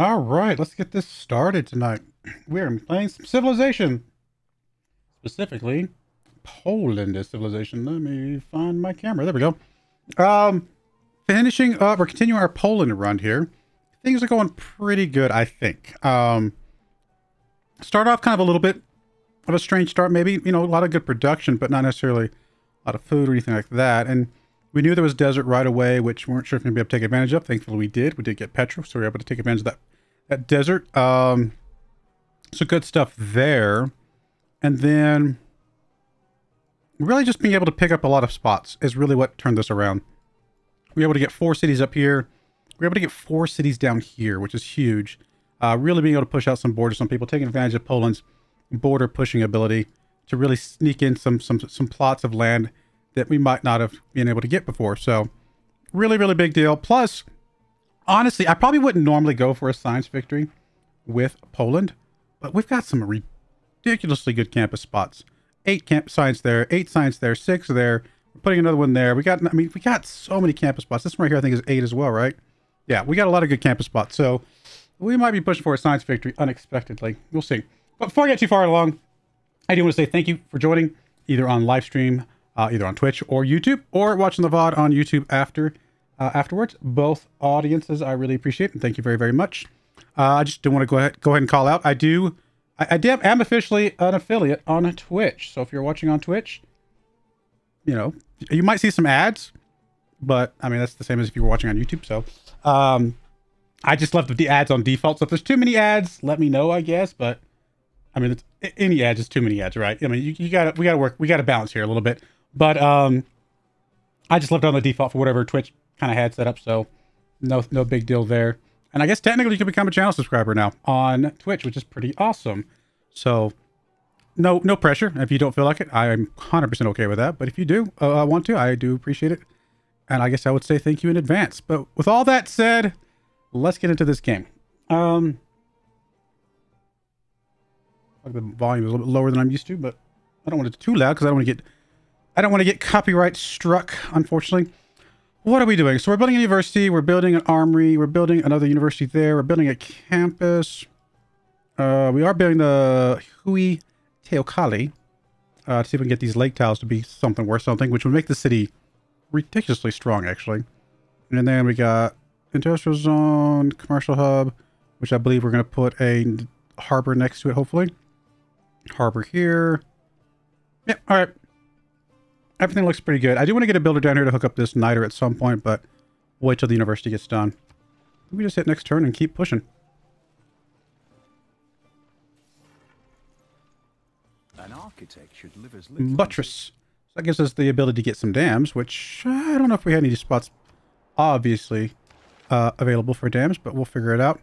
All right, let's get this started tonight. We're playing some Civilization. Specifically, Poland is Civilization. Let me find my camera. There we go. Finishing up or continuing our Poland run here. Things are going pretty good, I think. Start off kind of a little bit of a strange start, maybe, you know, a lot of good production, but not necessarily a lot of food or anything like that. And we knew there was desert right away, which we weren't sure if we'd be able to take advantage of. Thankfully, we did. We did get petrol, so we were able to take advantage of that desert. So good stuff there. And then really just being able to pick up a lot of spots is really what turned this around. We were able to get 4 cities up here. We were able to get 4 cities down here, which is huge. Really being able to push out some borders, some people taking advantage of Poland's border pushing ability to really sneak in some plots of land that we might not have been able to get before. So really, really big deal. Plus, honestly, I probably wouldn't normally go for a science victory with Poland, but we've got some ridiculously good campus spots. 8 camp science there, 8 science there, 6 there. We're putting another one there. We got, I mean, we got so many campus spots. This one right here, I think, is 8 as well, right? Yeah, we got a lot of good campus spots. So we might be pushing for a science victory unexpectedly. We'll see. But before I get too far along, I do want to say thank you for joining either on live stream, either on Twitch or YouTube, or watching the VOD on YouTube afterwards. Both audiences I really appreciate, and thank you very, very much. I just do want to go ahead and call out. I am officially an affiliate on Twitch. So if you're watching on Twitch, you know, you might see some ads, but I mean, that's the same as if you were watching on YouTube. So I just left the ads on default. So if there's too many ads, let me know, I guess. But I mean, any ads is too many ads, right? I mean, we gotta balance here a little bit. But I just left it on the default for whatever Twitch kind of had set up, so no big deal there. And I guess technically you can become a channel subscriber now on Twitch, which is pretty awesome. So no pressure. If you don't feel like it, I'm 100% okay with that. But if you do want to, I do appreciate it. And I guess I would say thank you in advance. But with all that said, let's get into this game. The volume is a little bit lower than I'm used to, but I don't want it too loud because I don't want to get copyright struck, unfortunately. What are we doing? So we're building a university, we're building an armory, we're building another university there, we're building a campus. We are building the Huey Teocalli to see if we can get these lake tiles to be something worth something, which would make the city ridiculously strong, actually. And then we got industrial zone, commercial hub, which I believe we're going to put a harbor next to it, hopefully. Harbor here. Yep, all right. Everything looks pretty good. I do want to get a builder down here to hook up this niter at some point, but wait till the university gets done. We just hit next turn and keep pushing. An architect should live as buttress. So that gives us the ability to get some dams, which I don't know if we had any spots obviously available for dams, but we'll figure it out.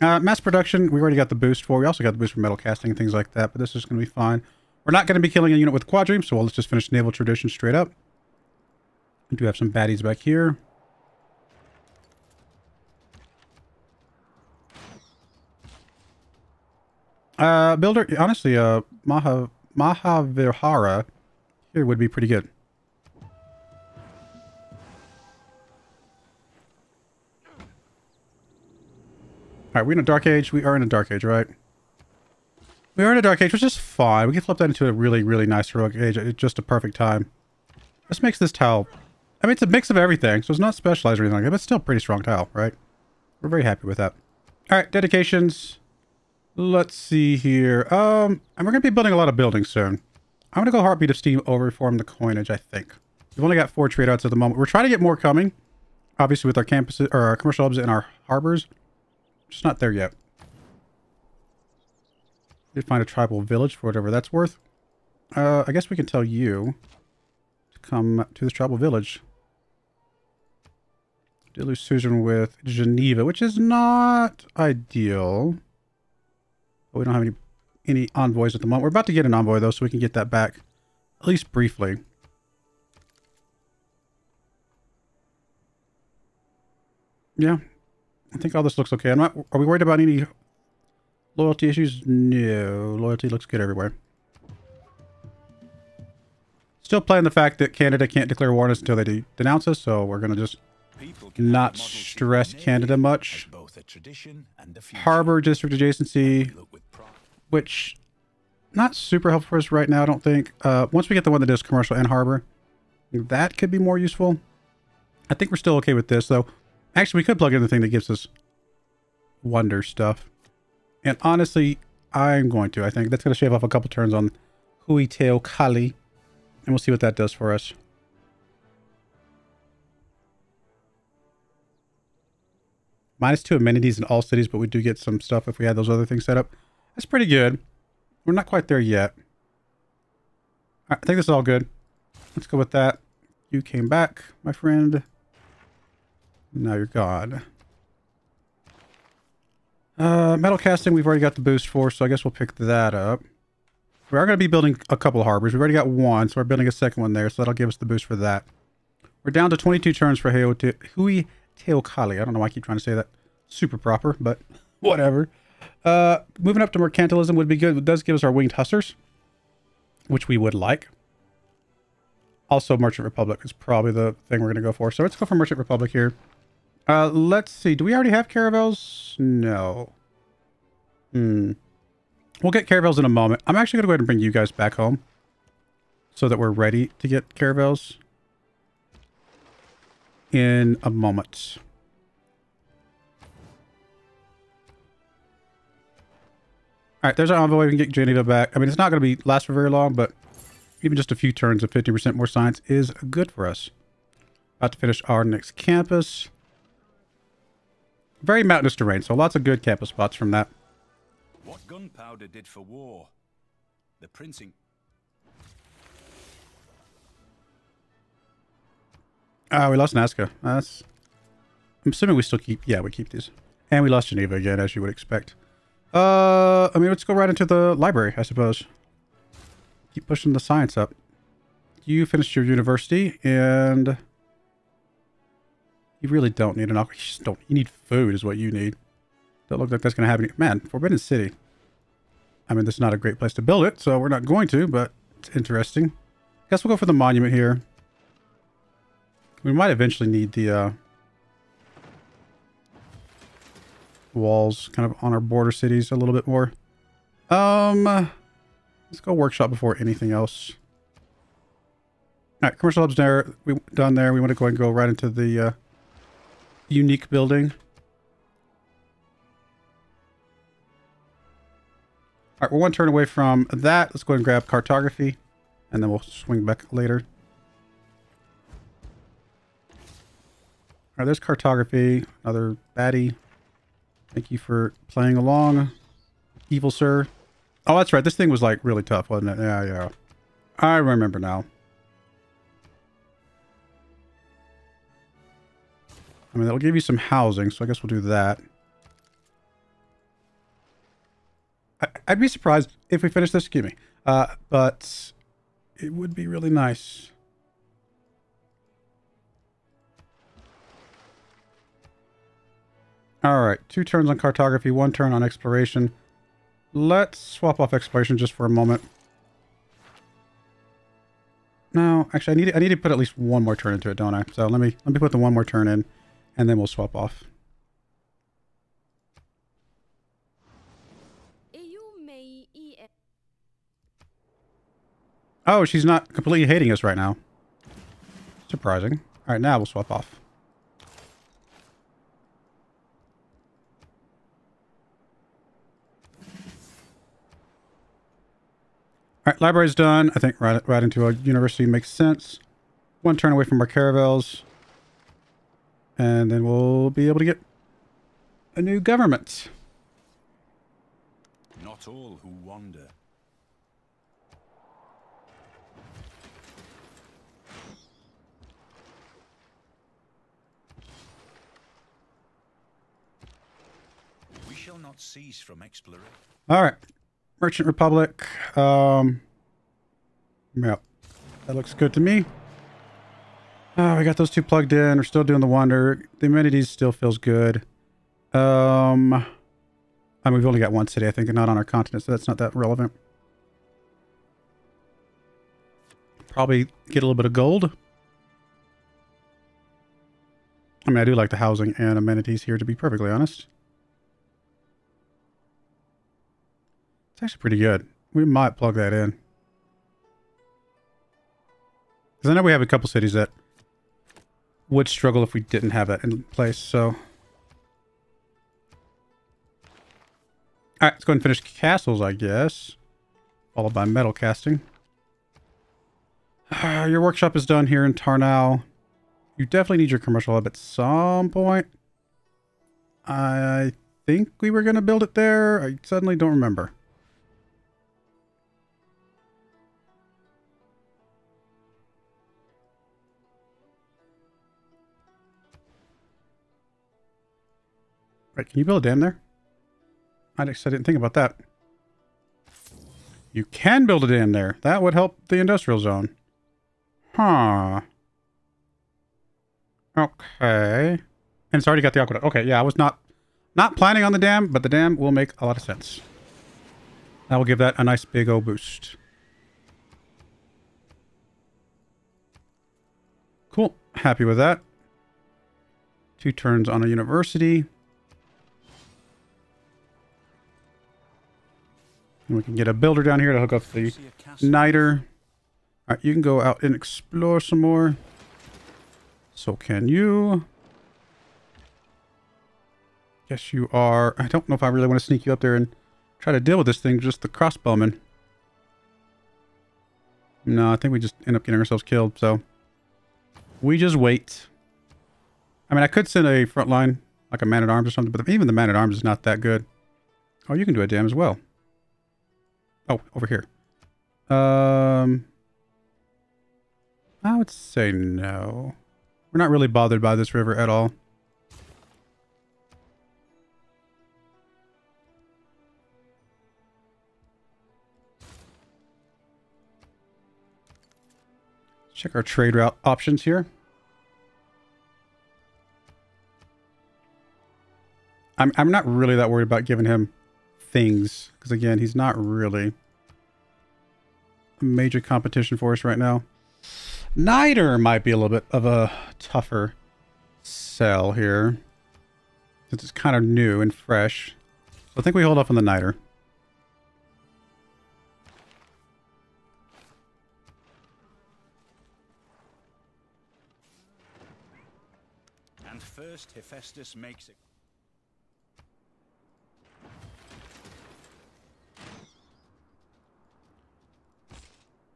Mass production, we already got the boost for. We also got the boost for metal casting and things like that, but this is going to be fine. We're not going to be killing a unit with quadremes, so let's just finish naval tradition straight up. We do have some baddies back here. Builder, honestly, Mahavihara here would be pretty good. Alright, we're in a dark age. We are in a dark age, right? We are in a dark age, which is fine. We can flip that into a really, really nice heroic age at just a perfect time. This makes this tile... I mean, it's a mix of everything, so it's not specialized or anything like that, but it's still a pretty strong tile, right? We're very happy with that. Alright, dedications. Let's see here. And we're going to be building a lot of buildings soon. I'm going to go Heartbeat of Steam over reform the coinage, I think. We've only got 4 trade outs at the moment. We're trying to get more coming, obviously, with our campuses, or our commercial hubs and our harbors. Just not there yet. Did find a tribal village for whatever that's worth. I guess we can tell you to come to this tribal village. Did lose Susan with Geneva, which is not ideal. But we don't have any envoys at the moment. We're about to get an envoy, though, so we can get that back, at least briefly. Yeah. I think all this looks okay. Are we worried about any... loyalty issues? No. Loyalty looks good everywhere. Still playing the fact that Canada can't declare war on us until they denounce us, so we're going to just not stress Canada much. the tradition and the future. Harbor district adjacency, which not super helpful for us right now, I don't think. Once we get the one that does commercial and harbor, that could be more useful. I think we're still okay with this, though. Actually, we could plug in the thing that gives us wonder stuff. And honestly, I'm going to. I think that's going to shave off a couple turns on Huey Teocalli, and we'll see what that does for us. -2 amenities in all cities, but we do get some stuff if we had those other things set up. That's pretty good. We're not quite there yet. All right, I think this is all good. Let's go with that. You came back, my friend. Now you're gone. Metal casting, we've already got the boost for, so I guess we'll pick that up. We are going to be building a couple of harbors. We've already got one, so we're building a second one there, so that'll give us the boost for that. We're down to 22 turns for Huey Teocalli. I don't know why I keep trying to say that super proper, but whatever. Moving up to mercantilism would be good. It does give us our winged hussars, which we would like. Also, Merchant Republic is probably the thing we're going to go for. So let's go for Merchant Republic here. Let's see. Do we already have caravels? No. We'll get caravels in a moment. I'm actually going to go ahead and bring you guys back home so that we're ready to get caravels in a moment. All right, there's our envoy. We can get Geneva back. I mean, it's not going to be last for very long, but even just a few turns of 50% more science is good for us. About to finish our next campus. Very mountainous terrain, so lots of good campus spots from that. What gunpowder did for war? The printing. We lost Nazca. That's... I'm assuming we still keep... Yeah, we keep these. And we lost Geneva again, as you would expect. I mean, let's go right into the library, I suppose. Keep pushing the science up. You finished your university, and... You really don't need an aqua. You just don't. You need food is what you need. Don't look like that's going to happen. Man, Forbidden City. I mean, this is not a great place to build it, so we're not going to, but it's interesting. Guess we'll go for the monument here. We might eventually need the walls kind of on our border cities a little bit more. Let's go workshop before anything else. All right, commercial hub's there. We done there. We want to go ahead and go right into the unique building. All right, we're one turn away from that. Let's go ahead and grab cartography, and then we'll swing back later. All right, there's cartography. Another baddie. Thank you for playing along, evil sir. Oh, that's right. This thing was like really tough, wasn't it? Yeah, yeah. I remember now. I mean, that'll give you some housing, so I guess we'll do that. I'd be surprised if we finish this, excuse me. But it would be really nice. All right, 2 turns on cartography, 1 turn on exploration. Let's swap off exploration just for a moment. No, actually, I need to put at least one more turn into it, don't I? So let me put the one more turn in. And then we'll swap off. Oh, she's not completely hating us right now. Surprising. All right, now we'll swap off. All right, library's done. I think right into a university makes sense. One turn away from our caravels. And then we'll be able to get a new government. Not all who wander. We shall not cease from exploring. All right, Merchant Republic. Yeah, that looks good to me. We got those 2 plugged in. We're still doing the wonder. The amenities still feels good. I mean, we've only got one city, I think, and not on our continent, so that's not that relevant. Probably get a little bit of gold. I mean, I do like the housing and amenities here, to be perfectly honest. It's actually pretty good. We might plug that in. Because I know we have a couple cities that would struggle if we didn't have that in place, so... Alright, let's go ahead and finish castles, I guess. Followed by metal casting. Your workshop is done here in Tarnow. You definitely need your commercial hub at some point. I think we were going to build it there. I suddenly don't remember. Right, can you build a dam there? I didn't think about that. You can build a dam there. That would help the industrial zone. Huh. Okay. And it's already got the aqueduct. Okay, yeah, I was not planning on the dam, but the dam will make a lot of sense. That will give that a nice big old boost. Cool. Happy with that. 2 turns on a university. And we can get a builder down here to hook up the niter. All right, you can go out and explore some more. So can you. Yes, you are. I don't know if I really want to sneak you up there and try to deal with this thing, just the crossbowman. No, I think we just end up getting ourselves killed, so we just wait. I mean, I could send a front line, like a man-at-arms or something, but even the man-at-arms is not that good. Oh, you can do a dam as well. Oh, over here. I would say no. We're not really bothered by this river at all. Check our trade route options here. I'm not really that worried about giving him things, because again, he's not really a major competition for us right now. Niter might be a little bit of a tougher sell here, since it's kind of new and fresh. So I think we hold off on the niter. And first, Hephaestus makes it.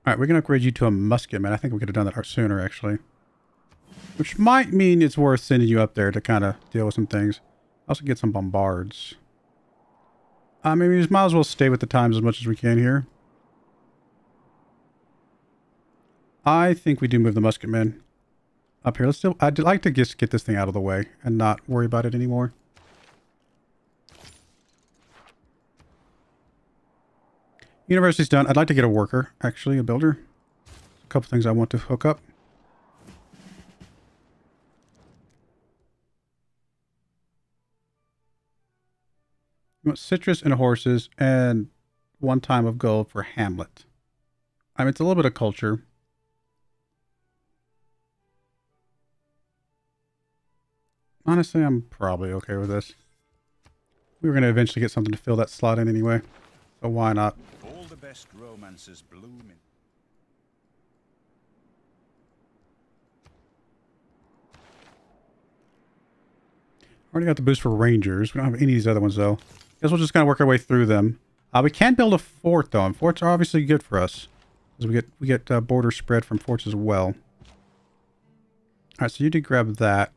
All right, we're going to upgrade you to a musket, man. I think we could have done that sooner, actually. Which might mean it's worth sending you up there to kind of deal with some things. Also get some bombards. I mean, we just might as well stay with the times as much as we can here. I think we do move the musket men up here. Let's still, I'd like to just get this thing out of the way and not worry about it anymore. University's done. I'd like to get a worker, actually, a builder. A couple things I want to hook up. You want citrus and horses and 1 time of gold for Hamlet. I mean, it's a little bit of culture. Honestly, I'm probably okay with this. We were going to eventually get something to fill that slot in anyway. So why not? Best romances blooming. Already got the boost for rangers. We don't have any of these other ones though. Guess we'll just kind of work our way through them. We can build a fort though, and forts are obviously good for us because we get border spread from forts as well. All right, so you did grab that.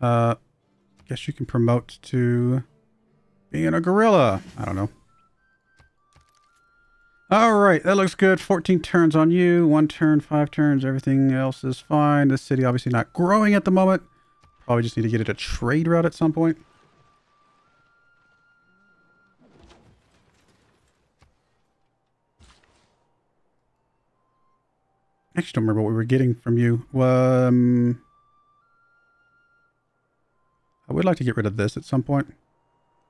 Guess you can promote to being a gorilla. I don't know. All right, that looks good. 14 turns on you, 1 turn, 5 turns. Everything else is fine. This city obviously not growing at the moment. Probably just need to get it a trade route at some point. I actually don't remember what we were getting from you. I would like to get rid of this at some point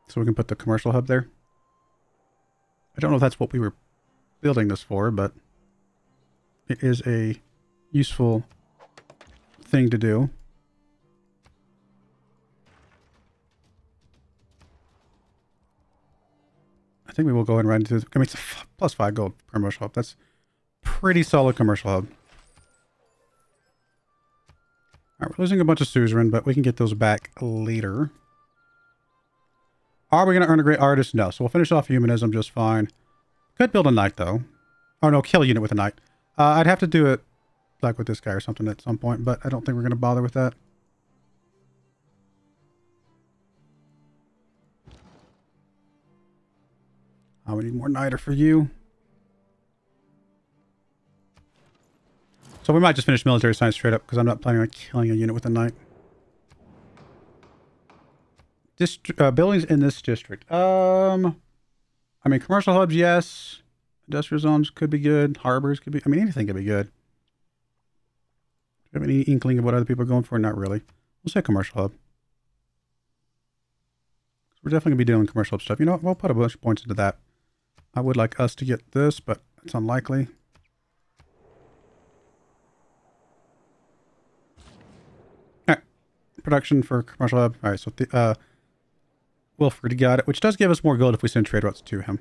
so we can put the commercial hub there. I don't know if that's what we were building this for, but it is a useful thing to do. I think we will go ahead and run into this. I mean, it's a +5 gold commercial hub. That's pretty solid commercial hub. All right, we're losing a bunch of suzerain, but we can get those back later. Are we going to earn a great artist? No. So we'll finish off humanism just fine. Could build a knight, though. Oh, no, kill a unit with a knight. I'd have to do it like with this guy or something at some point, but I don't think we're going to bother with that. We need more niter for you. So we might just finish military science straight up because I'm not planning on killing a unit with a knight. Buildings in this district. I mean, commercial hubs, yes. Industrial zones could be good. Harbors could be, I mean, anything could be good. Do you have any inkling of what other people are going for? Not really. We'll say commercial hub. We're definitely going to be dealing commercial hub stuff. You know what? We'll put a bunch of points into that. I would like us to get this, but it's unlikely. All right. Production for commercial hub. All right. So Wilfred got it, which does give us more gold if we send trade routes to him.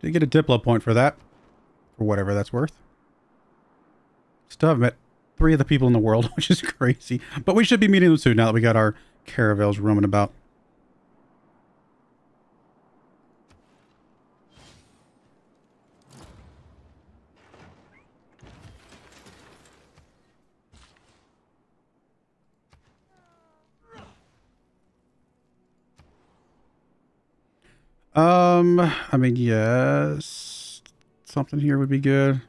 Did get a Diplo point for that, for whatever that's worth. Still haven't met 3 of the people in the world, which is crazy. But we should be meeting them soon now that we got our caravels roaming about. I mean, yes, something here would be good.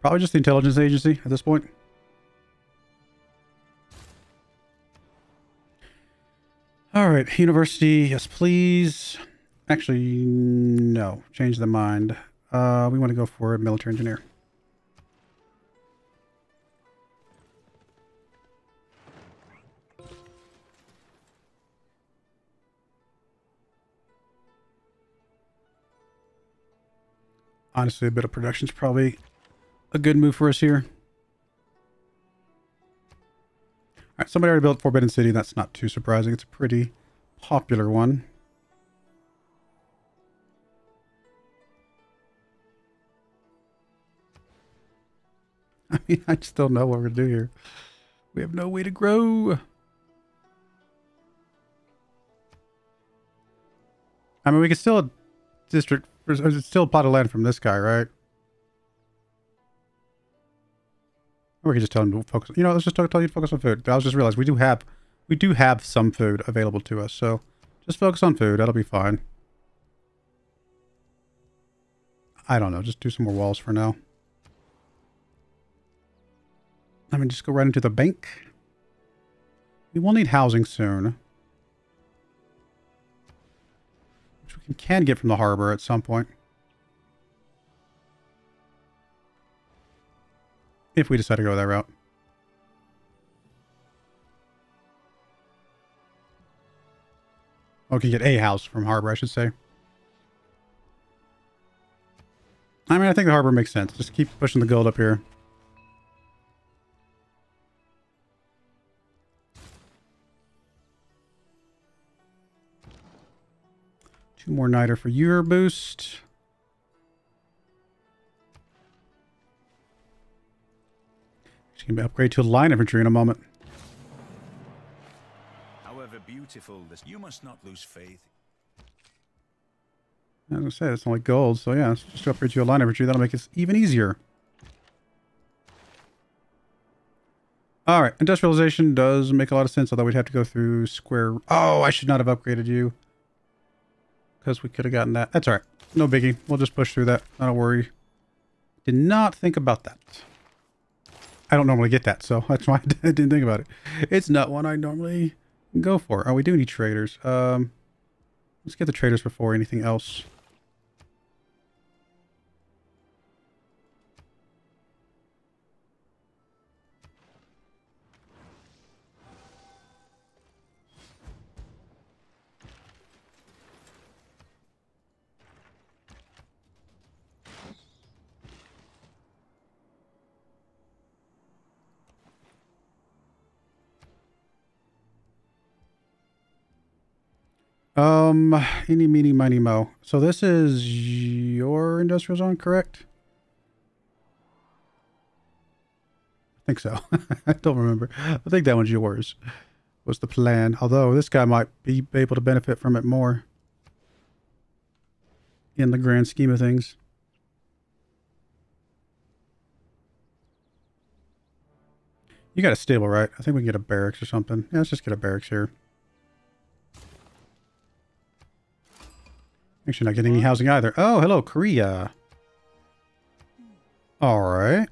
Probably just the intelligence agency at this point. All right, university, yes, please. Actually, no, change the mind. We want to go for a military engineer. Honestly, a bit of production is probably a good move for us here. All right, somebody already built Forbidden City. That's not too surprising. It's a pretty popular one. I mean, I just don't know what we're going to do here. We have no way to grow. I mean, we could still district... It's still a plot of land from this guy, right? Or we could just tell him to focus. You know, let's just tell you to focus on food. I was just realized we do have some food available to us, so just focus on food. That'll be fine. I don't know. Just do some more walls for now. I mean, just go right into the bank. We will need housing soon. We can get from the harbor at some point. If we decide to go that route. Oh, we can get a house from harbor, I should say. I mean, I think the harbor makes sense. Just keep pushing the gold up here. More niter for your boost. It's going to upgrade to a line infantry in a moment. However beautiful this, you must not lose faith. As I said, it's only gold, so yeah, let's just upgrade to a line infantry. That'll make it even easier. All right, industrialization does make a lot of sense, although we'd have to go through square. Oh, I should not have upgraded you. Because we could have gotten that. That's all right. No biggie. We'll just push through that. Not a worry. Did not think about that. I don't normally get that, so that's why I didn't think about it. It's not one I normally go for. Oh, we do need traders. Let's get the traders before anything else. Eeny, meeny, miny, mo. So this is your industrial zone, correct? I think so. I don't remember. I think that one's yours. Was the plan. Although this guy might be able to benefit from it more in the grand scheme of things. You got a stable, right? I think we can get a barracks or something. Yeah, let's just get a barracks here. Make sure you're not getting any housing either. Oh, hello, Korea. All right.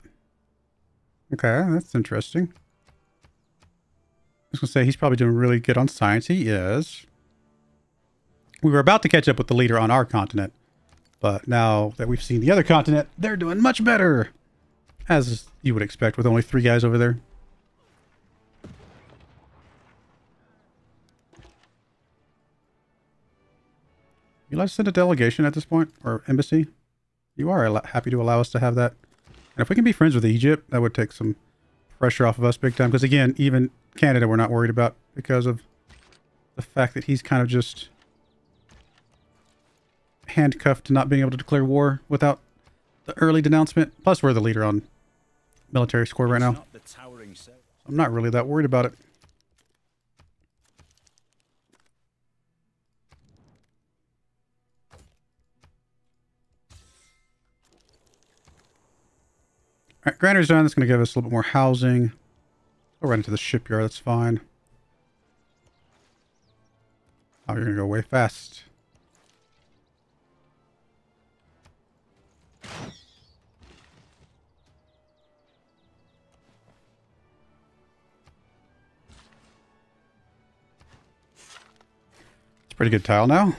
Okay, that's interesting. I was going to say, he's probably doing really good on science. He is. We were about to catch up with the leader on our continent. But now that we've seen the other continent, they're doing much better. As you would expect with only 3 guys over there. You allowed to send a delegation at this point? Or embassy? You are happy to allow us to have that. And if we can be friends with Egypt, that would take some pressure off of us big time. Because again, even Canada we're not worried about because of the fact that he's kind of just handcuffed to not being able to declare war without the early denouncement. Plus we're the leader on military score right now. I'm not really that worried about it. All right, granary's done. That's going to give us a little bit more housing. Go right into the shipyard. That's fine. Oh, you're going to go way fast. It's pretty good tile now.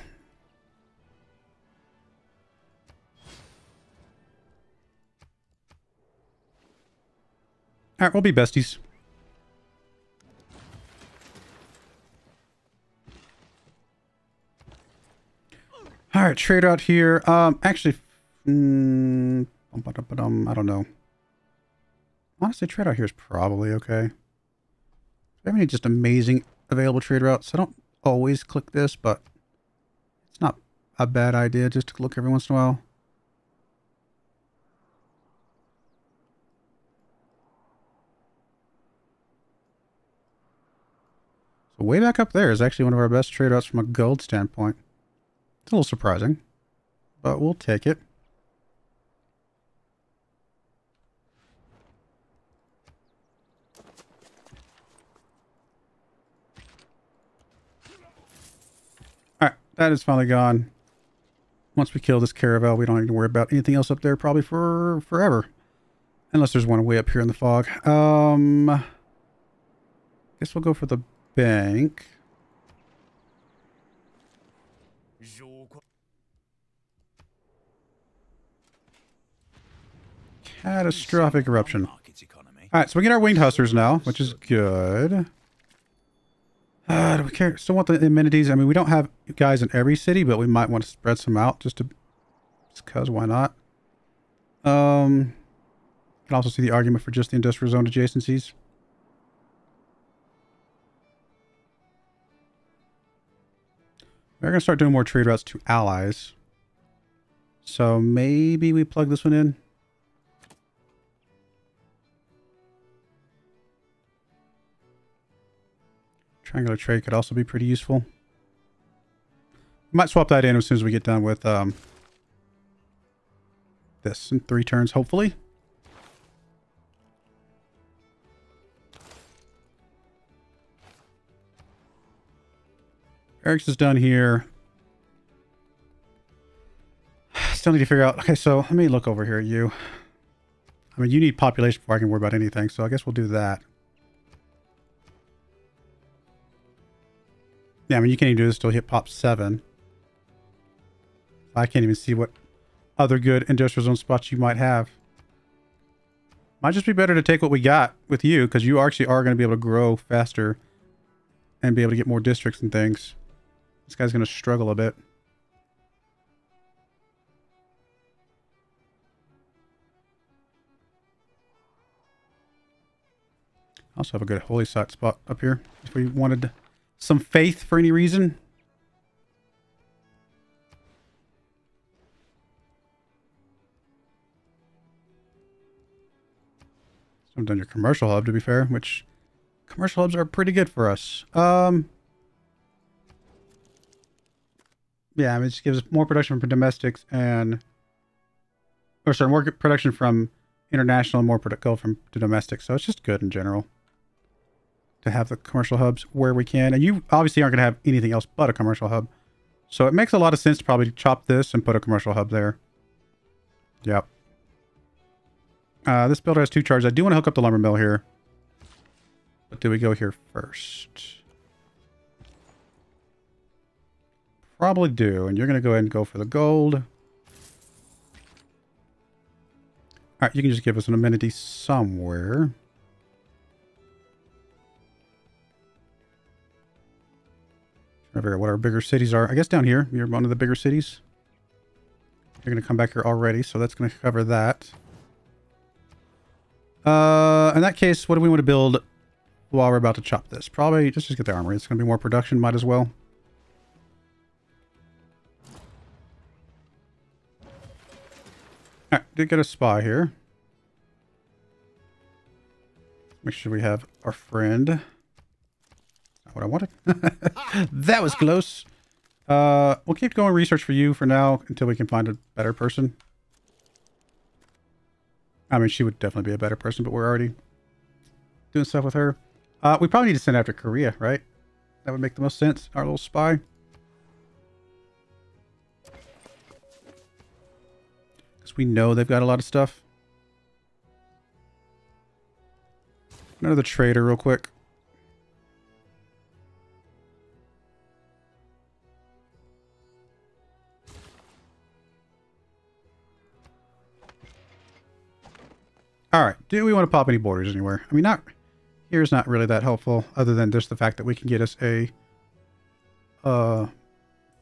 All right, we'll be besties. All right, trade out here. Actually, I don't know. Honestly, trade out here is probably okay. I have any just amazing available trade routes. I don't always click this, but it's not a bad idea just to look every once in a while. So way back up there is actually one of our best trade routes from a gold standpoint. It's a little surprising, but we'll take it. All right, that is finally gone. Once we kill this caravel, we don't need to worry about anything else up there probably for forever. Unless there's one way up here in the fog. Guess we'll go for the bank. Catastrophic eruption. Alright, so we get our Winged Hussars now, which is good. Do we care? Still want the amenities? I mean, we don't have guys in every city, but we might want to spread some out just to... just cause, why not? You can also see the argument for just the industrial zone adjacencies. We're going to start doing more trade routes to allies. So maybe we plug this one in. Triangular trade could also be pretty useful. Might swap that in as soon as we get done with this in 3 turns, hopefully. Eric's is done here. Still need to figure out... okay, so let me look over here at you. I mean, you need population before I can worry about anything, so I guess we'll do that. Yeah, I mean, you can't even do this till hit pop 7. I can't even see what other good industrial zone spots you might have. Might just be better to take what we got with you, because you actually are going to be able to grow faster and be able to get more districts and things. This guy's going to struggle a bit. I also have a good holy site spot up here if we wanted to... some faith for any reason. I've done your commercial hub, to be fair, which commercial hubs are pretty good for us. Yeah, I mean, it just gives us more production from domestics and... Or sorry, more production from international and more go from to domestic. So it's just good in general to have the commercial hubs where we can. And you obviously aren't going to have anything else but a commercial hub. So it makes a lot of sense to probably chop this and put a commercial hub there. Yep. This builder has two charges. I do want to hook up the lumber mill here. But do we go here first? Probably do. And you're going to go ahead and go for the gold. All right, you can just give us an amenity somewhere. Trying to figure out what our bigger cities are. I guess down here, you're one of the bigger cities. You're going to come back here already, so that's going to cover that. In that case, what do we want to build while we're about to chop this? Probably just get the armory. It's going to be more production. Might as well. All right, did get a spy here. Make sure we have our friend. Not what I wanted. That was close. We'll keep going research for you for now until we can find a better person. I mean, she would definitely be a better person, but we're already doing stuff with her. We probably need to send after Korea, right? That would make the most sense. Our little spy. Because we know they've got a lot of stuff. Another trader real quick. All right, do we want to pop any borders anywhere? I mean, not here's not really that helpful other than just the fact that we can get us a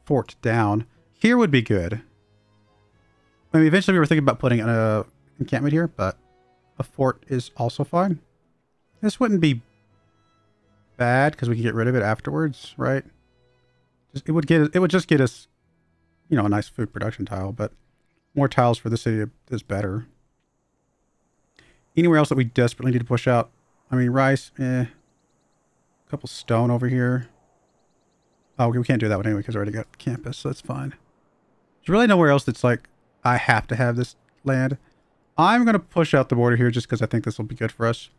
fort down. Here would be good. I mean, eventually we were thinking about putting an encampment here, but a fort is also fine. This wouldn't be bad because we can get rid of it afterwards, right? Just, it would just get us, you know, a nice food production tile, but more tiles for the city is better. Anywhere else that we desperately need to push out? I mean, rice, eh. A couple stone over here. Oh, we can't do that one anyway because I already got campus, so that's fine. There's really nowhere else that's like, I have to have this land. I'm going to push out the border here just because I think this will be good for us.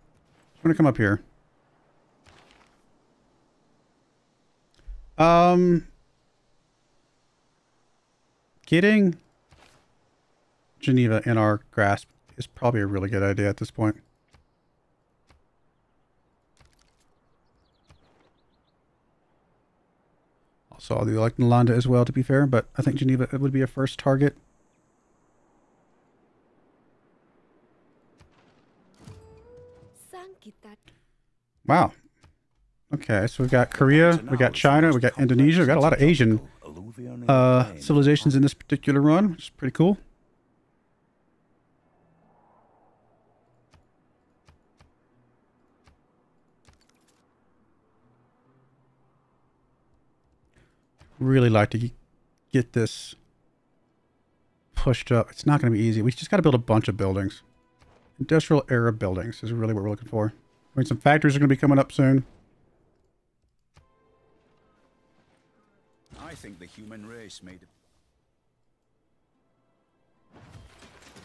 I'm going to come up here. Getting Geneva in our grasp is probably a really good idea at this point. Also, I'll do like Nalanda as well, to be fair, but I think Geneva would be a first target. Wow. Okay, so we've got Korea, we got China, we got Indonesia, we got a lot of Asian civilizations in this particular run, which is pretty cool. Really like to get this pushed up. It's not going to be easy. We just got to build a bunch of buildings. Industrial era buildings is really what we're looking for. I mean, some factories are going to be coming up soon. I think the human race made it.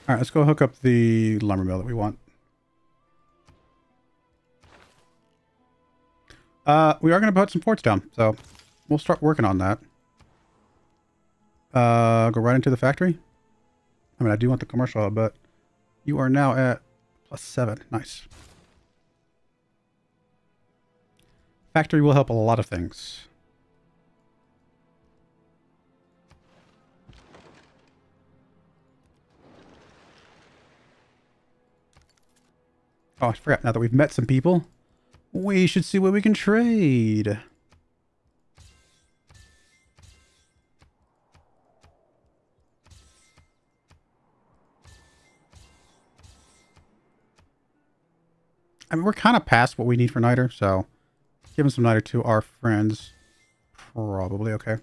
All right, let's go hook up the lumber mill that we want. We are going to put some forts down, so we'll start working on that. Go right into the factory. I mean, I do want the commercial, but you are now at +7. Nice. Factory will help a lot of things. Oh, I forgot. Now that we've met some people, we should see what we can trade. I mean, we're kind of past what we need for niter, so giving some niter to our friends. Probably okay.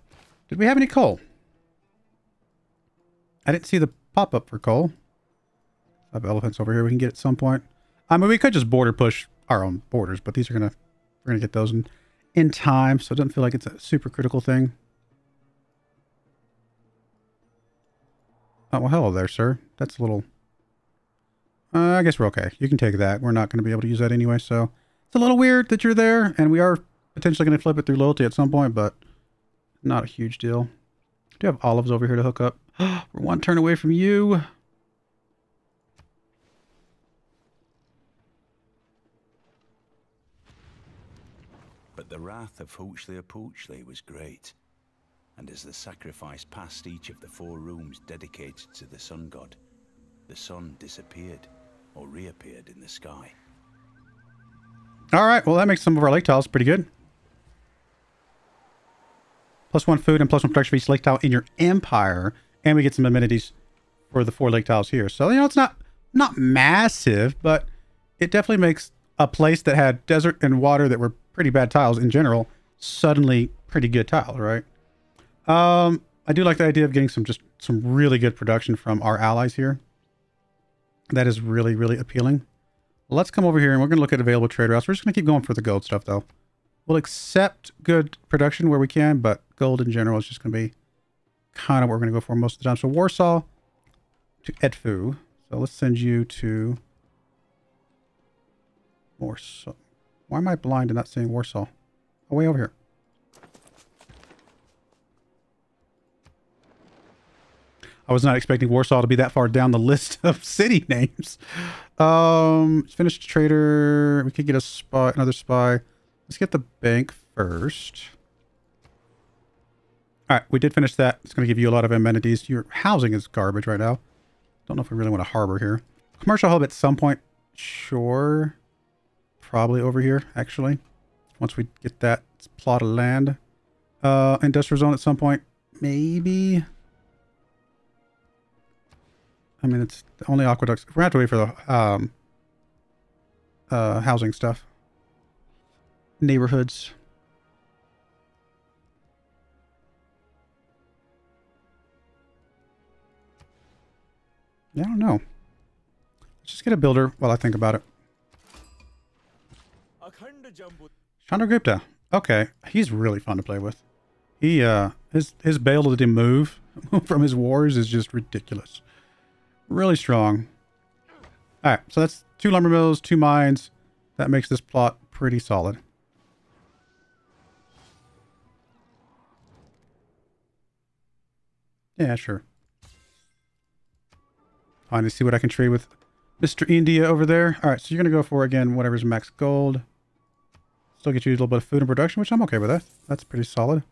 Did we have any coal? I didn't see the pop-up for coal. I have elephants over here we can get at some point. I mean, we could just border push our own borders, but these are gonna, we're gonna get those in time, so it doesn't feel like it's a super critical thing. Oh, well, hello there, sir. That's a little... I guess we're okay. You can take that. We're not going to be able to use that anyway, so... It's a little weird that you're there, and we are potentially going to flip it through loyalty at some point, but... Not a huge deal. I do have olives over here to hook up. We're one turn away from you. But the wrath of Huxley Apoochly was great. And as the sacrifice passed each of the four rooms dedicated to the sun god, the sun disappeared or reappeared in the sky. All right, well, that makes some of our lake tiles pretty good. +1 food and +1 production for each lake tile in your empire, and we get some amenities for the four lake tiles here. So, you know, it's not massive, but it definitely makes a place that had desert and water that were pretty bad tiles in general suddenly pretty good tiles, right? I do like the idea of getting some really good production from our allies here. That is really, really appealing. Let's come over here and we're going to look at available trade routes. We're just going to keep going for the gold stuff though. We'll accept good production where we can, but gold in general is just going to be kind of what we're going to go for most of the time. So Warsaw to Edfu. So let's send you to Warsaw. Why am I blind and not seeing Warsaw? Oh, way over here. I was not expecting Warsaw to be that far down the list of city names. Finished trader. We could get a spy, another spy. Let's get the bank first. All right, we did finish that. It's going to give you a lot of amenities. Your housing is garbage right now. Don't know if we really want a harbor here. Commercial hub at some point. Sure. Probably over here, actually. Once we get that plot of land. Industrial zone at some point. Maybe... I mean, it's the only aqueducts. We're going to have to wait for the housing stuff. Neighborhoods. Yeah, I don't know. Let's just get a builder while I think about it. Chandragupta. Okay. He's really fun to play with. He, his ability to move from his wars is just ridiculous. Really strong. All right, so that's 2 lumber mills, 2 mines. That makes this plot pretty solid. Yeah, sure. I need to see what I can trade with Mr. India over there. All right, so you're going to go for, again, whatever's max gold. Still get you a little bit of food and production, which I'm okay with that. That's pretty solid.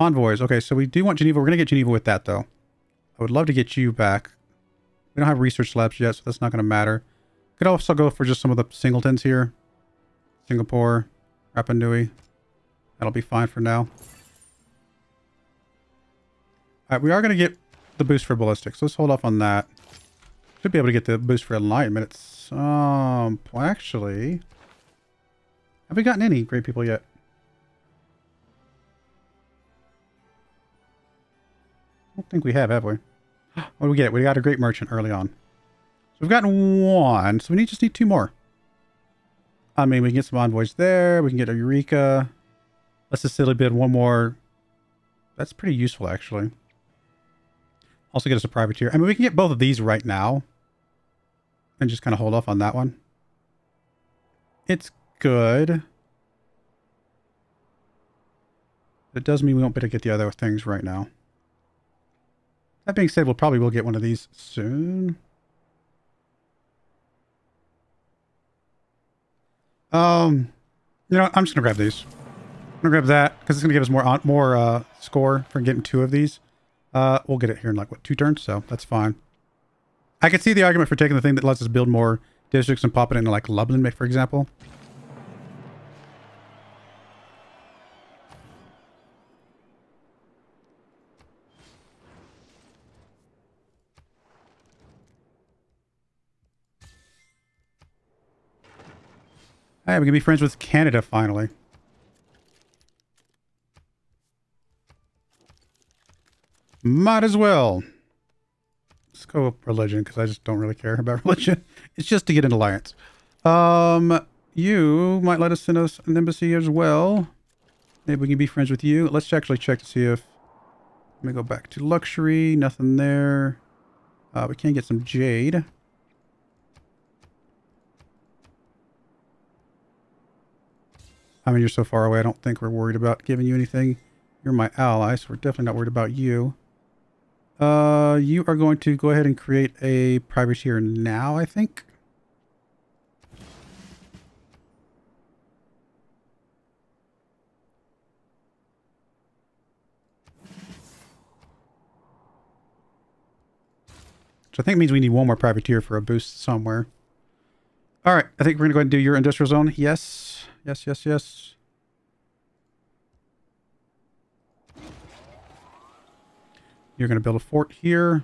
Envoys. Okay, so we do want Geneva. We're going to get Geneva with that, though. I would love to get you back. We don't have research labs yet, so that's not going to matter. Could also go for just some of the singletons here. Singapore, Rapa Nui. That'll be fine for now. All right, we are going to get the boost for ballistics, so let's hold off on that. Should be able to get the boost for enlightenment at some point. Actually, have we gotten any great people yet? I don't think we have we? What do we get? We got a great merchant early on. So we've gotten one, so we just need 2 more. I mean, we can get some envoys there. We can get a Eureka. Let's just silly bid 1 more. That's pretty useful, actually. Also get us a privateer. I mean, we can get both of these right now. And just kind of hold off on that one. It's good. But it does mean we won't be able to get the other things right now. That being said, we'll probably will get one of these soon. You know, I'm just gonna grab these. I'm gonna grab that because it's gonna give us more score for getting 2 of these. We'll get it here in like what, 2 turns, so that's fine. I could see the argument for taking the thing that lets us build more districts and pop it into like Lublin, for example. Hey, we can be friends with Canada, finally. Might as well. Let's go with religion because I just don't really care about religion. It's just to get an alliance. You might let us send us an embassy as well. Maybe we can be friends with you. Let's actually check to see if... Let me go back to luxury. Nothing there. We can get some jade. I mean, you're so far away. I don't think we're worried about giving you anything. You're my ally, so we're definitely not worried about you. You are going to go ahead and create a privateer now, I think. Which I think means we need one more privateer for a boost somewhere. All right, I think we're going to go ahead and do your industrial zone. Yes. Yes, yes, yes. You're going to build a fort here.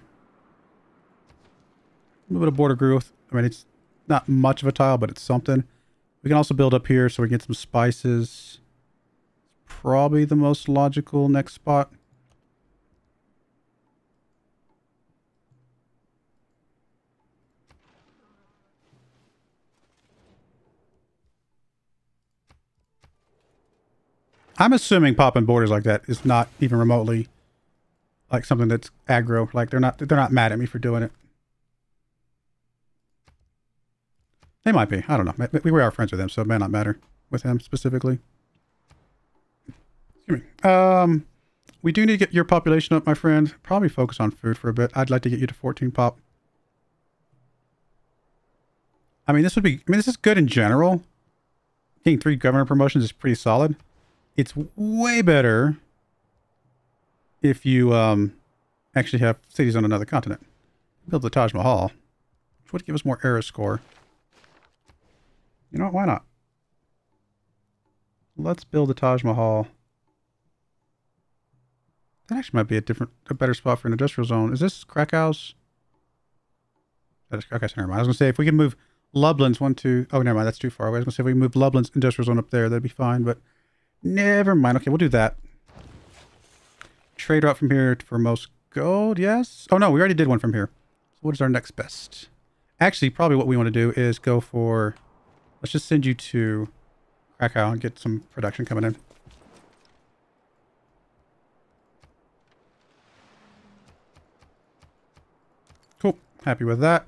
A little bit of border growth. I mean, it's not much of a tile, but it's something. We can also build up here so we get some spices. Probably the most logical next spot. I'm assuming popping borders like that is not even remotely like something that's aggro. Like they're not mad at me for doing it. They might be. I don't know. We were friends with them, so it may not matter with him specifically. Excuse me. We do need to get your population up, my friend. Probably focus on food for a bit. I'd like to get you to 14 pop. I mean, this is good in general. Getting 3 governor promotions is pretty solid. It's way better if you actually have cities on another continent. Build the Taj Mahal, which would give us more era score. You know what? Why not? Let's build the Taj Mahal. That actually might be a better spot for an industrial zone. Is this Krakow's? That is, okay, so never mind. I was going to say if we can move Lublin's Oh, never mind. That's too far away. I was going to say if we can move Lublin's industrial zone up there, that'd be fine, but... Never mind. Okay, we'll do that. Trade route from here for most gold. Yes. Oh, no, we already did one from here. So what is our next best? Actually, probably what we want to do is go for... Let's just send you to Krakow and get some production coming in. Cool. Happy with that.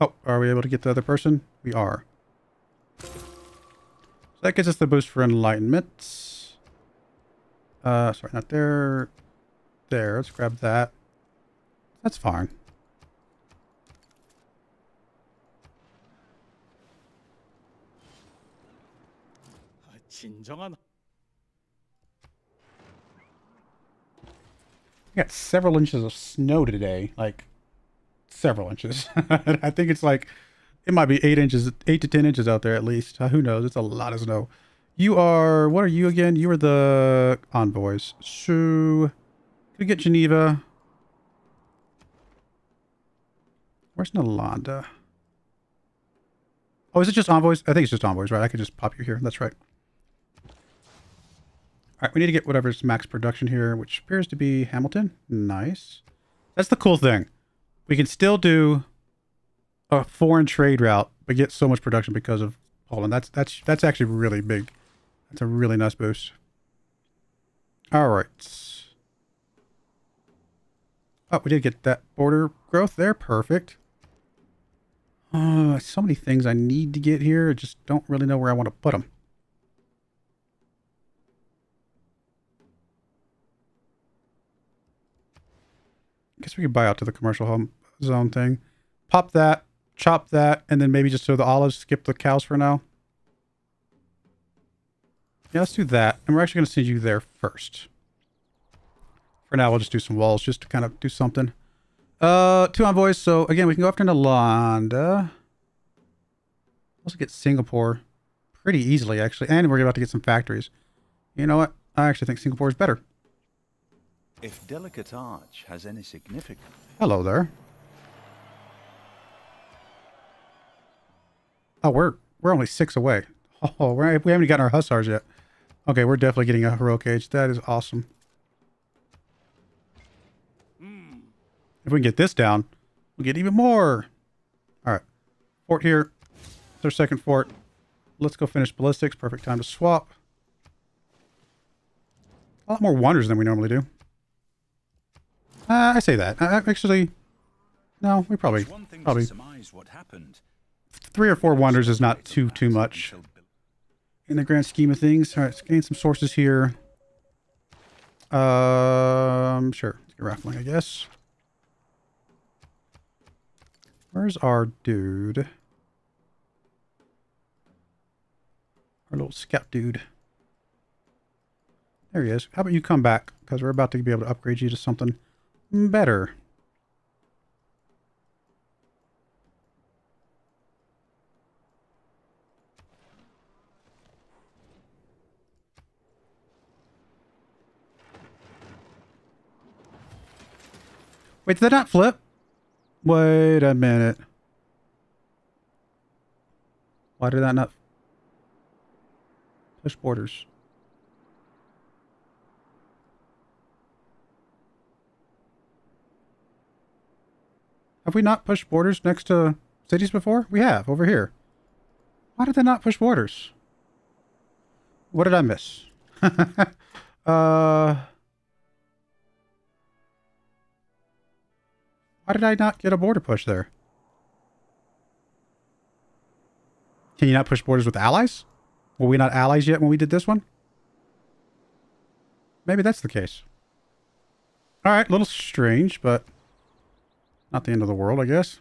Oh, are we able to get the other person? We are. That gives us the boost for enlightenment. Sorry, not there. There, let's grab that. That's fine. We got several inches of snow today. Like, several inches. I think it's like... It might be 8 inches, 8 to 10 inches out there at least. Who knows? It's a lot of snow. You are, what are you again? You are the envoys. So, could we get Geneva? Where's Nalanda? Oh, is it just envoys? I think it's just envoys, right? I could just pop you here. That's right. All right, we need to get whatever's max production here, which appears to be Hamilton. Nice. That's the cool thing. We can still do a foreign trade route, but get so much production because of Poland. That's actually really big. That's a really nice boost. All right. Oh, we did get that border growth there. Perfect. So many things I need to get here. I just don't really know where I want to put them. I guess we could buy out to the commercial home zone thing. Pop that. Chop that, and then maybe just throw the olives, skip the cows for now. Yeah, let's do that. And we're actually going to send you there first. For now, we'll just do some walls just to kind of do something. 2 envoys. So, again, we can go after Nalanda. Also get Singapore pretty easily, actually. And we're about to get some factories. You know what? I actually think Singapore is better. If Delicate Arch has any significance... Hello there. Oh, we're only 6 away. Oh, we haven't gotten our hussars yet. Okay, we're definitely getting a heroic age. That is awesome. If we can get this down, we'll get even more. All right. Fort here. It's our second fort. Let's go finish ballistics. Perfect time to swap. A lot more wonders than we normally do. I say that. Actually, no, we probably what happened. 3 or 4 wonders is not too much in the grand scheme of things. All right, let's gain some sources here. Sure. Let's get raffling, I guess. Where's our dude? Our little scout dude. There he is. How about you come back? Because we're about to be able to upgrade you to something better. Wait, did that not flip? Wait a minute. Why did that not push borders? Have we not pushed borders next to cities before? We have, over here. Why did they not push borders? What did I miss? Why did I not get a border push there? Can you not push borders with allies? Were we not allies yet when we did this one? Maybe that's the case. All right, a little strange, but not the end of the world, I guess.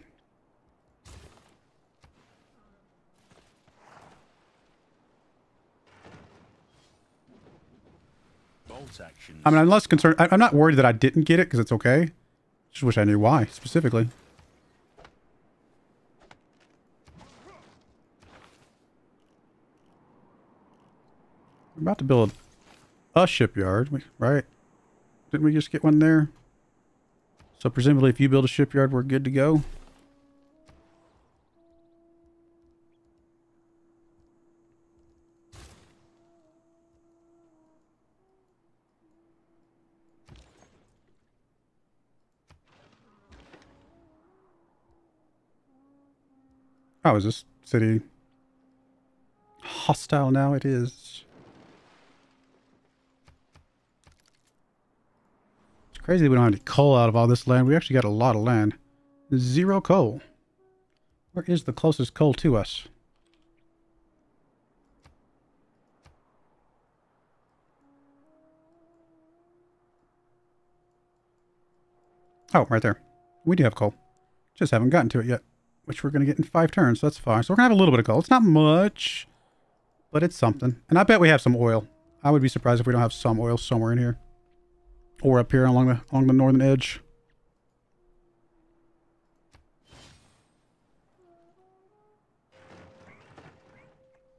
I mean, I'm less concerned. I'm not worried that I didn't get it because it's okay. Just wish I knew why specifically. We're about to build a shipyard, right? Didn't we just get one there? So presumably if you build a shipyard, we're good to go. Oh, is this city hostile now? It is. It's crazy that we don't have any coal out of all this land. We actually got a lot of land. 0 coal. Where is the closest coal to us? Oh, right there. We do have coal. Just haven't gotten to it yet. Which we're going to get in 5 turns, so that's fine. So we're going to have a little bit of coal. It's not much, but it's something. And I bet we have some oil. I would be surprised if we don't have some oil somewhere in here. Or up here along the northern edge.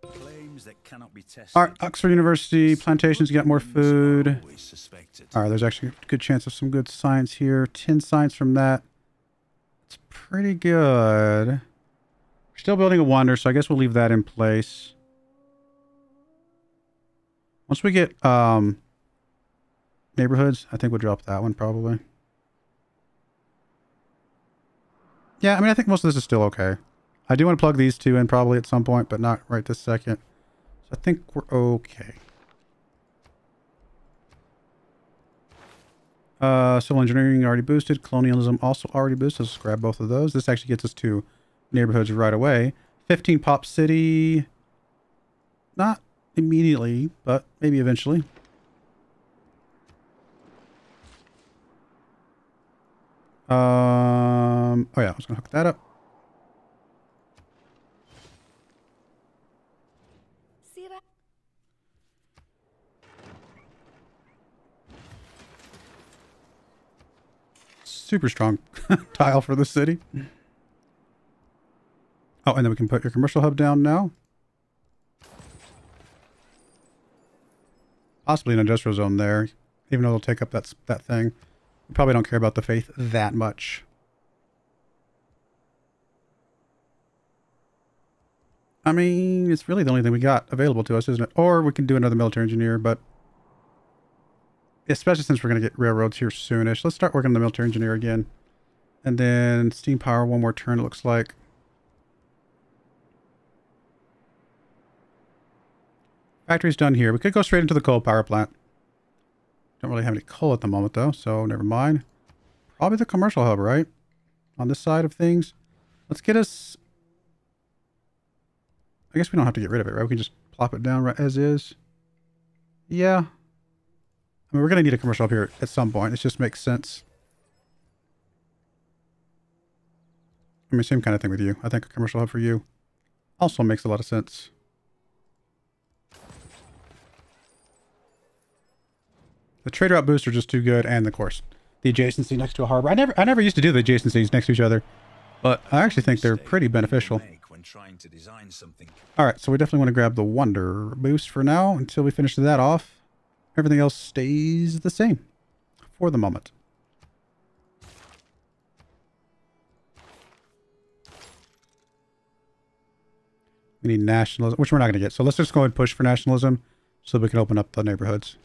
Claims that cannot be tested. All right, Oxford University plantations got more food. All right, there's actually a good chance of some good science here. 10 science from that. It's pretty good. We're still building a wonder, so I guess we'll leave that in place. Once we get neighborhoods, I think we'll drop that one probably. Yeah, I mean, I think most of this is still okay. I do want to plug these 2 in probably at some point, but not right this second. So I think we're okay. Civil engineering already boosted. Colonialism also already boosted. Let's grab both of those. This actually gets us to neighborhoods right away. 15 pop city. Not immediately, but maybe eventually. Oh yeah, I was going to hook that up. Super strong tile for the city. Oh, and then we can put your commercial hub down now. Possibly an industrial zone there, even though they'll take up that thing. We probably don't care about the faith that much. I mean, it's really the only thing we got available to us, isn't it? Or we can do another military engineer, but especially since we're going to get railroads here soonish. Let's start working on the military engineer again. And then steam power one more turn, it looks like. Factory's done here. We could go straight into the coal power plant. Don't really have any coal at the moment though, so never mind. Probably the commercial hub, right? On this side of things. Let's get us... I guess we don't have to get rid of it, right? We can just plop it down right as is. Yeah. I mean, we're going to need a commercial up here at some point. It just makes sense. I mean, same kind of thing with you. I think a commercial hub for you also makes a lot of sense. The trade route boosts are just too good, and of course, the adjacency next to a harbor. I never used to do the adjacencies next to each other, but I actually think they're pretty beneficial. When trying to design something. All right, so we definitely want to grab the wonder boost for now until we finish that off. Everything else stays the same for the moment. We need nationalism, which we're not going to get. So let's just go ahead and push for nationalism so that we can open up the neighborhoods.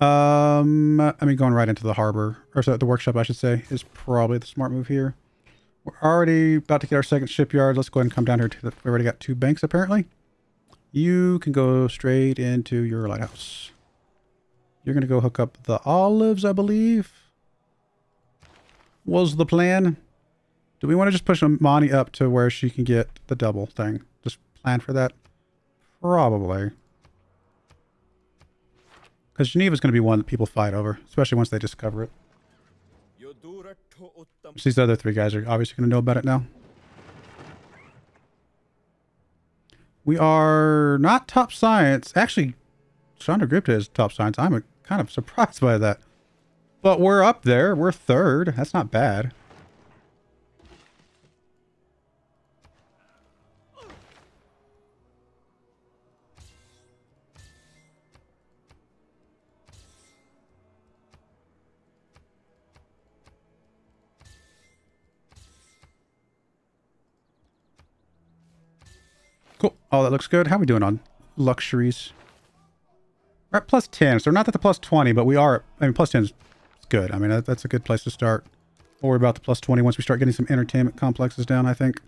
I mean, going right into the harbor, or so the workshop, I should say, is probably the smart move here. We're already about to get our second shipyard. Let's go ahead and come down here. We already got two banks, apparently. You can go straight into your lighthouse. You're going to go hook up the olives, I believe, was the plan. Do we want to just push Imani up to where she can get the double thing? Just plan for that? Probably. Because Geneva's going to be one that people fight over, especially once they discover it. Which these other three guys are obviously going to know about it now. We are not top science. Actually, Chandragupta is top science. I'm kind of surprised by that. But we're up there. We're third. That's not bad. Cool. Oh, that looks good. How are we doing on luxuries? We're at plus 10. So not that the plus 20, but we are... I mean, plus 10 is good. I mean, that's a good place to start. Don't worry about the plus 20 once we start getting some entertainment complexes down, I think.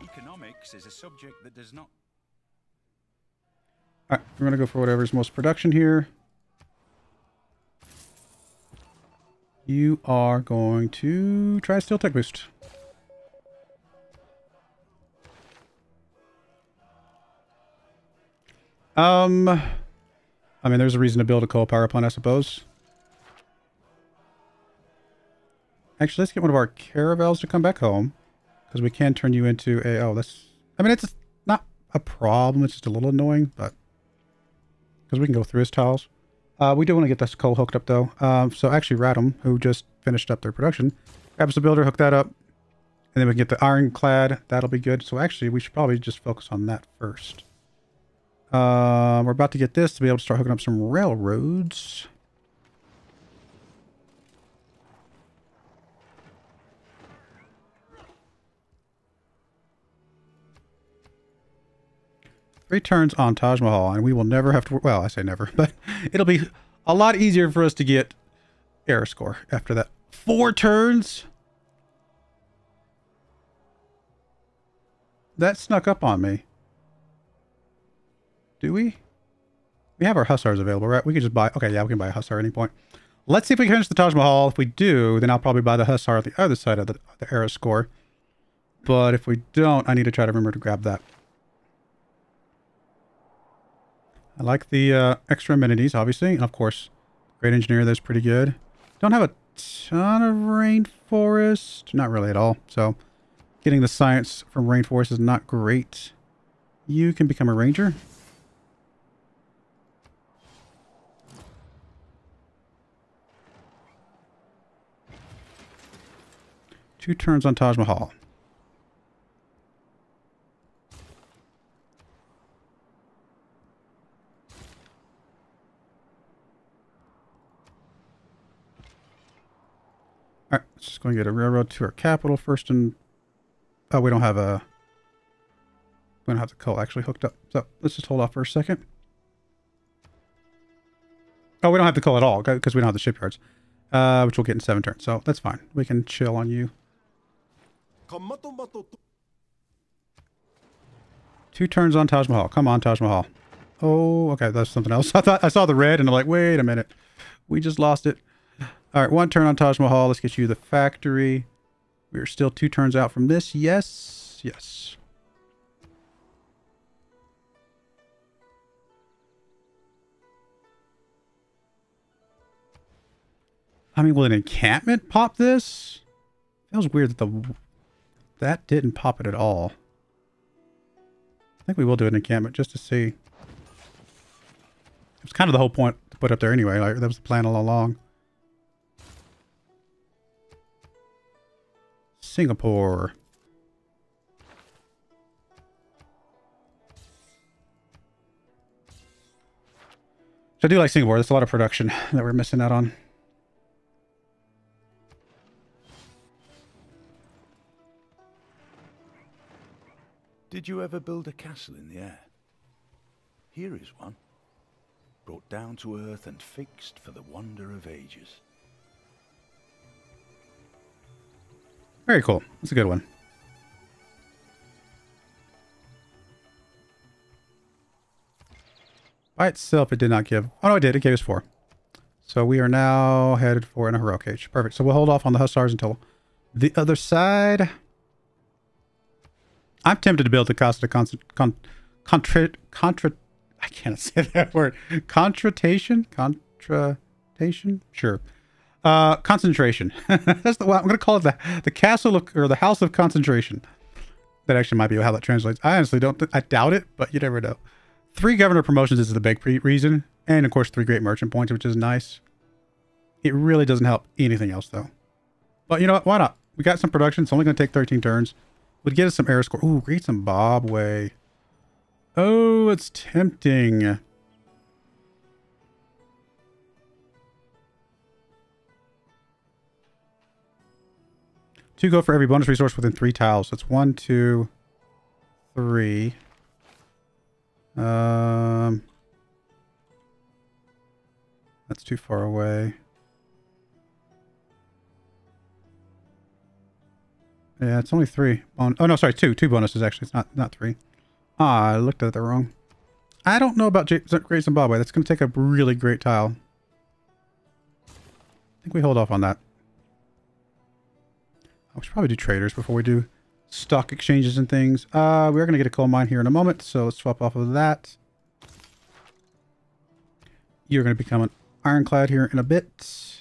Economics is a subject that does not... All right. We're going to go for whatever's most production here. You are going to try Steel Tech Boost. I mean, there's a reason to build a coal power plant, I suppose. Actually, let's get one of our caravels to come back home. Because we can turn you into a... Oh, that's... I mean, it's not a problem. It's just a little annoying, but... Because we can go through his tiles. We do want to get this coal hooked up, though. So actually, Radom, who just finished up their production, grabs the builder, hook that up, and then we can get the ironclad. That'll be good. So actually, we should probably just focus on that first. We're about to get this to be able to start hooking up some railroads. Three turns on Taj Mahal, and we will never have to... Well, I say never, but it'll be a lot easier for us to get error score after that. 4 turns? That snuck up on me. Do we? We have our Hussars available, right? We can just buy... Okay, yeah, we can buy a Hussar at any point. Let's see if we can finish the Taj Mahal. If we do, then I'll probably buy the Hussar at the other side of the error score. But if we don't, I need to try to remember to grab that. I like the extra amenities, obviously. And of course, Great Engineer, that's pretty good. Don't have a ton of rainforest. Not really at all. So getting the science from rainforest is not great. You can become a ranger. Two turns on Taj Mahal. Alright, let's just go and get a railroad to our capital first, and oh, we don't have the coal actually hooked up. So let's just hold off for a second. Oh, we don't have to cull at all because we don't have the shipyards, which we'll get in 7 turns. So that's fine. We can chill on you. 2 turns on Taj Mahal. Come on, Taj Mahal. Oh, okay. That's something else. I thought I saw the red and I'm like, wait a minute. We just lost it. All right. 1 turn on Taj Mahal. Let's get you the factory. We are still 2 turns out from this. Yes. Yes. I mean, will an encampment pop this? Feels weird that that didn't pop it at all. I think we will do an encampment just to see. It was kind of the whole point to put up there anyway. Like, that was the plan all along. Singapore. So I do like Singapore. That's a lot of production that we're missing out on. Did you ever build a castle in the air? Here is one, brought down to earth and fixed for the wonder of ages. Very cool. That's a good one. By itself, it did not give. Oh, no, it did. It gave us 4. So we are now headed for an Ahura cage. Perfect. So we'll hold off on the Hussars until the other side. I'm tempted to build the Costa I can't say that word. Contratation? Sure. Concentration. That's the one. I'm going to call it the castle of, or the house of concentration. That actually might be how that translates. I honestly don't, I doubt it, but you never know. 3 governor promotions is the big reason. And of course, 3 great merchant points, which is nice. It really doesn't help anything else though. But you know what? Why not? We got some production. It's only going to take 13 turns. Would get us some air score. Ooh, great Zimbabwe. Oh, it's tempting. To go for every bonus resource within 3 tiles. That's 1, 2, 3. That's too far away. Yeah, it's only 3. Oh, no, sorry, 2. 2 bonuses, actually. It's not 3. Ah, I looked at that wrong. I don't know about Great Zimbabwe. That's going to take a really great tile. I think we hold off on that. I should probably do traders before we do stock exchanges and things. We're going to get a coal mine here in a moment, so let's swap off of that. You're going to become an ironclad here in a bit.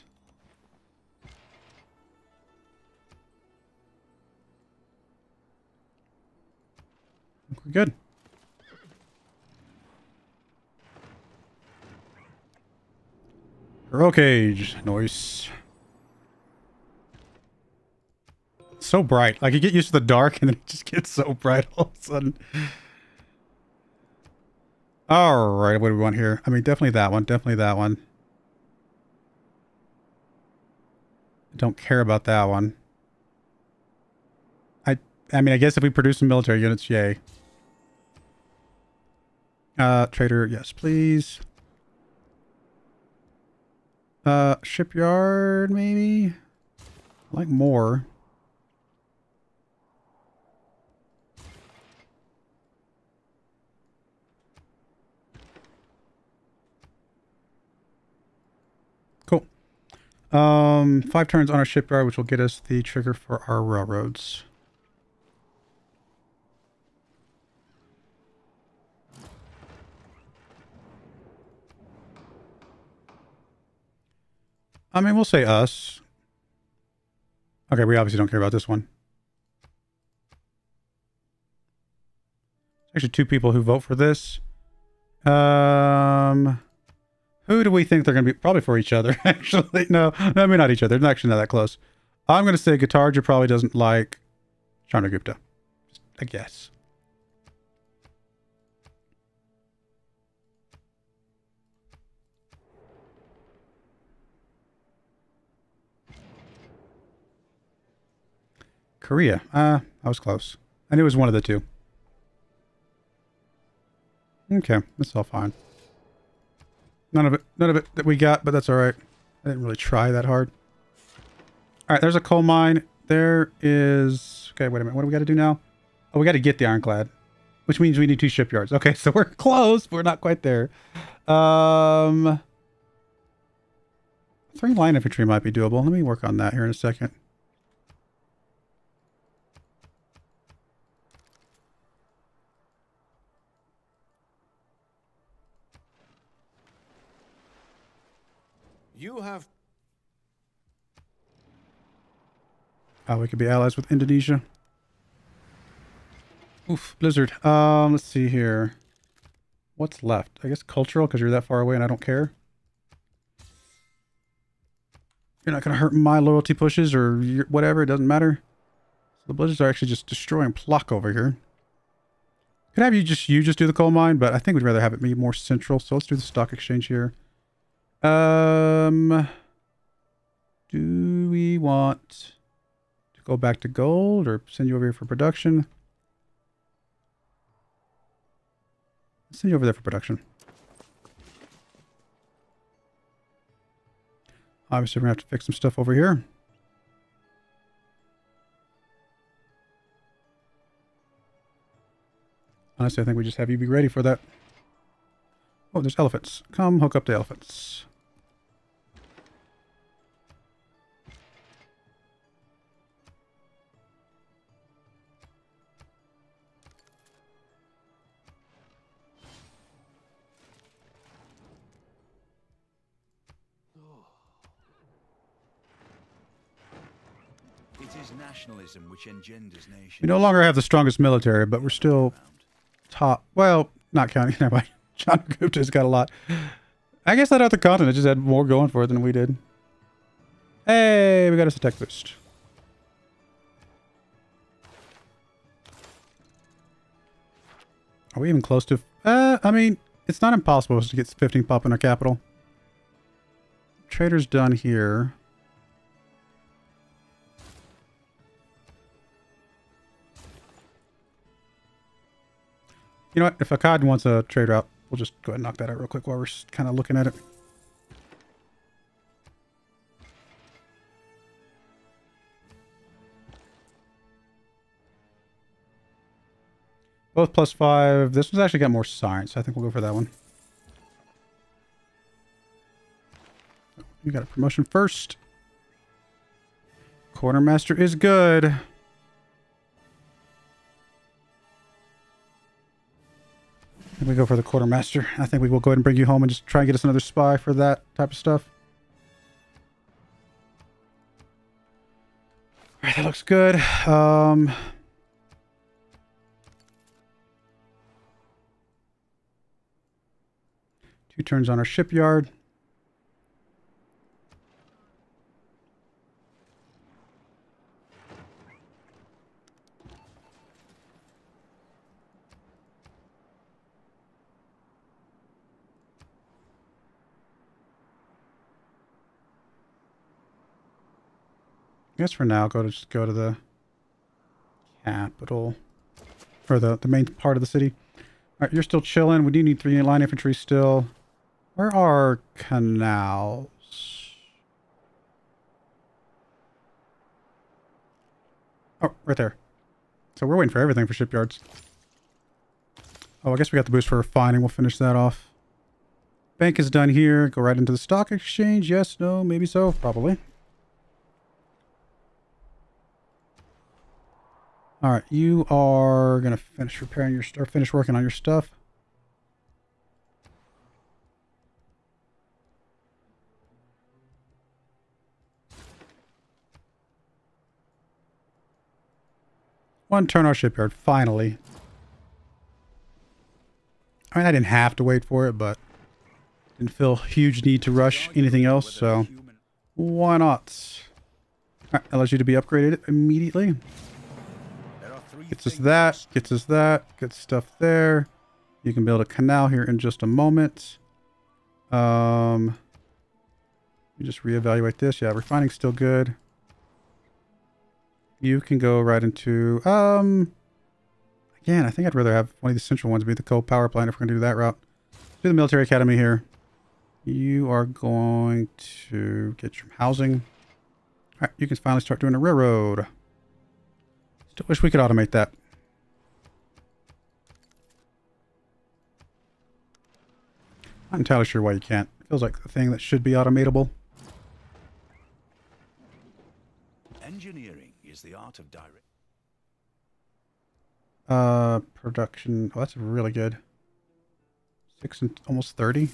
We're good. Roll cage. Nice. It's so bright. Like, you get used to the dark and then it just gets so bright all of a sudden. Alright, what do we want here? I mean, definitely that one. Definitely that one. I don't care about that one. I mean, I guess if we produce some military units, yay. Trader, yes, please. Shipyard, maybe? I like more. Cool. 5 turns on our shipyard, which will get us the trigger for our railroads. I mean, we'll say us. Okay, we obviously don't care about this one. There's actually 2 people who vote for this. Who do we think they're going to be? Probably for each other, actually. No, I mean, not each other. They're actually not that close. I'm going to say Guitarja probably doesn't like Chandragupta. I guess. Korea. I was close. I knew it was one of the 2. Okay, that's all fine. None of it that we got, but that's all right. I didn't really try that hard. All right, there's a coal mine. There is... Okay, wait a minute. What do we got to do now? Oh, we got to get the ironclad, which means we need 2 shipyards. Okay, so we're close, but we're not quite there. 3 line infantry might be doable. Let me work on that here in a second. You have... Oh, we could be allies with Indonesia. Oof, blizzard. Let's see here. What's left? I guess cultural, because you're that far away and I don't care. You're not going to hurt my loyalty pushes or your, whatever. It doesn't matter. So the blizzards are actually just destroying Plock over here. Could have you just do the coal mine, but I think we'd rather have it be more central. So let's do the stock exchange here. Do we want to go back to gold or send you over here for production? Let's send you over there for production. Obviously, we're going to have to fix some stuff over here. Honestly, I think we just have you be ready for that. Oh, there's elephants. Come hook up the elephants. It is nationalism which engenders nations. We no longer have the strongest military, but we're still top. Well, not counting everybody. John Gupta's got a lot. I guess that other continent just had more going for it than we did. Hey, we got us a tech boost. Are we even close to... I mean, it's not impossible to get 15 pop in our capital. Trader's done here. You know what? If Akkad wants a trade route, we'll just go ahead and knock that out real quick while we're kind of looking at it. Both +5. This one's actually got more science. I think we'll go for that one. You got a promotion first. Quartermaster is good. We go for the quartermaster. I think we will go ahead and bring you home and just try and get us another spy for that type of stuff. All right, that looks good. Two turns on our shipyard. I guess for now, just go to the capital or the main part of the city. All right, you're still chilling. We do need 3 line infantry still. Where are canals? Oh, right there. So we're waiting for everything for shipyards. Oh, I guess we got the boost for refining. We'll finish that off. Bank is done here. Go right into the stock exchange. Yes, no, maybe so, probably. All right, you are gonna finish repairing your stuff, finish working on your stuff. One turn our shipyard, finally. I mean, I didn't have to wait for it, but didn't feel a huge need to rush anything else, so why not? All right, allows you to be upgraded immediately. Gets us that, gets us that. Good stuff there. You can build a canal here in just a moment. You just reevaluate this. Yeah, refining's still good. You can go right into... Again, I think I'd rather have one of the central ones be the coal power plant if we're going to do that route. Do the military academy here. You are going to get your housing. All right, you can finally start doing a railroad. Still wish we could automate that. I'm not entirely sure why you can't. It feels like the thing that should be automatable. Engineering is the art of direct. Production. Oh, that's really good. 6 and almost 30.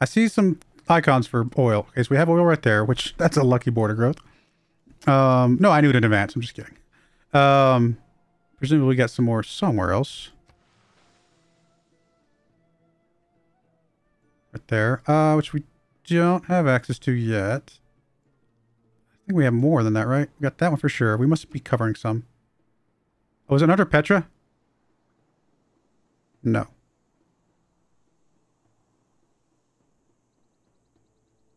I see some icons for oil. Okay, so we have oil right there, which that's a lucky border growth. No, I knew it in advance. I'm just kidding. Presumably we got some more somewhere else. Right there. Which we don't have access to yet. I think we have more than that, right? We got that one for sure. We must be covering some. Oh, is it under Petra? No.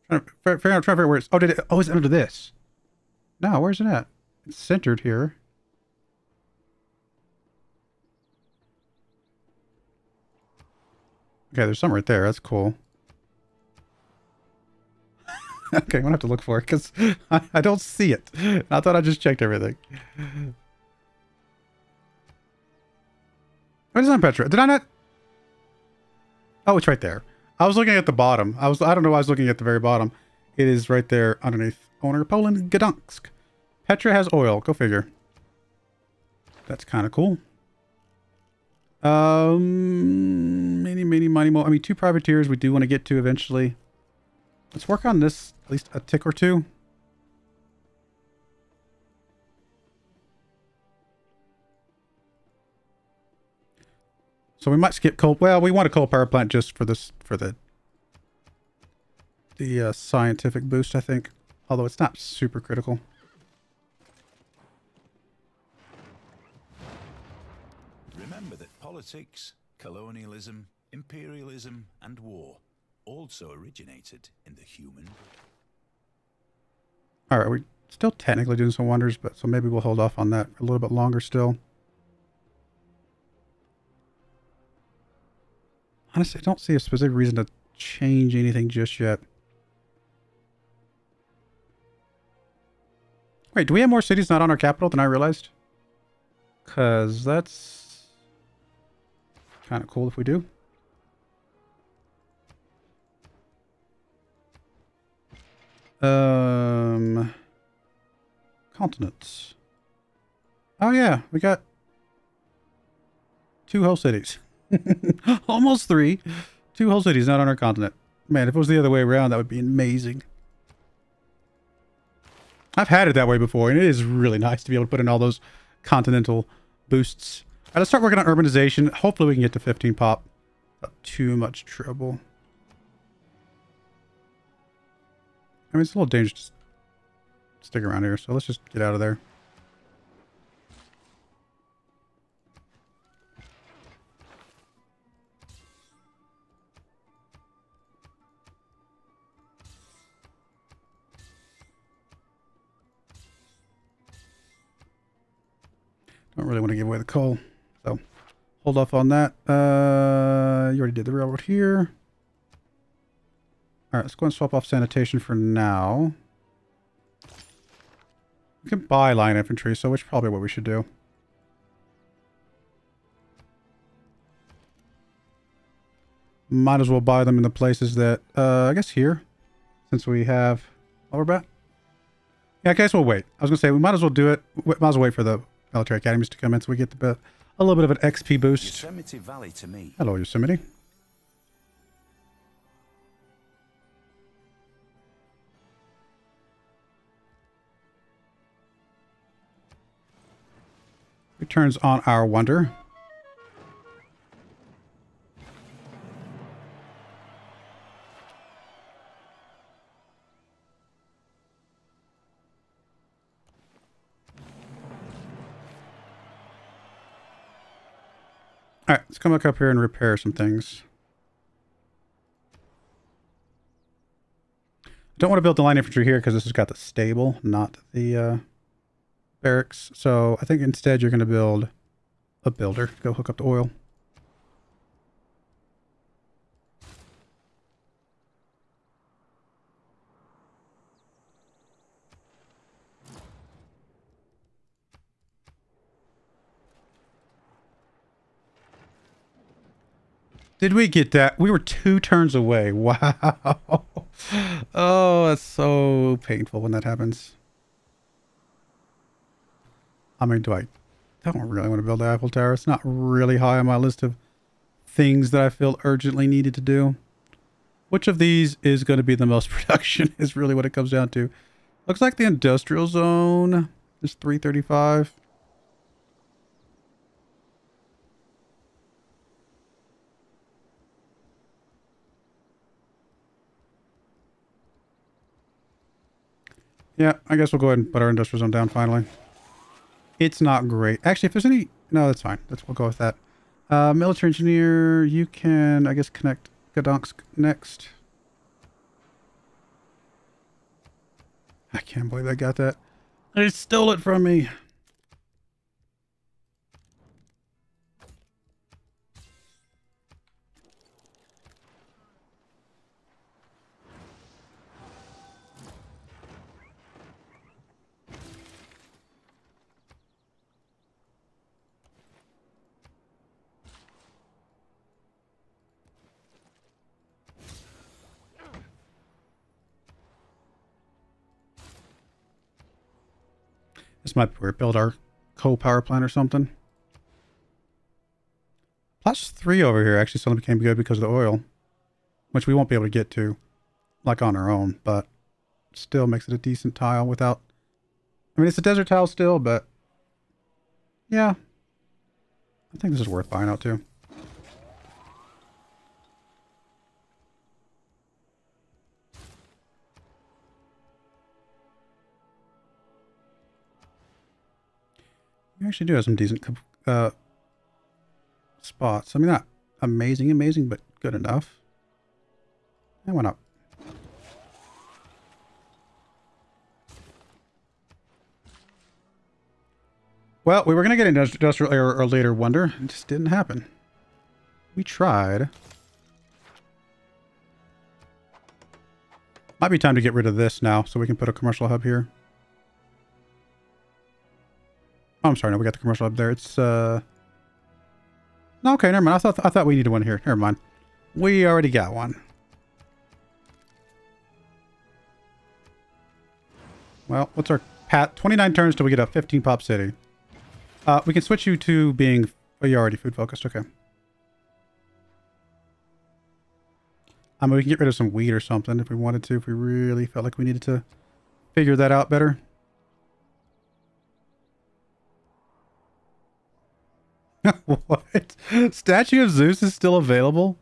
Trying to figure out where it's... Oh, did it... Oh, it's under this. No, where's it at? It's centered here. Okay, there's some right there. That's cool. Okay, I'm gonna have to look for it because I don't see it. I thought I just checked everything. It's not Petra. Did I not? Oh, it's right there. I was looking at the bottom. I don't know why I was looking at the very bottom. It is right there underneath owner Poland Gdansk. Petra has oil. Go figure. That's kind of cool. Many more. I mean, 2 privateers we do want to get to eventually. Let's work on this at least a tick or two. So we might skip coal. Well, we want a coal power plant just for this, for the scientific boost, I think. Although it's not super critical. Remember that politics, colonialism, imperialism, and war also originated in the human. All right, we're still technically doing some wonders, but so maybe we'll hold off on that a little bit longer still. Honestly, I don't see a specific reason to change anything just yet. Wait, do we have more cities not on our capital than I realized? Because that's kind of cool if we do. Continents. Oh yeah, we got 2 whole cities. Almost 3. 2 whole cities not on our continent. Man, if it was the other way around, that would be amazing. I've had it that way before, and it is really nice to be able to put in all those continental boosts. All right, let's start working on urbanization. Hopefully we can get to 15 pop. Not too much trouble. I mean, it's a little dangerous to stick around here, so let's just get out of there. Don't really want to give away the coal, so hold off on that. You already did the railroad here. All right, let's go and swap off sanitation for now. We can buy line infantry, so which is probably what we should do. Might as well buy them in the places that, I guess here, since we have... Oh, we're back? Yeah, I guess we'll wait. I was going to say, we might as well do it. We might as well wait for the military academies to come in so we get the, a little bit of an XP boost. Yosemite Valley to me. Hello, Yosemite. Returns on our wonder. All right, let's come back up here and repair some things. I don't want to build the line infantry here because this has got the stable, not the barracks. So I think instead you're going to build a builder. Go hook up the oil. Did we get that? We were 2 turns away. Wow. Oh, that's so painful when that happens. I mean, I don't really want to build an Apple Tower. It's not really high on my list of things that I feel urgently needed to do. Which of these is going to be the most production is really what it comes down to. Looks like the industrial zone is 335. Yeah, I guess we'll go ahead and put our industrial zone down finally. It's not great. Actually, if there's any... No, that's fine. We'll go with that. Military engineer, you can, I guess, connect Gdansk next. I can't believe I got that. They stole it from me. This might be where we build our coal power plant or something. +3 over here actually suddenly became good because of the oil, which we won't be able to get to like on our own, but still makes it a decent tile without, I mean, it's a desert tile still, but yeah, I think this is worth buying out too. We actually do have some decent spots. I mean, not amazing, but good enough. And why not? Well, we were going to get an industrial era or later wonder. It just didn't happen. We tried. Might be time to get rid of this now so we can put a commercial hub here. Oh, I'm sorry. No, we got the commercial up there. It's, no, okay, never mind. I thought we needed one here. Never mind. We already got one. Well, what's our pat? 29 turns till we get a 15 pop city. We can switch you to being... Oh, you're already food focused. Okay. I mean, we can get rid of some wheat or something if we wanted to, if we really felt like we needed to figure that out better. What? Statue of Zeus is still available?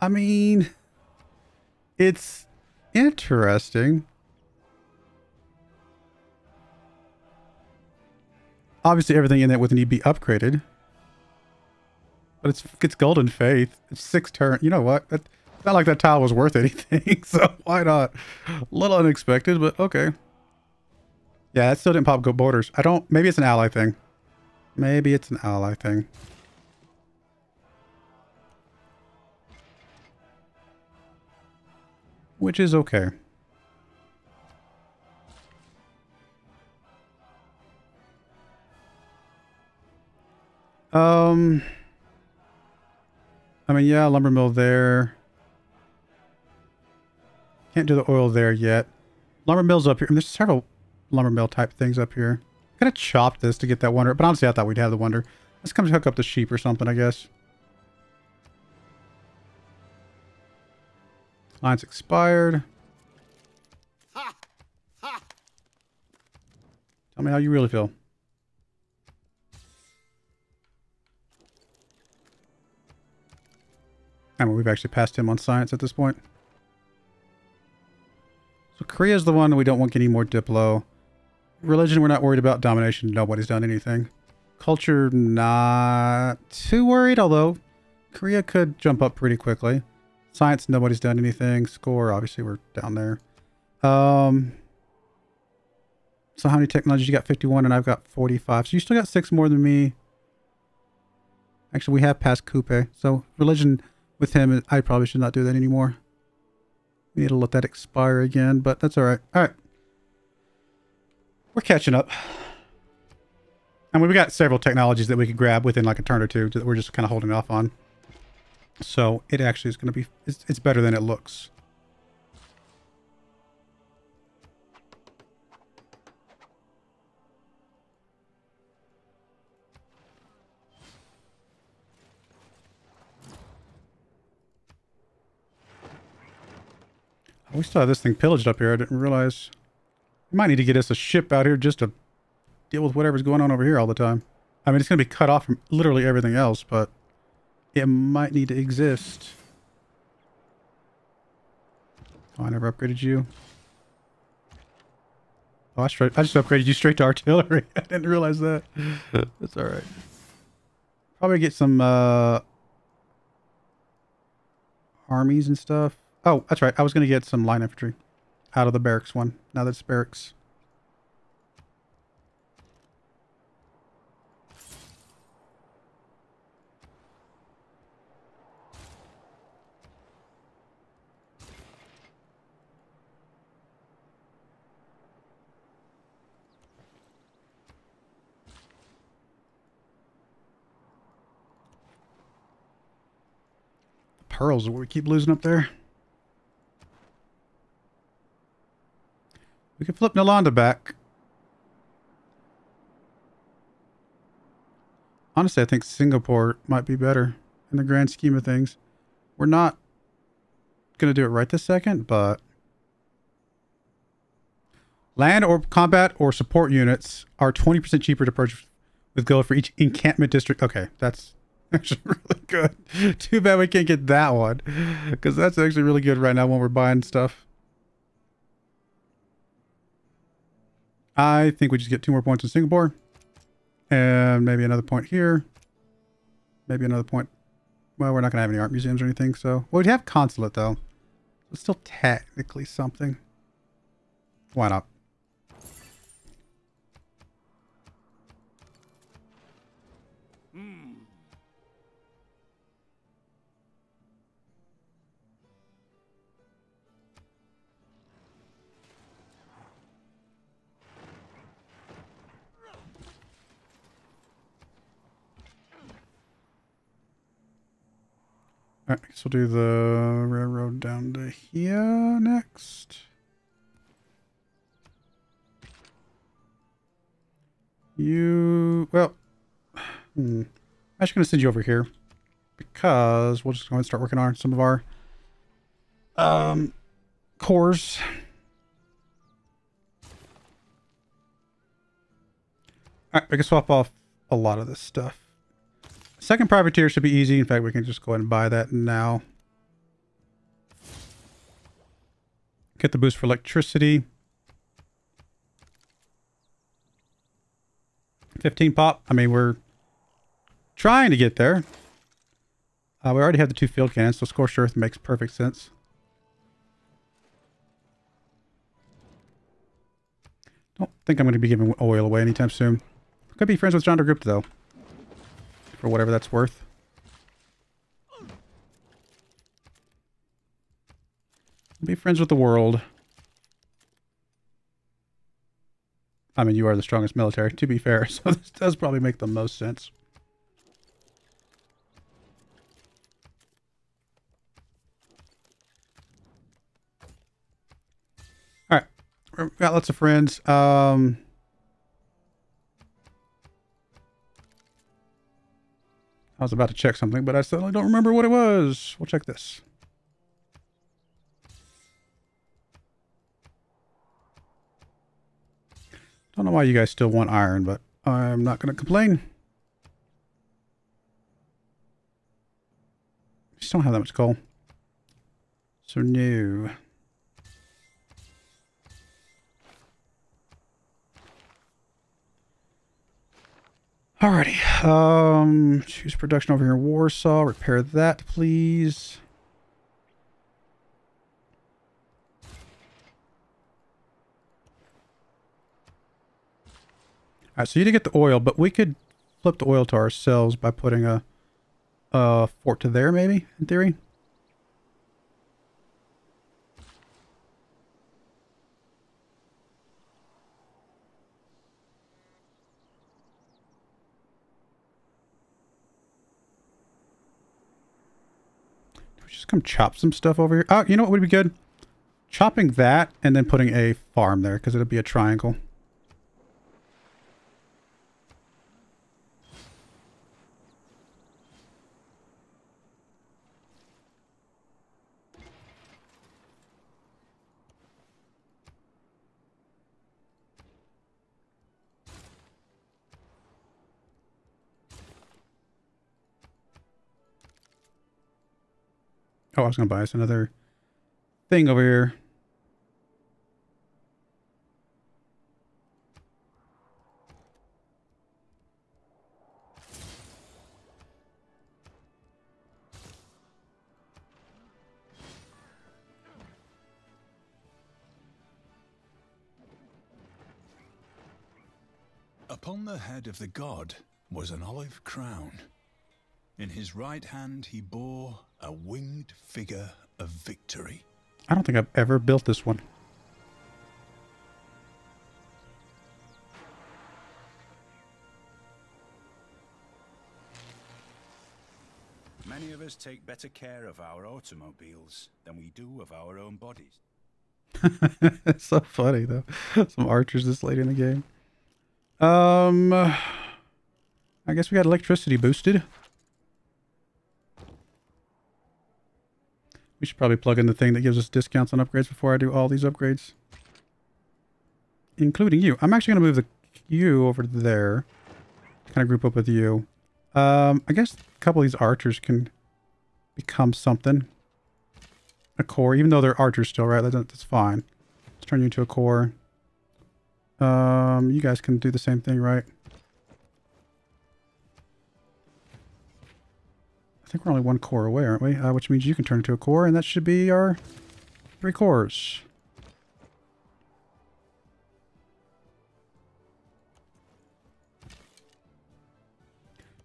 I mean, it's interesting. Obviously, everything in that would need to be upgraded. But it's Golden Faith. It's 6 turn. You know what? It's not like that tile was worth anything, so why not? A little unexpected, but okay. Yeah, that still didn't pop borders. I don't... Maybe it's an ally thing. Maybe it's an ally thing. Which is okay. I mean, yeah, lumber mill there. Can't do the oil there yet. Lumber mill's up here. I mean, there's several... lumber mill type things up here. Gonna chop this to get that wonder, but honestly I thought we'd have the wonder. Let's come hook up the sheep or something, I guess. Lines expired. Tell me how you really feel. I mean, we've actually passed him on science at this point. So Korea's the one we don't want any more Diplo. Religion, we're not worried about. Domination, nobody's done anything. Culture, not too worried, although Korea could jump up pretty quickly. Science, nobody's done anything. Score, obviously, we're down there. So how many technologies? You got 51 and I've got 45. So you still got 6 more than me. Actually, we have passed Coupe. So religion with him, I probably should not do that anymore. We need to let that expire again, but that's all right. All right. We're catching up. And we've got several technologies that we could grab within like a turn or two that we're just kind of holding off on. So it actually is going to be, it's better than it looks. We still have this thing pillaged up here. I didn't realize. We might need to get us a ship out here just to deal with whatever's going on over here all the time. I mean, it's going to be cut off from literally everything else, but it might need to exist. Oh, I never upgraded you. Oh, I just upgraded you straight to artillery. I didn't realize that. That's all right. Probably get some armies and stuff. Oh, that's right. I was going to get some line infantry out of the barracks one. Now that's barracks. The pearls are what we keep losing up there. We can flip Nalanda back. Honestly, I think Singapore might be better in the grand scheme of things. We're not going to do it right this second, but land or combat or support units are 20% cheaper to purchase with gold for each encampment district. Okay, that's actually really good. Too bad we can't get that one, because that's actually really good right now when we're buying stuff. I think we just get 2 more points in Singapore and maybe another point here. Maybe another point. Well, we're not going to have any art museums or anything. So, well, we'd have consulate though. It's still technically something. Why not? Alright, I guess we'll do the railroad down to here next. I'm actually going to send you over here because we'll just go ahead and start working on some of our cores. Alright, we can swap off a lot of this stuff. Second privateer should be easy. In fact, we can just go ahead and buy that now. Get the boost for electricity. 15 pop. I mean, we're trying to get there. We already have the 2 field cannons, so scorched earth makes perfect sense. Don't think I'm going to be giving oil away anytime soon. Could be friends with John DeGroot, though. For whatever that's worth. Be friends with the world. I mean, you are the strongest military, to be fair, so this does probably make the most sense. Alright. We've got lots of friends. I was about to check something, but I suddenly don't remember what it was. We'll check this. Don't know why you guys still want iron, but I'm not going to complain. Just don't have that much coal. So no. Alrighty, choose production over here in Warsaw. Repair that, please. Alright, so you did get the oil, but we could flip the oil to ourselves by putting a fort to there, maybe, in theory. just come chop some stuff over here. Oh, you know what would be good? Chopping that and then putting a farm there, because it'll be a triangle. Oh, I was going to buy us another thing over here. Upon the head of the god was an olive crown. In his right hand he bore a winged figure of victory. I don't think I've ever built this one. Many of us take better care of our automobiles than we do of our own bodies. It's so funny though. Some archers this late in the game. I guess we got electricity boosted. We should probably plug in the thing that gives us discounts on upgrades before I do all these upgrades. Including you. I'm actually going to move you over there. Kind of group up with you. I guess a couple of these archers can become something. A core. Even though they're archers still, right? That's fine. Let's turn you into a core. You guys can do the same thing, right? I think we're only one core away, aren't we? Which means you can turn into a core, and that should be our 3 cores.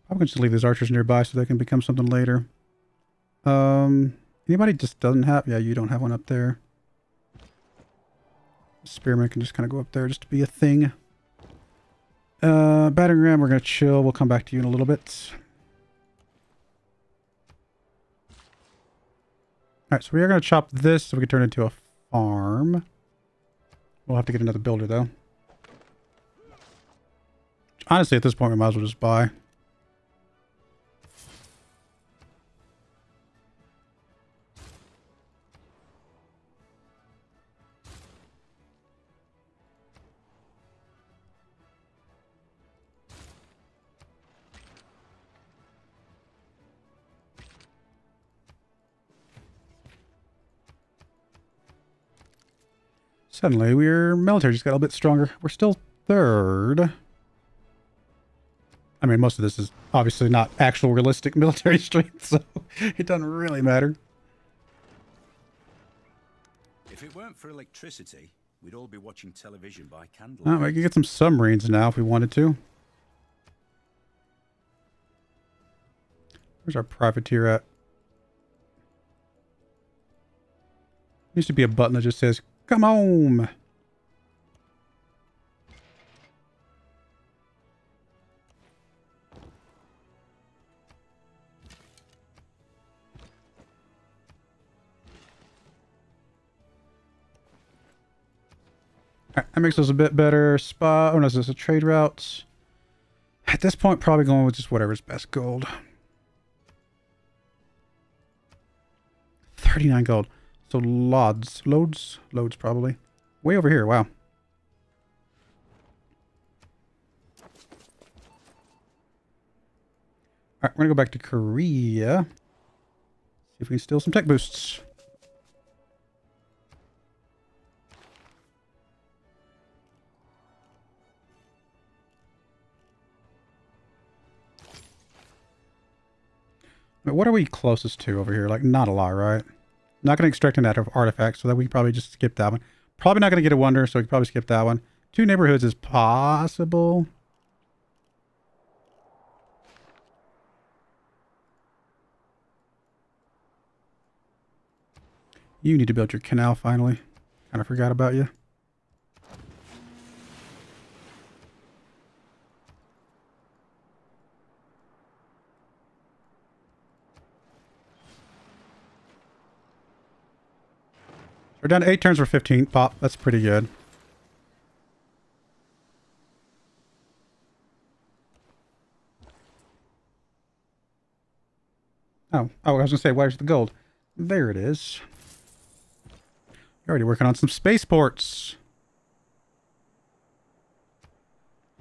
I'm going to just leave these archers nearby so they can become something later. Anybody just doesn't have... Yeah, you don't have one up there. Spearman can just kind of go up there just to be a thing. Battering ram, we're going to chill. We'll come back to you in a little bit. Alright, so we are going to chop this so we can turn it into a farm. We'll have to get another builder, though. Honestly, at this point, we might as well just buy. Suddenly, we're military just got a little bit stronger. We're still 3rd. I mean, most of this is obviously not actual realistic military strength, so it doesn't really matter. If it weren't for electricity, we'd all be watching television by candlelight. Oh, we could get some submarines now if we wanted to. Where's our privateer at? There used to be a button that just says... Come home. All right, that makes us a bit better. Spa. Oh no, is this a trade route? At this point, probably going with just whatever's best gold. 39 gold. So loads probably. Way over here, wow. Alright, we're gonna go back to Korea. See if we can steal some tech boosts. But what are we closest to over here? Like, not a lot, right? Not going to extract an artifact, so that we can probably just skip that one. Probably not going to get a wonder, so we can probably skip that one. 2 neighborhoods is possible. You need to build your canal finally. Kind of forgot about you. We're down to 8 turns for 15 pop. That's pretty good. Oh, I was gonna say, where's the gold? There it is. You're already working on some spaceports.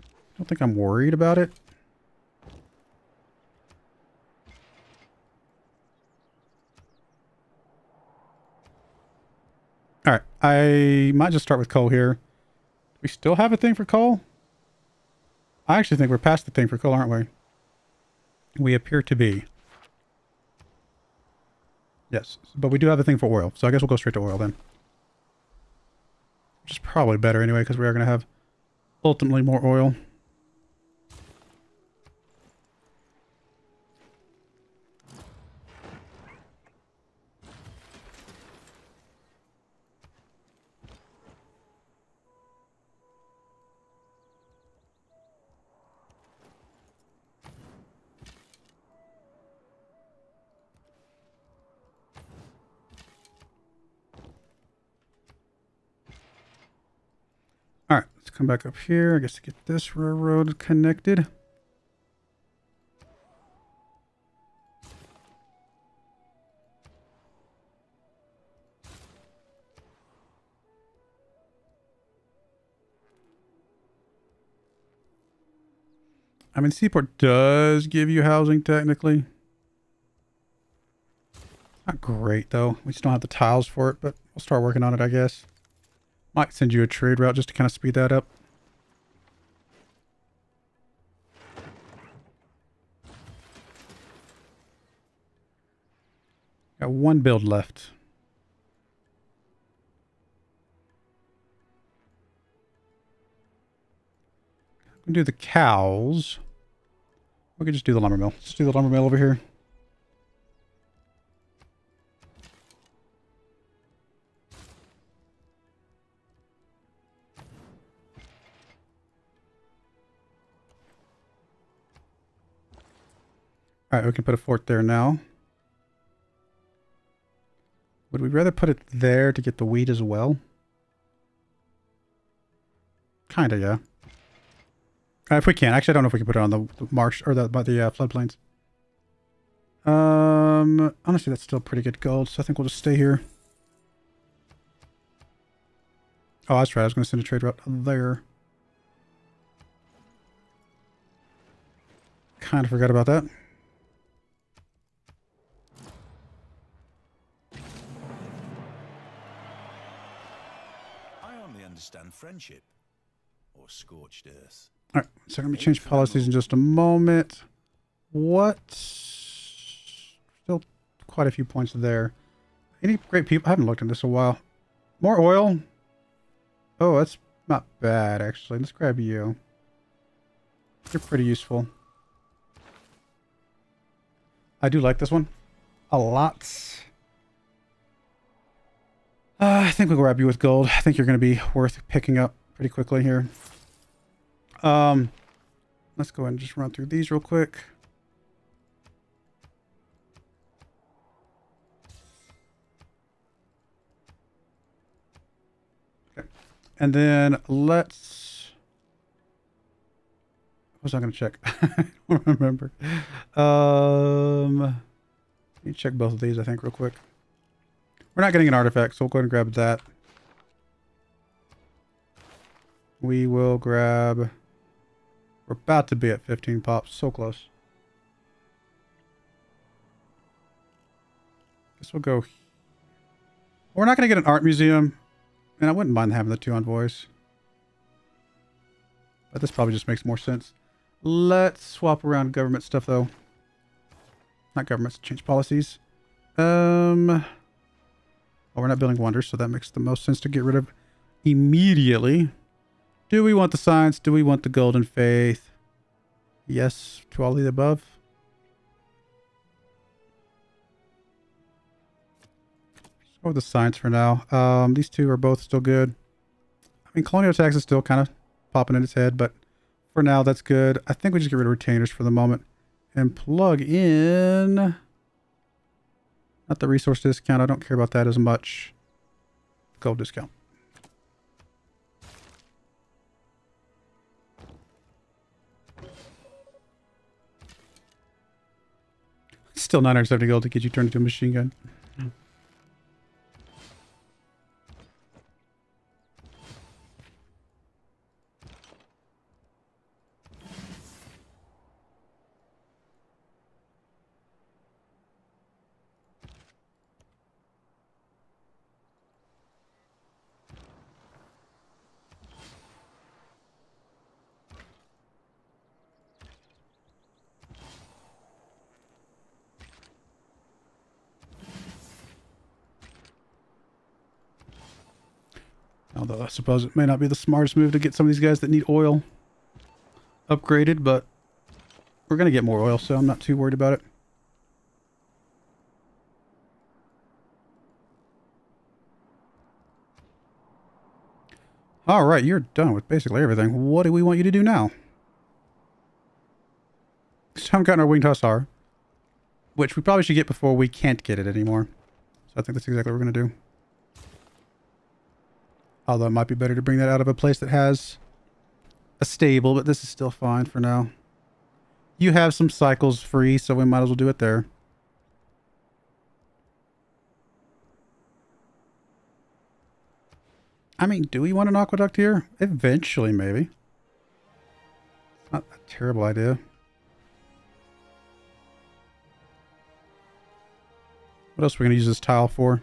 I don't think I'm worried about it. Alright, I might just start with coal here. We still have a thing for coal? I actually think we're past the thing for coal, aren't we? We appear to be. Yes, but we do have a thing for oil, so I guess we'll go straight to oil then. Which is probably better anyway, because we are going to have ultimately more oil. Come back up here, I guess, to get this railroad connected. I mean, Seaport does give you housing, technically. Not great, though. We just don't have the tiles for it, but we'll start working on it, I guess. Might send you a trade route just to kind of speed that up. Got one build left. We can do the cows. We can just do the lumber mill. Let's do the lumber mill over here. Alright, we can put a fort there now. Would we rather put it there to get the wheat as well? Kinda, yeah. If we can. Actually, I don't know if we can put it on the marsh or by the floodplains. Honestly, that's still pretty good gold, so I think we'll just stay here. Oh, that's right. I was going to send a trade route there. Kind of forgot about that. Friendship or scorched earth. All right, so I'm gonna change policies in just a moment. What? Still quite a few points there. Any great people? I haven't looked at this in a while. More oil. Oh, that's not bad actually. Let's grab you. You're pretty useful. I do like this one a lot. I think we'll grab you with gold. I think you're going to be worth picking up pretty quickly here. Let's go ahead and just run through these real quick. Okay. And then let's... What was I going to check? I don't remember. Let me check both of these, I think, real quick. We're not getting an artifact, so we'll go ahead and grab that. We will grab... We're about to be at 15 pops. So close. Guess we'll go... We're not going to get an art museum. And I wouldn't mind having the two envoys. But this probably just makes more sense. Let's swap around government stuff, though. Not governments, change policies. Well, we're not building wonders, so that makes the most sense to get rid of immediately. Do we want the science? Do we want the golden faith? Yes to all of the above. Let's go with the science for now. These two are both still good. I mean, colonial tax is still kind of popping in its head, but for now, that's good. I think we just get rid of retainers for the moment and plug in... Not the resource discount. I don't care about that as much. gold discount. Still 970 gold to get you turned into a machine gun. Although I suppose it may not be the smartest move to get some of these guys that need oil upgraded, but we're going to get more oil, so I'm not too worried about it. All right, you're done with basically everything. What do we want you to do now? So I've gotten our Winged Hussar, which we probably should get before we can't get it anymore. So I think that's exactly what we're going to do. Although it might be better to bring that out of a place that has a stable, but this is still fine for now. You have some cycles free, so we might as well do it there. I mean, do we want an aqueduct here? Eventually, maybe. Not a terrible idea. What else are we going to use this tile for?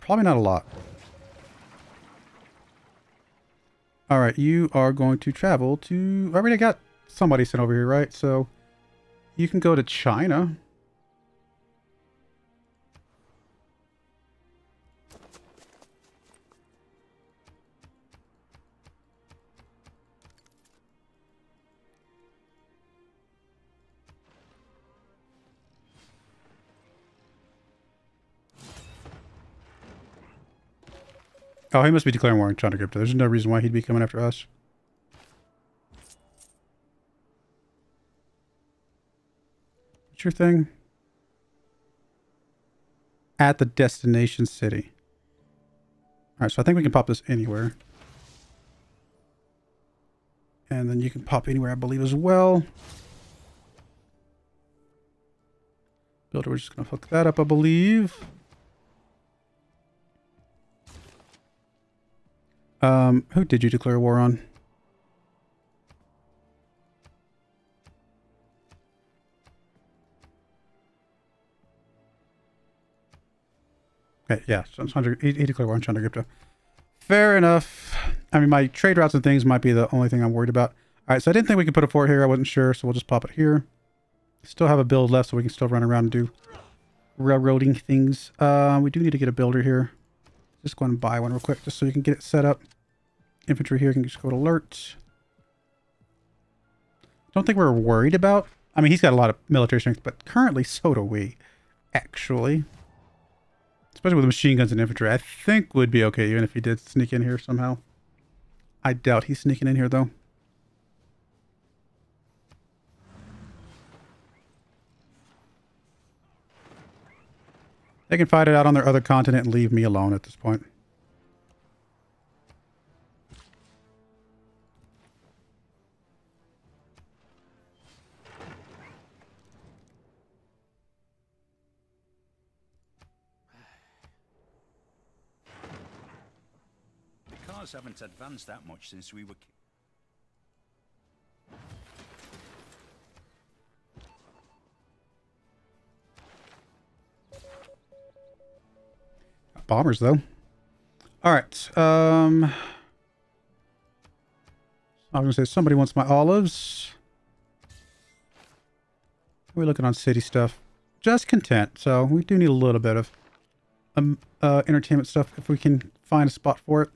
Probably not a lot. All right, you are going to travel to... I already got somebody sent over here, right? So you can go to China. Oh, he must be declaring war on China crypto. There's no reason why he'd be coming after us. What's your thing? At the destination city. All right, so I think we can pop this anywhere. And then you can pop anywhere, I believe, as well. Builder, we're just going to hook that up, I believe. Who did you declare war on? Okay, yeah, so he declared war on Chandragupta. Fair enough. I mean, my trade routes and things might be the only thing I'm worried about. All right, so I didn't think we could put a fort here. I wasn't sure, so we'll just pop it here. Still have a build left, so we can still run around and do railroading things. We do need to get a builder here. Just go and buy one real quick, just so you can get it set up. Infantry here can just go to alert. Don't think we're worried about... I mean, he's got a lot of military strength, but currently so do we, actually. Especially with machine guns and infantry, I think would be okay, even if he did sneak in here somehow. I doubt he's sneaking in here, though. They can fight it out on their other continent and leave me alone at this point. The cars haven't advanced that much since we were... Bombers, though. All right. I was going to say somebody wants my olives. We're looking on city stuff. Just content. So we do need a little bit of entertainment stuff if we can find a spot for it.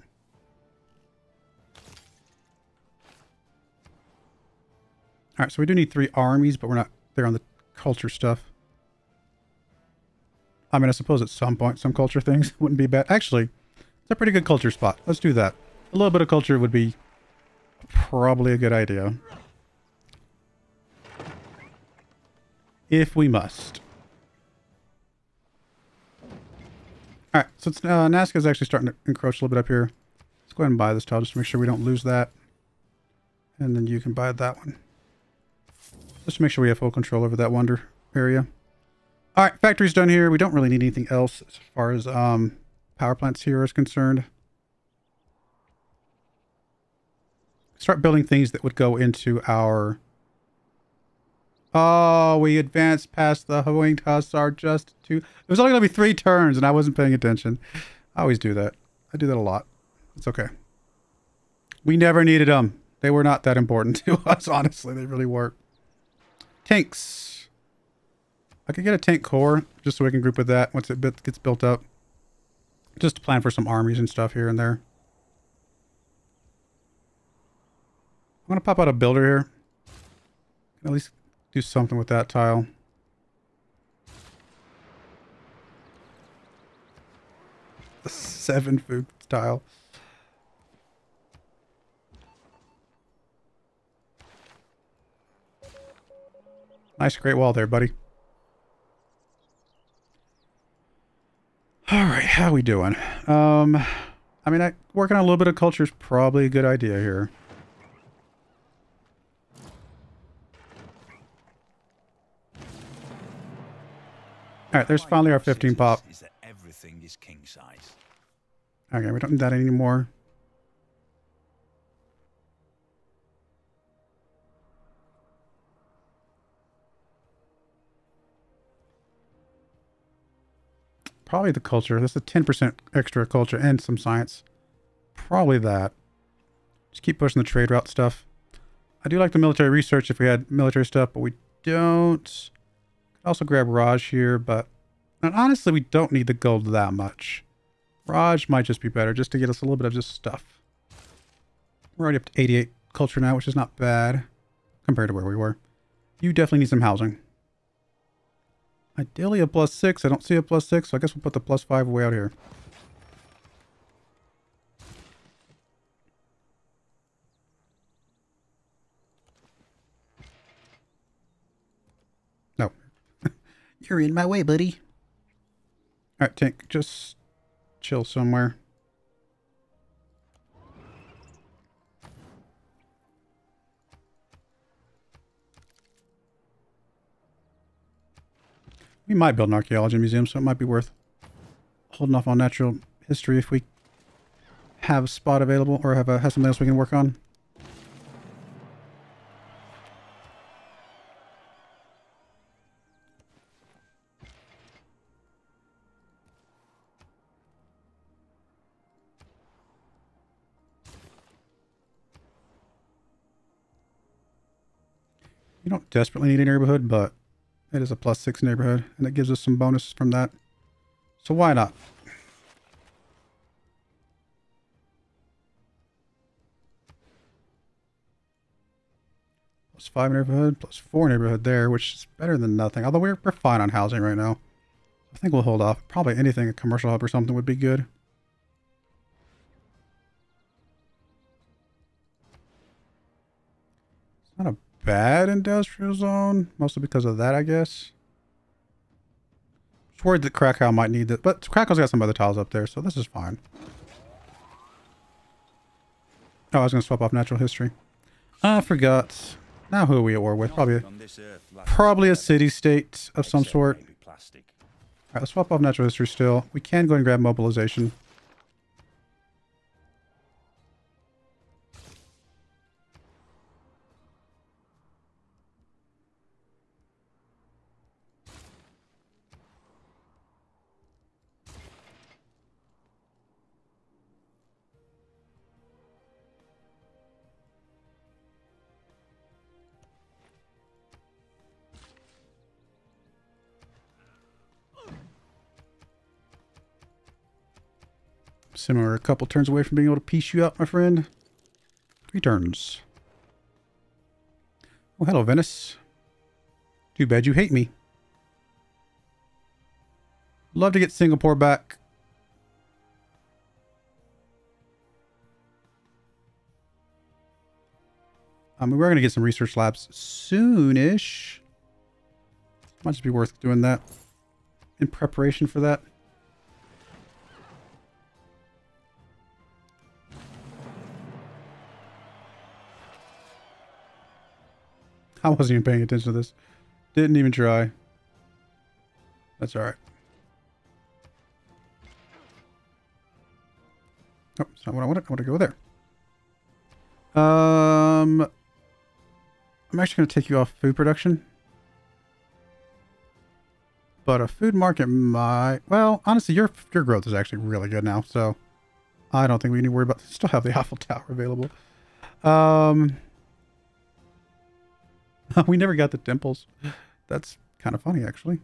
All right. So we do need 3 armies, but we're not there on the culture stuff. I mean, I suppose at some point, some culture things wouldn't be bad. Actually, it's a pretty good culture spot. Let's do that. A little bit of culture would be probably a good idea. If we must. All right, so Since Nazca is actually starting to encroach a little bit up here, let's go ahead and buy this tile just to make sure we don't lose that. And then you can buy that one. Just to make sure we have full control over that wonder area. All right, factory's done here. We don't really need anything else as far as power plants here is concerned. Start building things that would go into our... Oh, we advanced past the Winged Hussar just to... It was only going to be 3 turns, and I wasn't paying attention. I always do that. I do that a lot. It's okay. We never needed them. They were not that important to us, honestly. They really were. Tanks. I could get a tank core, just so we can group with that once it gets built up. Just to plan for some armies and stuff here and there. I'm going to pop out a builder here. At least do something with that tile. The 7 food tile. Nice great wall there, buddy. All right, how we doing? I mean, working on a little bit of culture is probably a good idea here. All right, there's finally our 15 pop. Everything is king size. Okay, we don't need that anymore. Probably the culture. That's a 10% extra culture and some science. Probably that. Just keep pushing the trade route stuff. I do like the military research if we had military stuff, but we don't. Could also grab Raj here, but honestly, we don't need the gold that much. Raj might just be better just to get us a little bit of just stuff. We're already up to 88 culture now, which is not bad compared to where we were. You definitely need some housing. Ideally a +6. I don't see a +6, so I guess we'll put the +5 way out here. No. You're in my way, buddy. All right, Tank, just chill somewhere. We might build an archaeology museum, so it might be worth holding off on natural history if we have a spot available or have something else we can work on. You don't desperately need a neighborhood, but it is a +6 neighborhood, and it gives us some bonus from that. So why not? +5 neighborhood, +4 neighborhood there, which is better than nothing. Although we're fine on housing right now. I think we'll hold off. Probably anything, a commercial hub or something would be good. It's not a bad industrial zone, mostly because of that, I guess. It's worried that Krakow might need that, but Krakow's got some other tiles up there, so this is fine. Oh, I was going to swap off natural history. I forgot. Now who are we at war with? Probably a city-state of some sort. All right, let's swap off natural history still. We can go and grab mobilization. Similar, a couple turns away from being able to piece you out, my friend. 3 turns. Oh, hello, Venice. Too bad you hate me. Love to get Singapore back. We're going to get some research labs soonish. Might just be worth doing that in preparation for that. I wasn't even paying attention to this. Didn't even try. That's all right. Oh, it's not what I want. I want to go there. I'm actually going to take you off food production. But a food market might... Well, honestly, your growth is actually really good now. So I don't think we need to worry about... Still have the Eiffel Tower available. We never got the dimples. That's kind of funny, actually.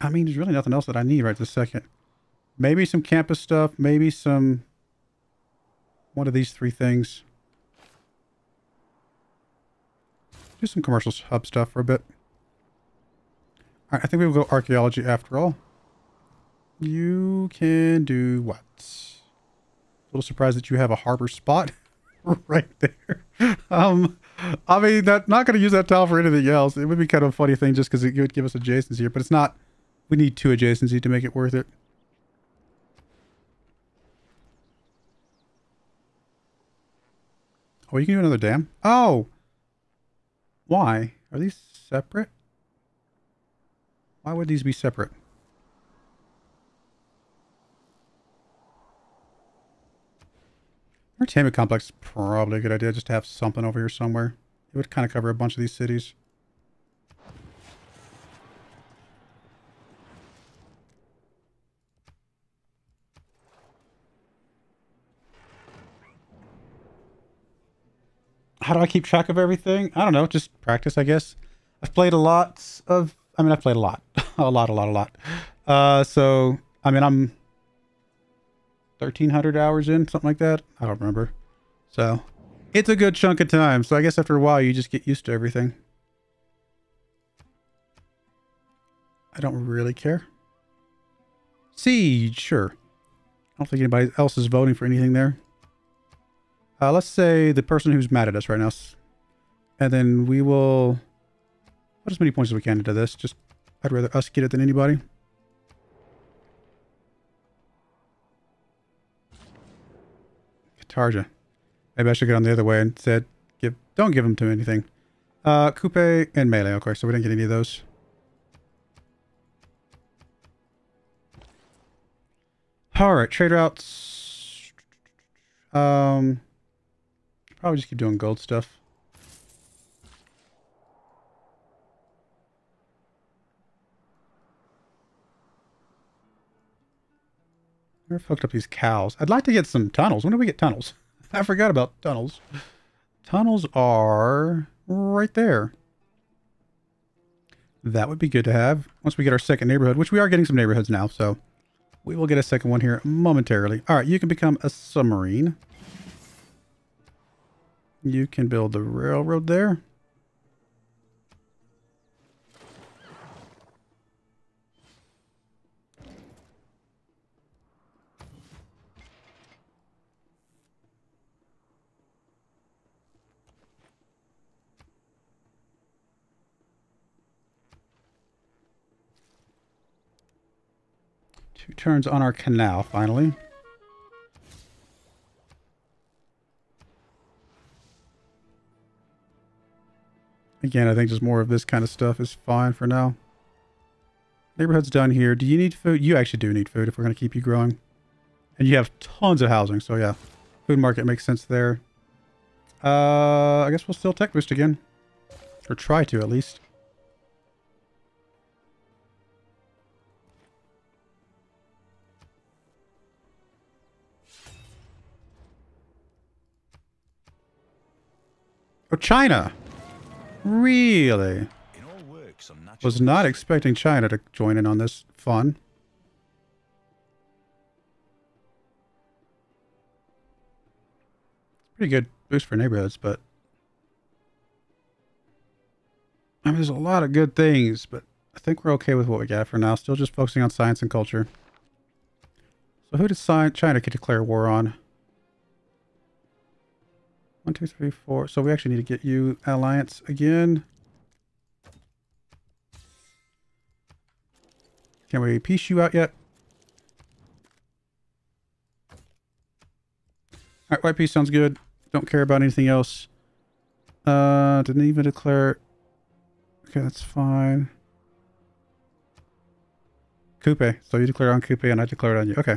I mean, there's really nothing else that I need right this second. Maybe some campus stuff. Maybe some... One of these three things. Do some commercial hub stuff for a bit. All right, I think we will go archaeology after all. You can do what? A little surprised that you have a harbor spot right there. I mean, that not going to use that tile for anything else. It would be kind of a funny thing just because it would give us adjacency here, but it's not. We need 2 adjacency to make it worth it. Oh, you can do another dam. Oh, why are these separate? Why would these be separate? Entertainment complex is probably a good idea, just to have something over here somewhere. It would kind of cover a bunch of these cities. How do I keep track of everything? I don't know, just practice, I guess. I've played a lot of... I mean, I've played a lot. a lot. So, I mean, I'm... 1,300 hours in, something like that. I don't remember. So it's a good chunk of time. So I guess after a while, you just get used to everything. I don't really care. Siege, sure. I don't think anybody else is voting for anything there. Let's say the person who's mad at us right now. And then we will put as many points as we can into this. Just, I'd rather us get it than anybody. Tarja. Maybe I should get on the other way and said, don't give them to anything. Coupe and melee, okay, so we didn't get any of those. Alright, trade routes. Probably just keep doing gold stuff. We're fucked up these cows. I'd like to get some tunnels. When do we get tunnels? I forgot about tunnels. Tunnels are right there. That would be good to have once we get our second neighborhood, which we are getting some neighborhoods now. So we will get a second one here momentarily. All right. You can become a submarine. You can build the railroad there. Two turns on our canal, finally. Again, I think just more of this kind of stuff is fine for now. Neighborhood's done here. Do you need food? You actually do need food if we're going to keep you growing. And you have tons of housing, so yeah. Food market makes sense there. I guess we'll still tech boost again. Or try to, at least. China, really was not expecting China to join in on this fun. Pretty good boost for neighborhoods, but I mean, there's a lot of good things, but I think we're okay with what we got for now. Still just focusing on science and culture. So who does China could declare war on? 1, 2, 3, 4. So we actually need to get you alliance again. Can we piece you out yet? All right, YP sounds good. Don't care about anything else. Didn't even declare. Okay, that's fine. Coupe. So you declared on Coupe and I declared on you. Okay.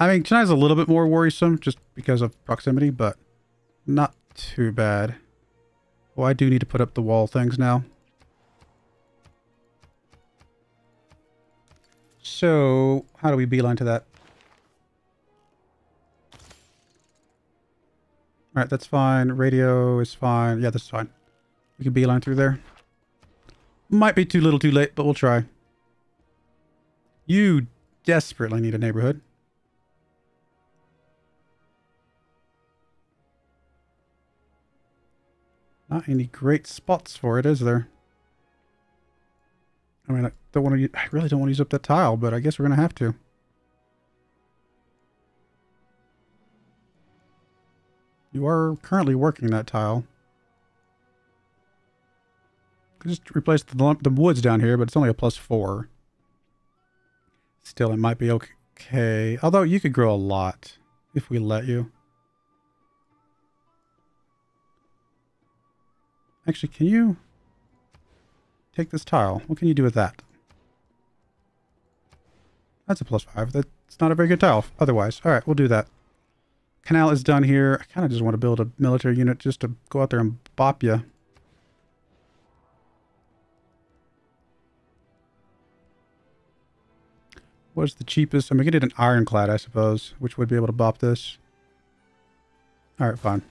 I mean, tonight's a little bit more worrisome just because of proximity, but not too bad. Well, I do need to put up the wall things now. So, how do we beeline to that? Alright, that's fine. Radio is fine. Yeah, this is fine. We can beeline through there. Might be too little too late, but we'll try. You desperately need a neighborhood. Not any great spots for it, is there? I mean, I really don't want to use up that tile, but I guess we're going to have to. You are currently working that tile. Could just replace the woods down here, but it's only a +4. Still, it might be okay. Although you could grow a lot if we let you. Actually, can you take this tile? What can you do with that? That's a +5. That's not a very good tile otherwise. All right, we'll do that. Canal is done here. I kind of just want to build a military unit just to go out there and bop you. What's the cheapest? I mean, we could get an ironclad, I suppose, which would be able to bop this. All right, fine.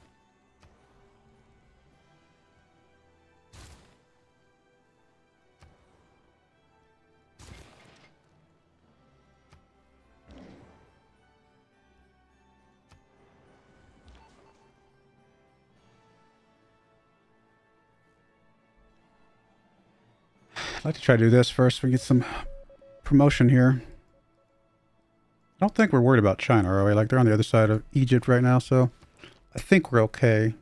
I'd like to try to do this first. We get some promotion here. I don't think we're worried about China, are we? Like, they're on the other side of Egypt right now, so I think we're okay.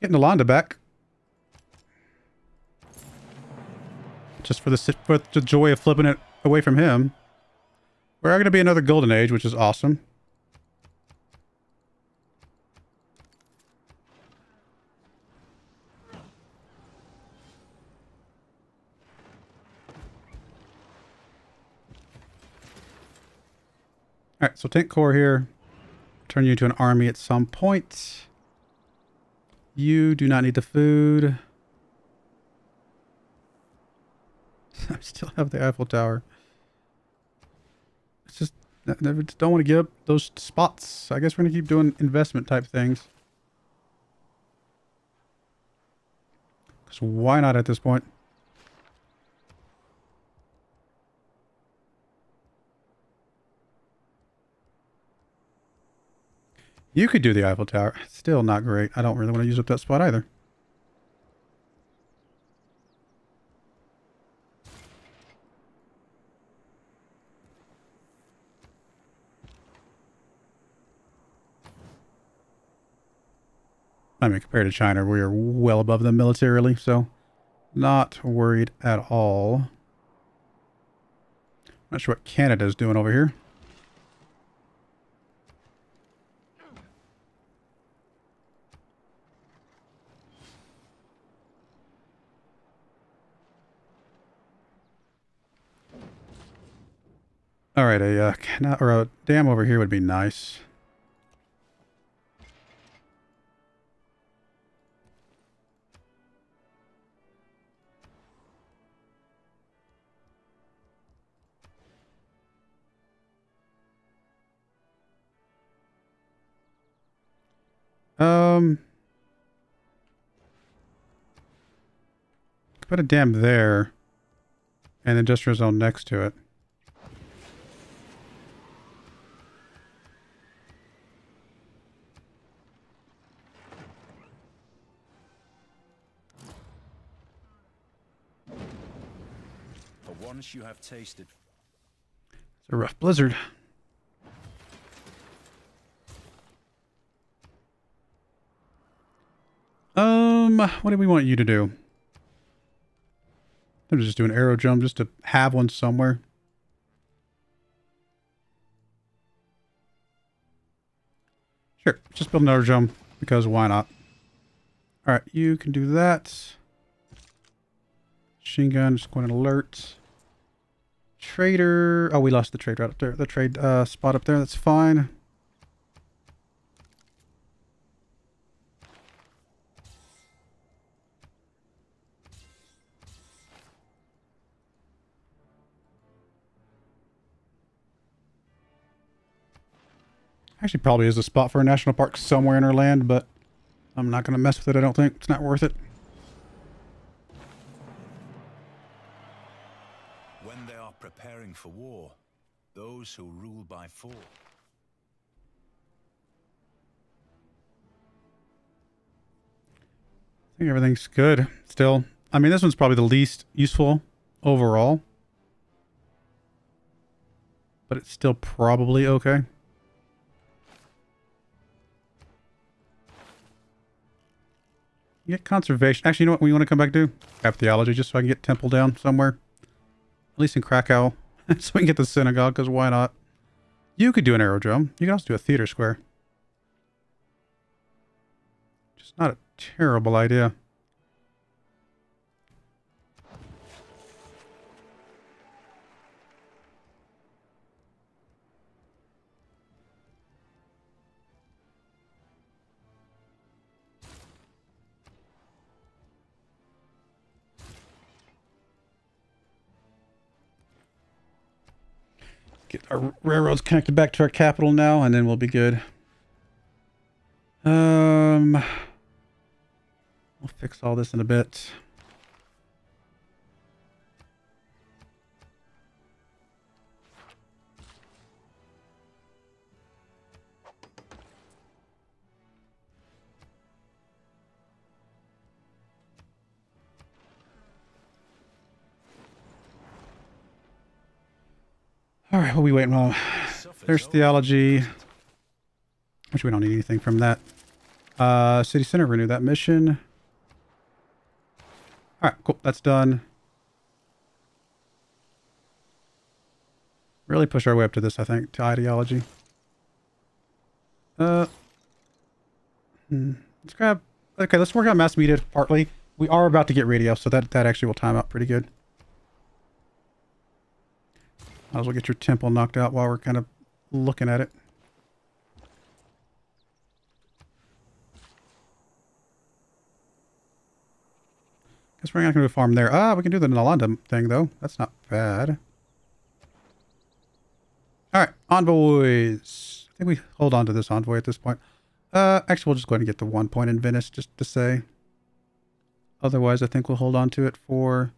Getting Alanda back. Just for the joy of flipping it away from him. We're going to be another golden age, which is awesome. Alright, so tank corps here. Turn you into an army at some point. You do not need the food. I still have the Eiffel Tower. It's just, I don't want to give up those spots. I guess we're going to keep doing investment type things. Because why not at this point? You could do the Eiffel Tower. Still not great. I don't really want to use up that spot either. I mean, compared to China, we are well above them militarily, so not worried at all. Not sure what Canada's doing over here. All right, a canal or a dam over here would be nice. Put a dam there, and an industrial zone next to it. Once you have tasted. It's a rough blizzard. What do we want you to do? I'm just doing arrow drum just to have one somewhere. Sure, just build another drum because why not? All right, you can do that. Machine gun, just going to alert. Trader. Oh, we lost the trade right up there. The trade spot up there. That's fine. Actually, probably is a spot for a national park somewhere in our land, but I'm not going to mess with it. I don't think it's not worth it. When they are preparing for war, those who rule by force. I think everything's good still. I mean, this one's probably the least useful overall, but it's still probably okay. Get conservation. Actually, you know what we want to come back to? Crap theology, just so I can get temple down somewhere. At least in Krakow. So we can get the synagogue, because why not? You could do an aerodrome. You can also do a theater square. Just not a terrible idea. Get our railroads connected back to our capital now, and then we'll be good. We'll fix all this in a bit. All right, what are we waiting on? There's theology, which we don't need anything from that. City center, renew that mission. All right, cool, that's done. Really push our way up to this, I think, to ideology. Let's grab, okay, let's work on mass media partly. We are about to get radio, so that actually will time out pretty good. Might as well get your temple knocked out while we're kind of looking at it. Guess we're not going to do a farm there. Ah, we can do the Nalanda thing, though. That's not bad. All right, envoys. I think we hold on to this envoy at this point. Actually, we'll just go ahead and get the 1 point in Venice, just to say. Otherwise, I think we'll hold on to it for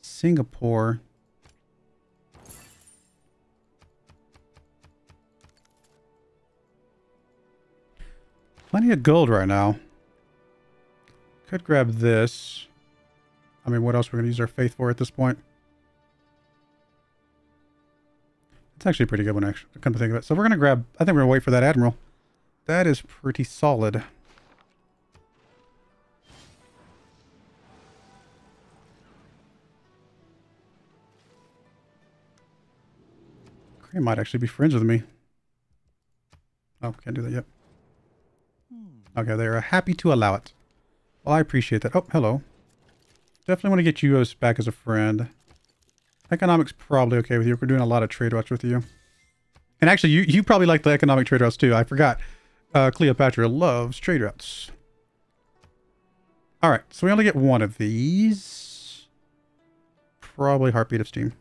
Singapore. Plenty of gold right now. Could grab this. I mean, what else we're going to use our faith for at this point? It's actually a pretty good one, actually. Come to think of it. So we're going to grab... I think we're going to wait for that admiral. That is pretty solid. Crane might actually be friends with me. Oh, can't do that yet. Okay, they're happy to allow it. Well, I appreciate that. Oh, hello. Definitely want to get you back as a friend. Economics probably okay with you. We're doing a lot of trade routes with you. And actually, you probably like the economic trade routes too. I forgot. Cleopatra loves trade routes. All right, so we only get one of these. Probably Heartbeat of Steam.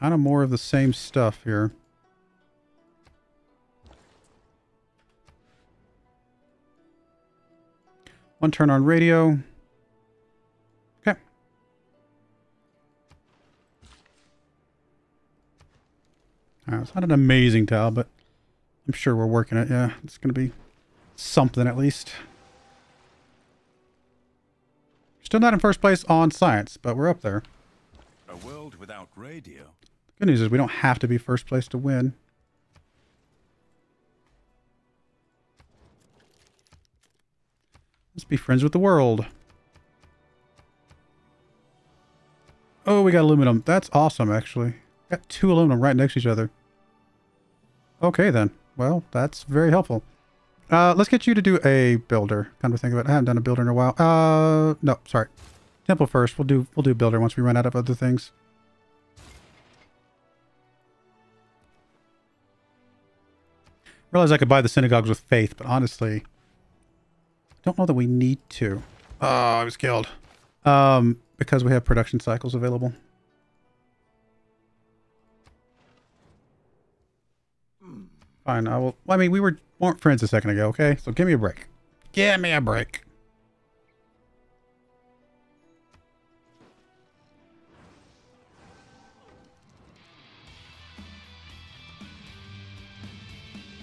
Kind of more of the same stuff here. One turn on radio. Okay. All right, it's not an amazing tile, but I'm sure we're working it. Yeah, it's going to be something at least. Still not in first place on science, but we're up there. A world without radio. Good news is we don't have to be first place to win. Let's be friends with the world. Oh, we got aluminum. That's awesome, actually. Got two aluminum right next to each other. Okay, then. Well, that's very helpful. Let's get you to do a builder. Kind of think about it. I haven't done a builder in a while. No, sorry. Temple first. We'll do builder once we run out of other things. Realize I could buy the synagogues with faith, but honestly, don't know that we need to. Oh, I was killed. Because we have production cycles available. Fine, I will. I mean, weren't friends a second ago, okay? So give me a break. Give me a break.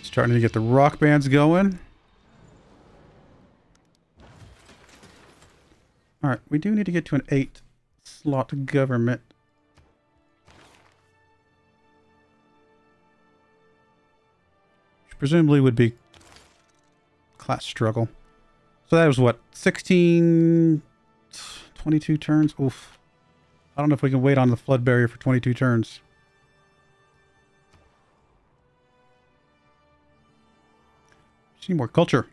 Starting to get the rock bands going. All right, we do need to get to an 8-slot government. Which presumably would be class struggle. So that was what, 16, 22 turns? Oof. I don't know if we can wait on the flood barrier for 22 turns. Just need more culture.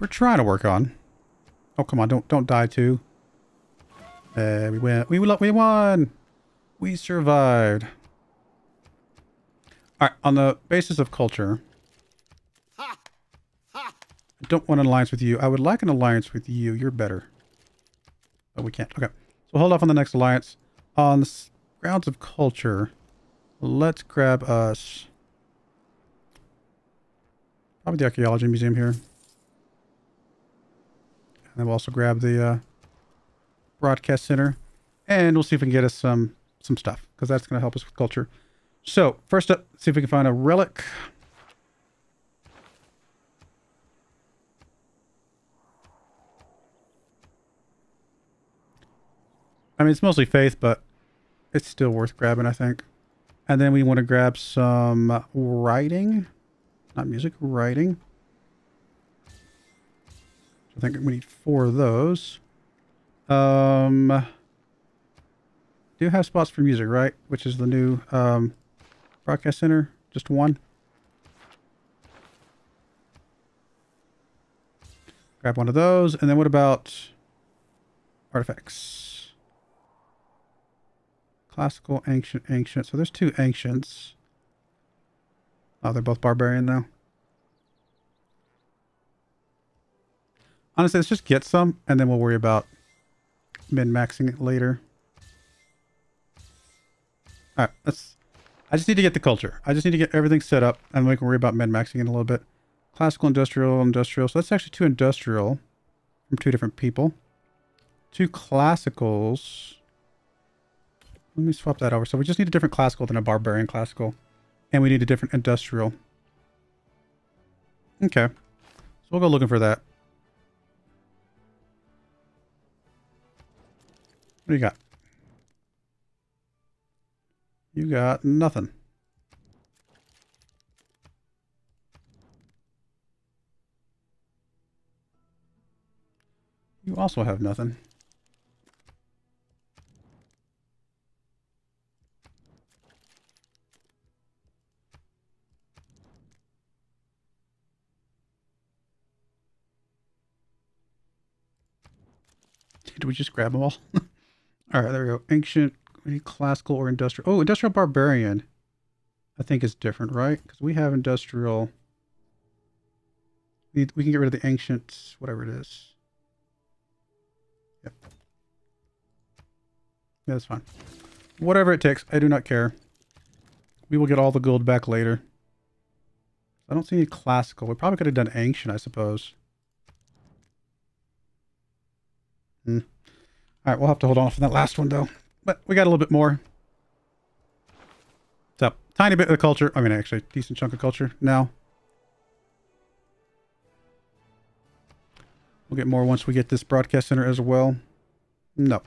We're trying to work on. Oh, come on, don't die too. We win. We won. We survived. All right, on the basis of culture, I don't want an alliance with you. I would like an alliance with you. You're better. But we can't. Okay, so we'll hold off on the next alliance. On the grounds of culture, let's grab us probably the archaeology museum here. And then we'll also grab the broadcast center, and we'll see if we can get us some stuff, because that's going to help us with culture. So first up, see if we can find a relic. I mean, it's mostly faith, but it's still worth grabbing, I think. And then we want to grab some writing, not music, writing. I think we need 4 of those. Do have spots for music, right? Which is the new broadcast center. Just 1. Grab 1 of those. And then what about artifacts? Classical, ancient, ancient. So there's 2 ancients. Oh, they're both barbarian now. Honestly, let's just get some, and then we'll worry about min-maxing it later. All right, I just need to get the culture. I just need to get everything set up, and we can worry about min-maxing it in a little bit. Classical, industrial, industrial. So that's actually 2 industrial from 2 different people. 2 classicals. Let me swap that over. So we just need a different classical than a barbarian classical, and we need a different industrial. Okay, so we'll go looking for that. What do you got? You got nothing. You also have nothing. Did we just grab them all? All right, there we go. Ancient, classical, or industrial. Oh, industrial barbarian, I think is different, right? Because we have industrial. We can get rid of the ancient, whatever it is. Yep. Yeah, that's fine. Whatever it takes, I do not care. We will get all the gold back later. I don't see any classical. We probably could have done ancient, I suppose. Hmm. All right, we'll have to hold on for that last one, though. But we got a little bit more. So, tiny bit of the culture. I mean, actually, decent chunk of culture now. We'll get more once we get this broadcast center as well. No. I'm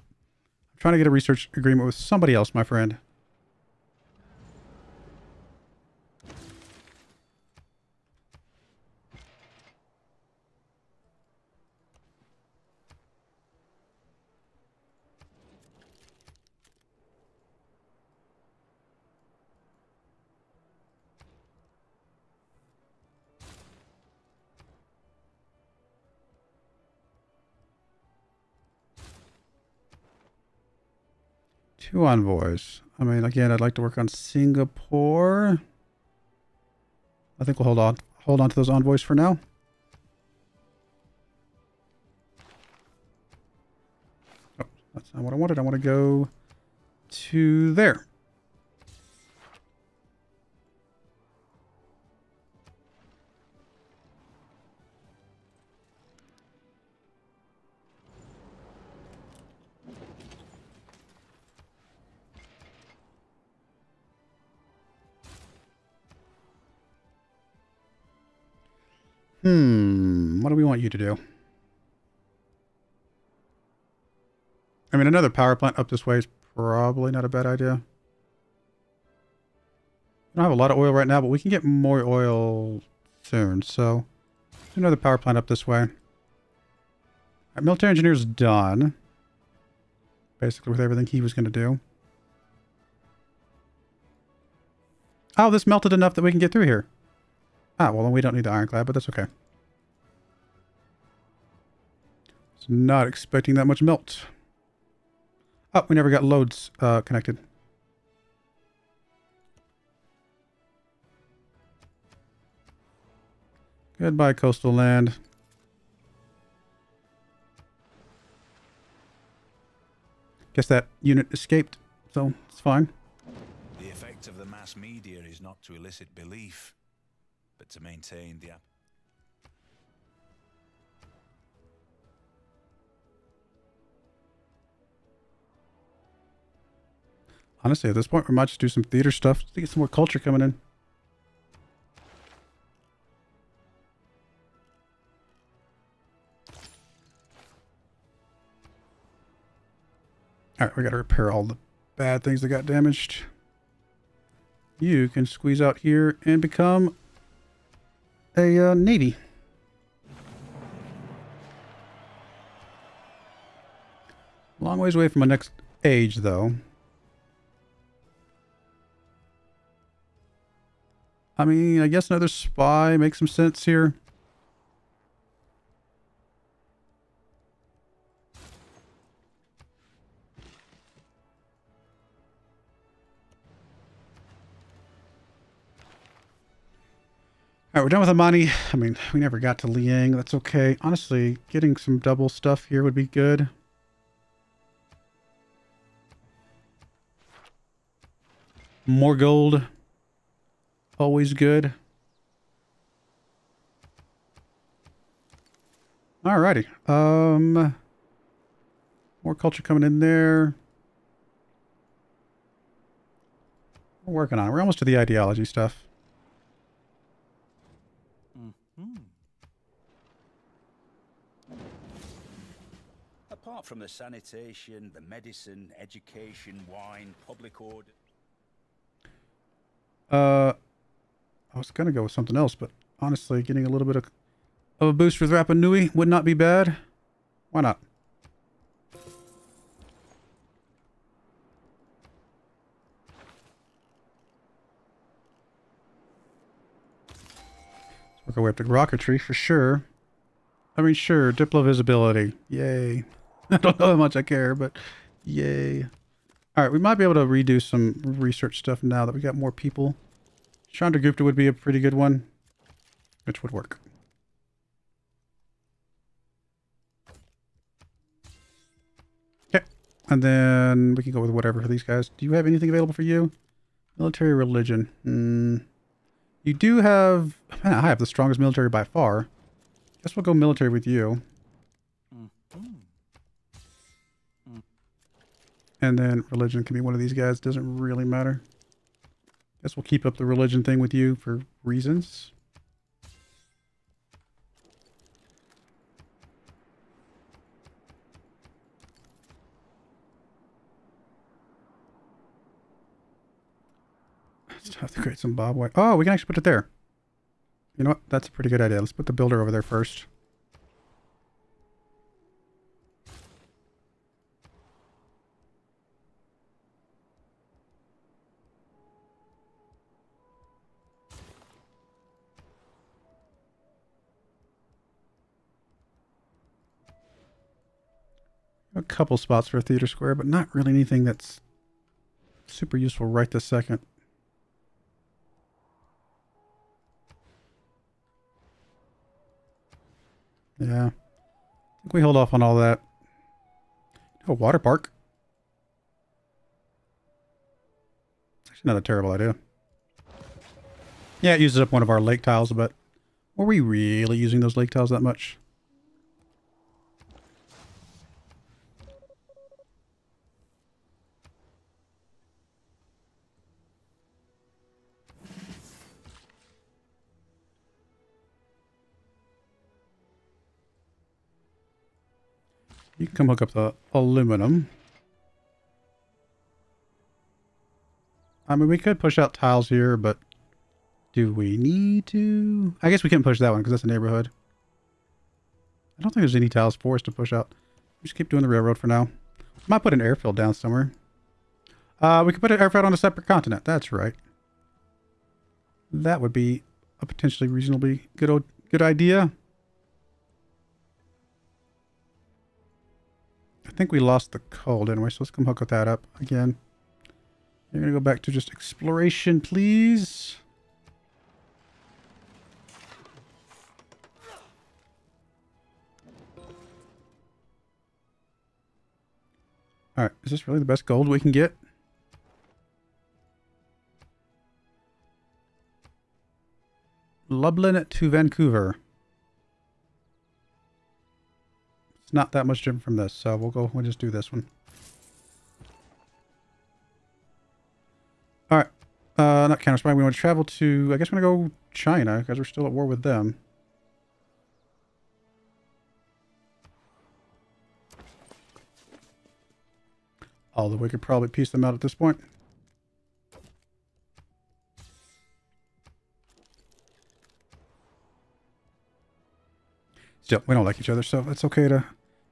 trying to get a research agreement with somebody else, my friend. Two envoys. I mean, again, I'd like to work on Singapore. I think we'll hold on to those envoys for now. Oh, that's not what I wanted. I want to go to there. What do we want you to do? I mean, another power plant up this way is probably not a bad idea. I don't have a lot of oil right now, but we can get more oil soon. So, another power plant up this way. All right, military engineer's done. Basically with everything he was going to do. Oh, this melted enough that we can get through here. Ah, well, then we don't need the ironclad, but that's okay. It's not expecting that much melt. Oh, we never got loads connected. Goodbye, coastal land. Guess that unit escaped, so it's fine. The effect of the mass media is not to elicit belief, but to maintain the app. Honestly, at this point, we might just do some theater stuff to get some more culture coming in. All right, we got to repair all the bad things that got damaged. You can squeeze out here and become a navy. Long ways away from my next age, though. I mean, I guess another spy makes some sense here. All right, we're done with Amani. I mean, we never got to Liang. That's okay. Honestly, getting some double stuff here would be good. More gold. Always good. Alrighty. More culture coming in there. We're working on it. We're almost to the ideology stuff. Apart from the sanitation, the medicine, education, wine, public order. I was going to go with something else, but honestly, getting a little bit of a boost with Rapa Nui would not be bad. Why not? Let's work our way up to rocketry for sure. I mean, sure, Diplo visibility. Yay. I don't know how much I care, but yay. All right, we might be able to redo some research stuff now that we got more people. Chandragupta would be a pretty good one, which would work. Okay, and then we can go with whatever for these guys. Do you have anything available for you? Military religion. You do have... Man, I have the strongest military by far. Guess we'll go military with you. And then religion can be one of these guys. Doesn't really matter. Guess we'll keep up the religion thing with you for reasons. Just have to create some barbed wire. Oh, we can actually put it there. You know what? That's a pretty good idea. Let's put the builder over there first. A couple spots for a theater square, but not really anything that's super useful right this second. Yeah, I think we hold off on all that. A water park. It's actually not a terrible idea. Yeah, it uses up one of our lake tiles, but were we really using those lake tiles that much? You can come hook up the aluminum. I mean, we could push out tiles here, but do we need to? I guess we can't push that one because that's a neighborhood. I don't think there's any tiles for us to push out. Just keep doing the railroad for now. Might put an airfield down somewhere. We could put an airfield on a separate continent. That's right. That would be a potentially reasonably good idea. I think we lost the coal, didn't we? So let's come hook with that up again. You're going to go back to just exploration, please. All right. Is this really the best gold we can get? Lublin to Vancouver. It's not that much different from this, so we'll just do this one. All right, not counter spy. We want to travel to, I guess we're going to go China because we're still at war with them. Although we could probably piece them out at this point. Still, we don't like each other, so it's okay to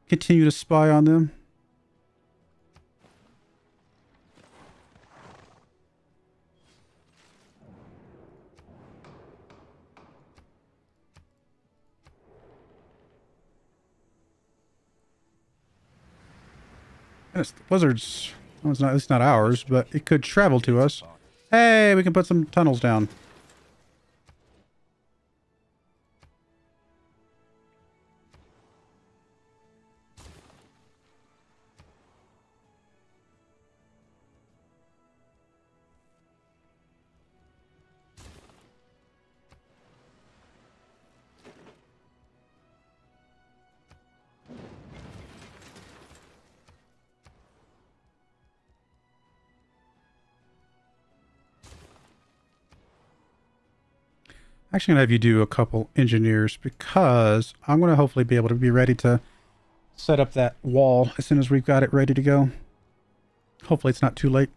continue to spy on them. And it's the blizzards. Well, it's not ours, but it could travel to us. Hey, we can put some tunnels down. Actually, I'm going to have you do a couple engineers because I'm going to hopefully be able to be ready to set up that wall as soon as we've got it ready to go. Hopefully it's not too late.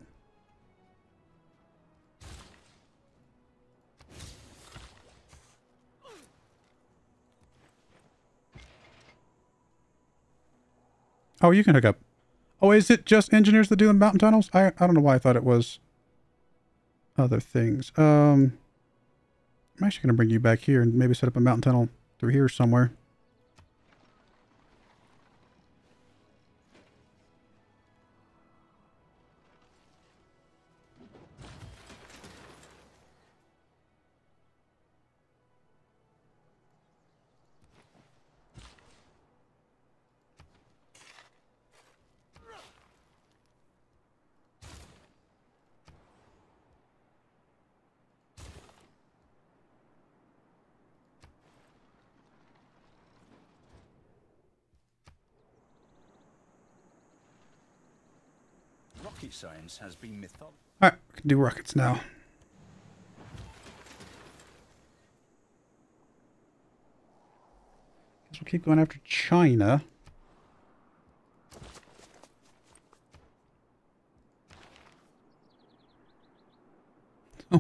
Oh, you can hook up. Oh, is it just engineers that do the mountain tunnels? I don't know why I thought it was other things. I'm actually going to bring you back here and maybe set up a mountain tunnel through here somewhere. Science has been mythology. All right, we can do rockets now. Guess we'll keep going after China.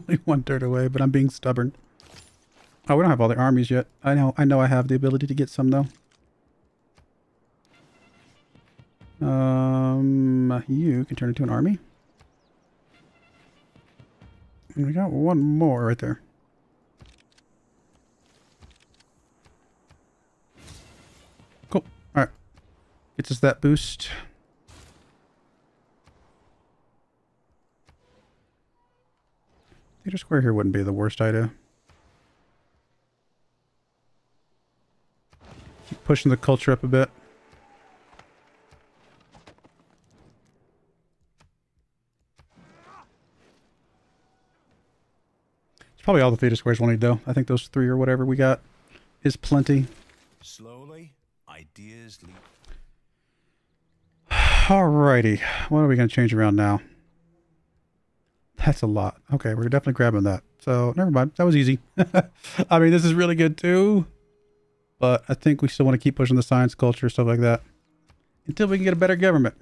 only one dirt away, but I'm being stubborn. Oh, we don't have all the armies yet. I know I have the ability to get some, though. You can turn into an army. And we got one more right there. Cool. All right. Gets us that boost. Theater Square here wouldn't be the worst idea. Keep pushing the culture up a bit. It's probably all the theater squares we'll need, though. I think those three or whatever we got is plenty. Slowly, ideas leap. Alrighty, what are we going to change around now? That's a lot. Okay, we're definitely grabbing that. So, never mind. That was easy. I mean, this is really good, too. But I think we still want to keep pushing the science, culture, stuff like that. Until we can get a better government.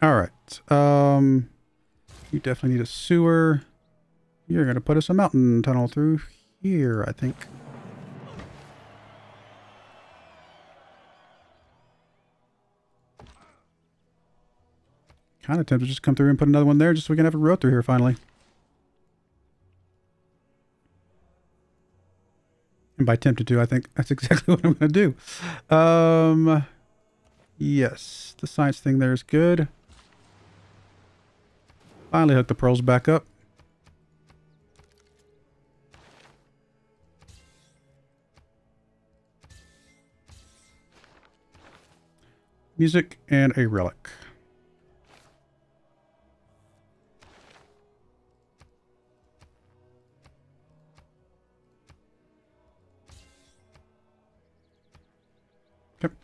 All right, you definitely need a sewer. You're going to put us a mountain tunnel through here, I think. Kind of tempted to just come through and put another one there just so we can have a road through here finally. And by tempted to, I think that's exactly what I'm going to do. Yes, the science thing there is good. Finally hook the pearls back up. Music and a relic. Okay.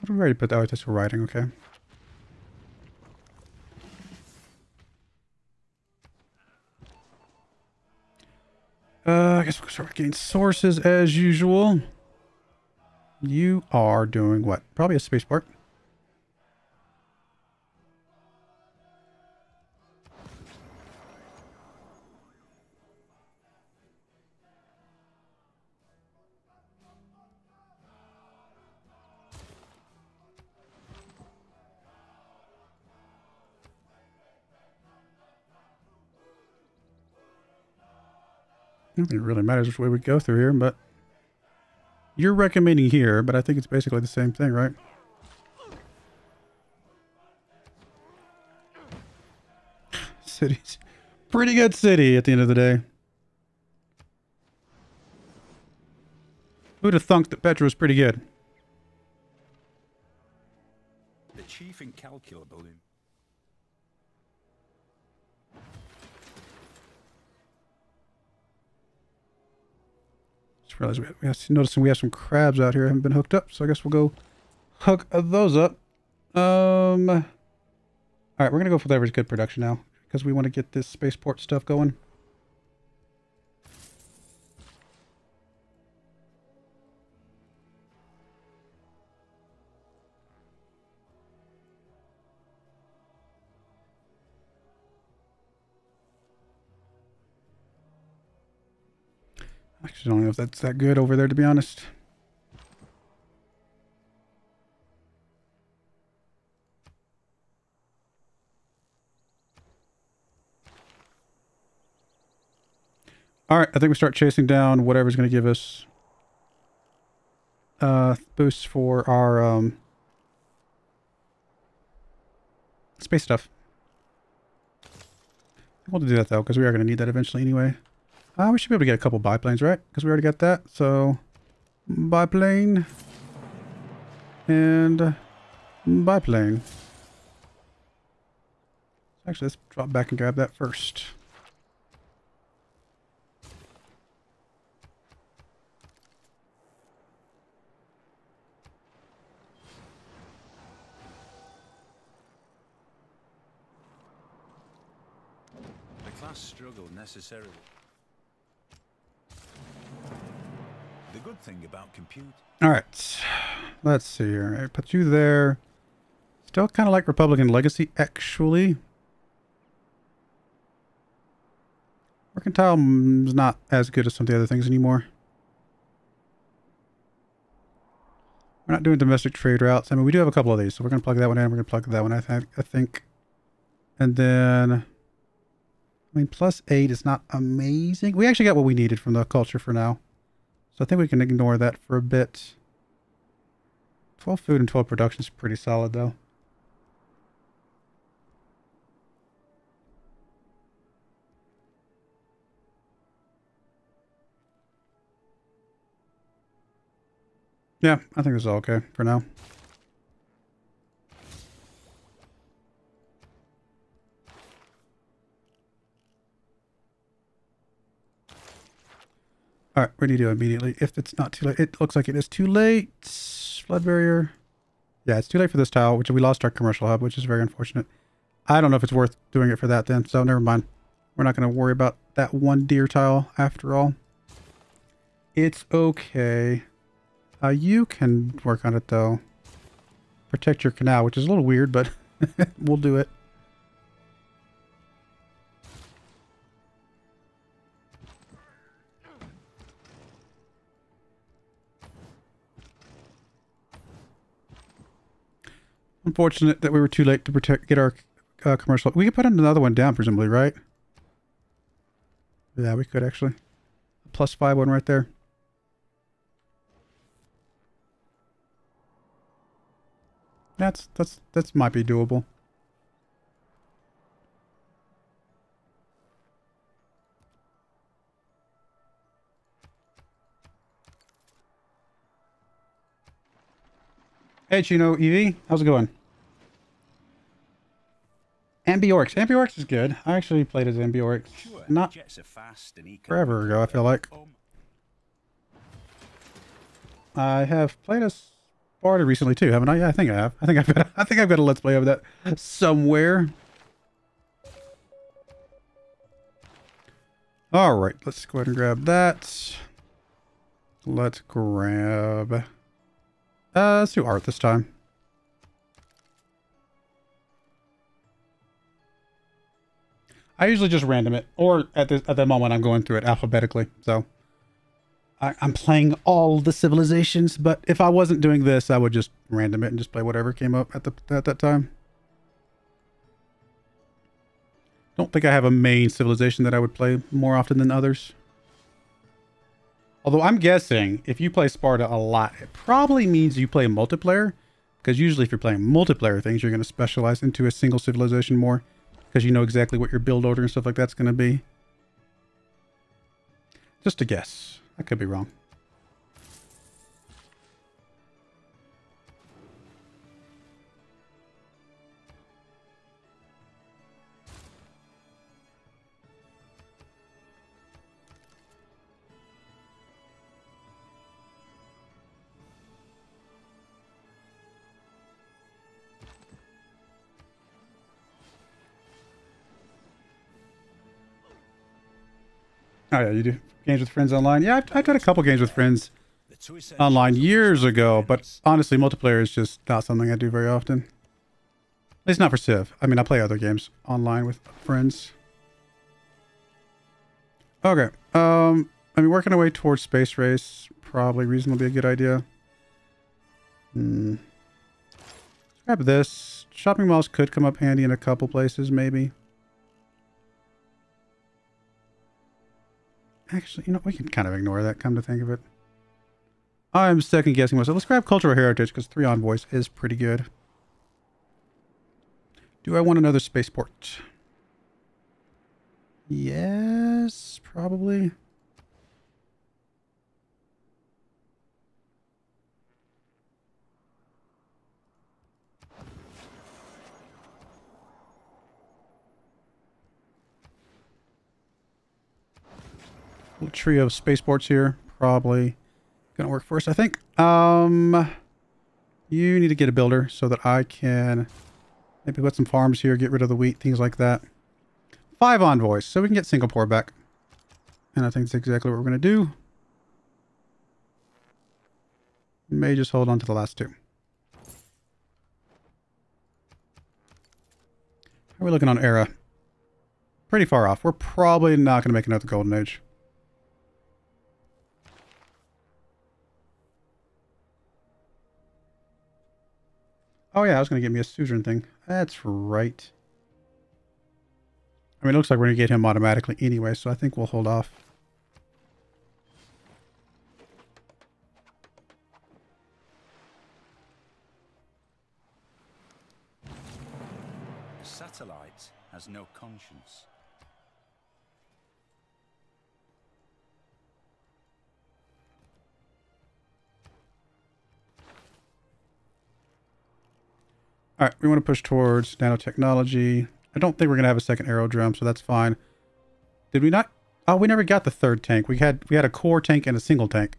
What did we already put that? Oh, that's for writing, okay. I guess we'll start getting sources as usual. You are doing what? Probably a space bar. It really matters which way we go through here, but you're recommending here, but I think it's basically the same thing, right? Cities. Pretty good city at the end of the day. Who'd have thunk that Petra was pretty good? The chief incalculable in. Realize noticing we have some crabs out here. Haven't been hooked up, so I guess we'll go hook those up. All right, we're gonna go for whatever's good production now because we want to get this spaceport stuff going. I don't know if that's that good over there, to be honest. All right, I think we start chasing down whatever's going to give us boosts for our space stuff. We'll do that, though, because we are going to need that eventually anyway. We should be able to get a couple biplanes, right? Because we already got that. So, biplane and biplane. Actually, let's drop back and grab that first. The class struggle necessarily. The good thing about compute. All right, let's see here. I put you there. Still kind of like Republican Legacy, actually. Mercantile is not as good as some of the other things anymore. We're not doing domestic trade routes. I mean, we do have a couple of these, so we're going to plug that one in. We're going to plug that one, I think. And then, I mean, +8 is not amazing. We actually got what we needed from the culture for now. So I think we can ignore that for a bit. 12 food and 12 production is pretty solid, though. Yeah, I think this is all okay for now. All right, what do you do immediately if it's not too late? It looks like it is too late. Flood barrier. Yeah, it's too late for this tile, which we lost our commercial hub, which is very unfortunate. I don't know if it's worth doing it for that then, so never mind. We're not going to worry about that one deer tile after all. It's okay. You can work on it, though. Protect your canal, which is a little weird, but we'll do it. Unfortunate that we were too late to get our commercial. We could put another one down, presumably, right? Yeah, we could, actually. +5 one right there. That's might be doable. Hey, Chino, EV, how's it going? Ambiorix. Ambiorix is good. I actually played as Ambiorix not forever ago, I feel like. I have played as Sparta recently too, haven't I? Yeah, I think I have. I think I've got a let's play of that somewhere. All right, let's go ahead and grab that. Let's grab... let's do art this time. I usually just random it, or at the moment I'm going through it alphabetically. So I'm playing all the civilizations, but if I wasn't doing this, I would just random it and just play whatever came up at that time. Don't think I have a main civilization that I would play more often than others. Although I'm guessing if you play Sparta a lot, it probably means you play multiplayer, because usually if you're playing multiplayer things, you're going to specialize into a single civilization more, because you know exactly what your build order and stuff like that's going to be. Just a guess. I could be wrong. Oh yeah, you do games with friends online. Yeah, I've done a couple games with friends online years ago, but honestly, multiplayer is just not something I do very often. At least not for Civ. I mean, I play other games online with friends. Okay. I mean, working our way towards space race, probably reasonably a good idea. Grab this. Shopping malls could come up handy in a couple places, maybe. Actually, you know, we can kind of ignore that, come to think of it. I'm second guessing myself. Let's grab cultural heritage, because 3 envoys is pretty good. Do I want another spaceport? Yes, probably. little trio of spaceports here. Probably gonna work for us, I think. You need to get a builder so that I can maybe put some farms here, get rid of the wheat, things like that. 5 envoys, so we can get Singapore back. And I think that's exactly what we're gonna do. We may just hold on to the last 2. How are we looking on era? Pretty far off. We're probably not going to make another golden age. Oh yeah, I was going to get me a suzerain thing. That's right. I mean, it looks like we're going to get him automatically anyway, so I think we'll hold off. Satellite has no conscience. All right, we want to push towards nanotechnology. I don't think we're going to have a second aerodrome, so that's fine. Did we not? Oh, we never got the third tank. We had a core tank and a single tank.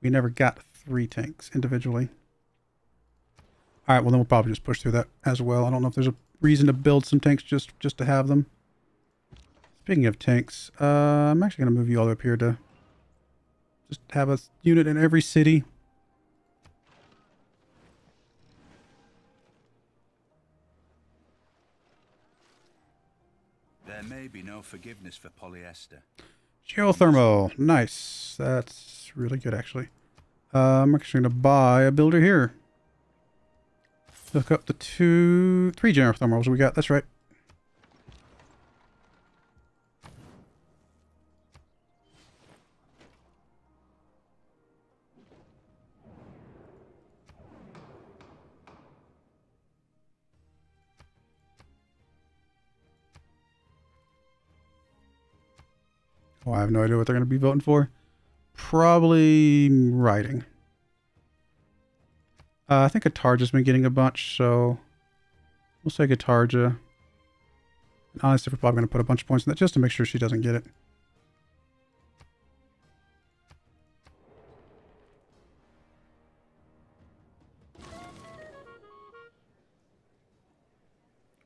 We never got 3 tanks individually. All right, well, then we'll probably just push through that as well. I don't know if there's a reason to build some tanks just to have them. Speaking of tanks, I'm actually going to move you all up here to just have a unit in every city. There may be no forgiveness for polyester. Geothermal. Nice. That's really good, actually. I'm actually going to buy a builder here. Look up the 3 geothermals we got. That's right. Oh, I have no idea what they're going to be voting for. Probably writing. I think Atarja's been getting a bunch, so we'll say Atarja. And honestly, we're probably going to put a bunch of points in that just to make sure she doesn't get it.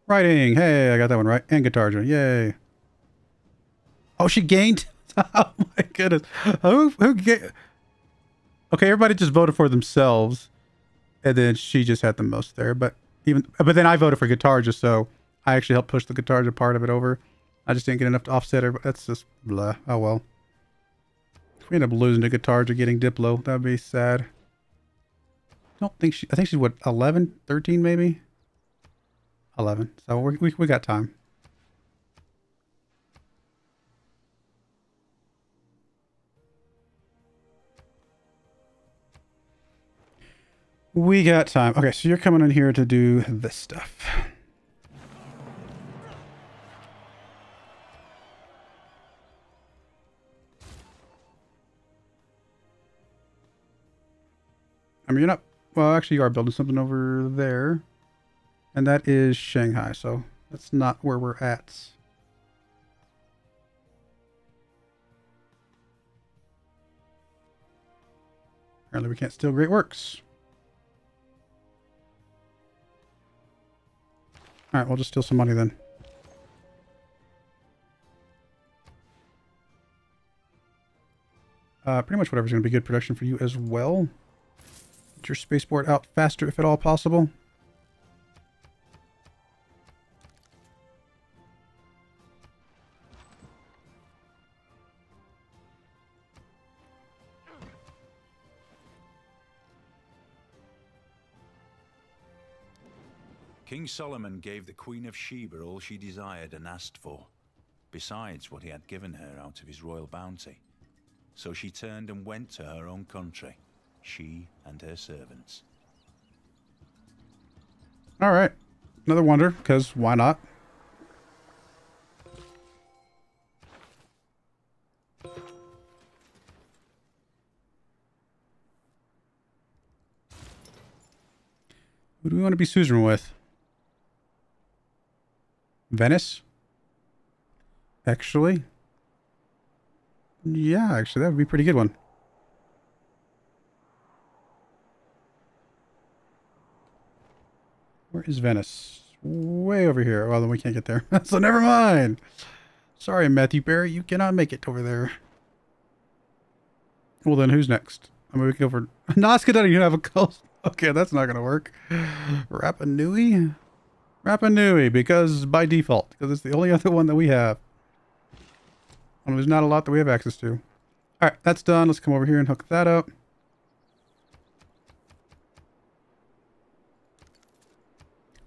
Writing! Hey, I got that one right. And Atarja. Yay! Oh, she gained? Oh my goodness. Who gained? Okay, everybody just voted for themselves. And then she just had the most there, but then I voted for Atarja, so I actually helped push the Atarja part of it over. I just didn't get enough to offset her, but that's just blah. Oh well. If we end up losing to Atarja, getting Diplo, that'd be sad. I think she's what, 11, 13 maybe? 11. So we got time. We got time. Okay, so you're coming in here to do this stuff. I mean, you're not... Well, actually, you are building something over there. And that is Shanghai, so that's not where we're at. Apparently, we can't steal great works. Alright, we'll just steal some money then. Pretty much whatever's going to be good production for you as well. Get your spaceport out faster if at all possible. King Solomon gave the Queen of Sheba all she desired and asked for, besides what he had given her out of his royal bounty. So she turned and went to her own country, she and her servants. All right, another wonder, because why not? Who do we want to be suzerain with? Venice? Actually, Yeah, actually, that would be a pretty good one. Where is Venice? Way over here. Well, then we can't get there. So never mind. Sorry, Matthew Barry, you cannot make it over there. Well, then who's next? I mean, we can go for... Nazca doesn't even have a coast. Okay, that's not going to work. Rapa Nui? Rapa Nui, because by default. Because it's the only other one that we have. And there's not a lot that we have access to. Alright, that's done. Let's come over here and hook that up.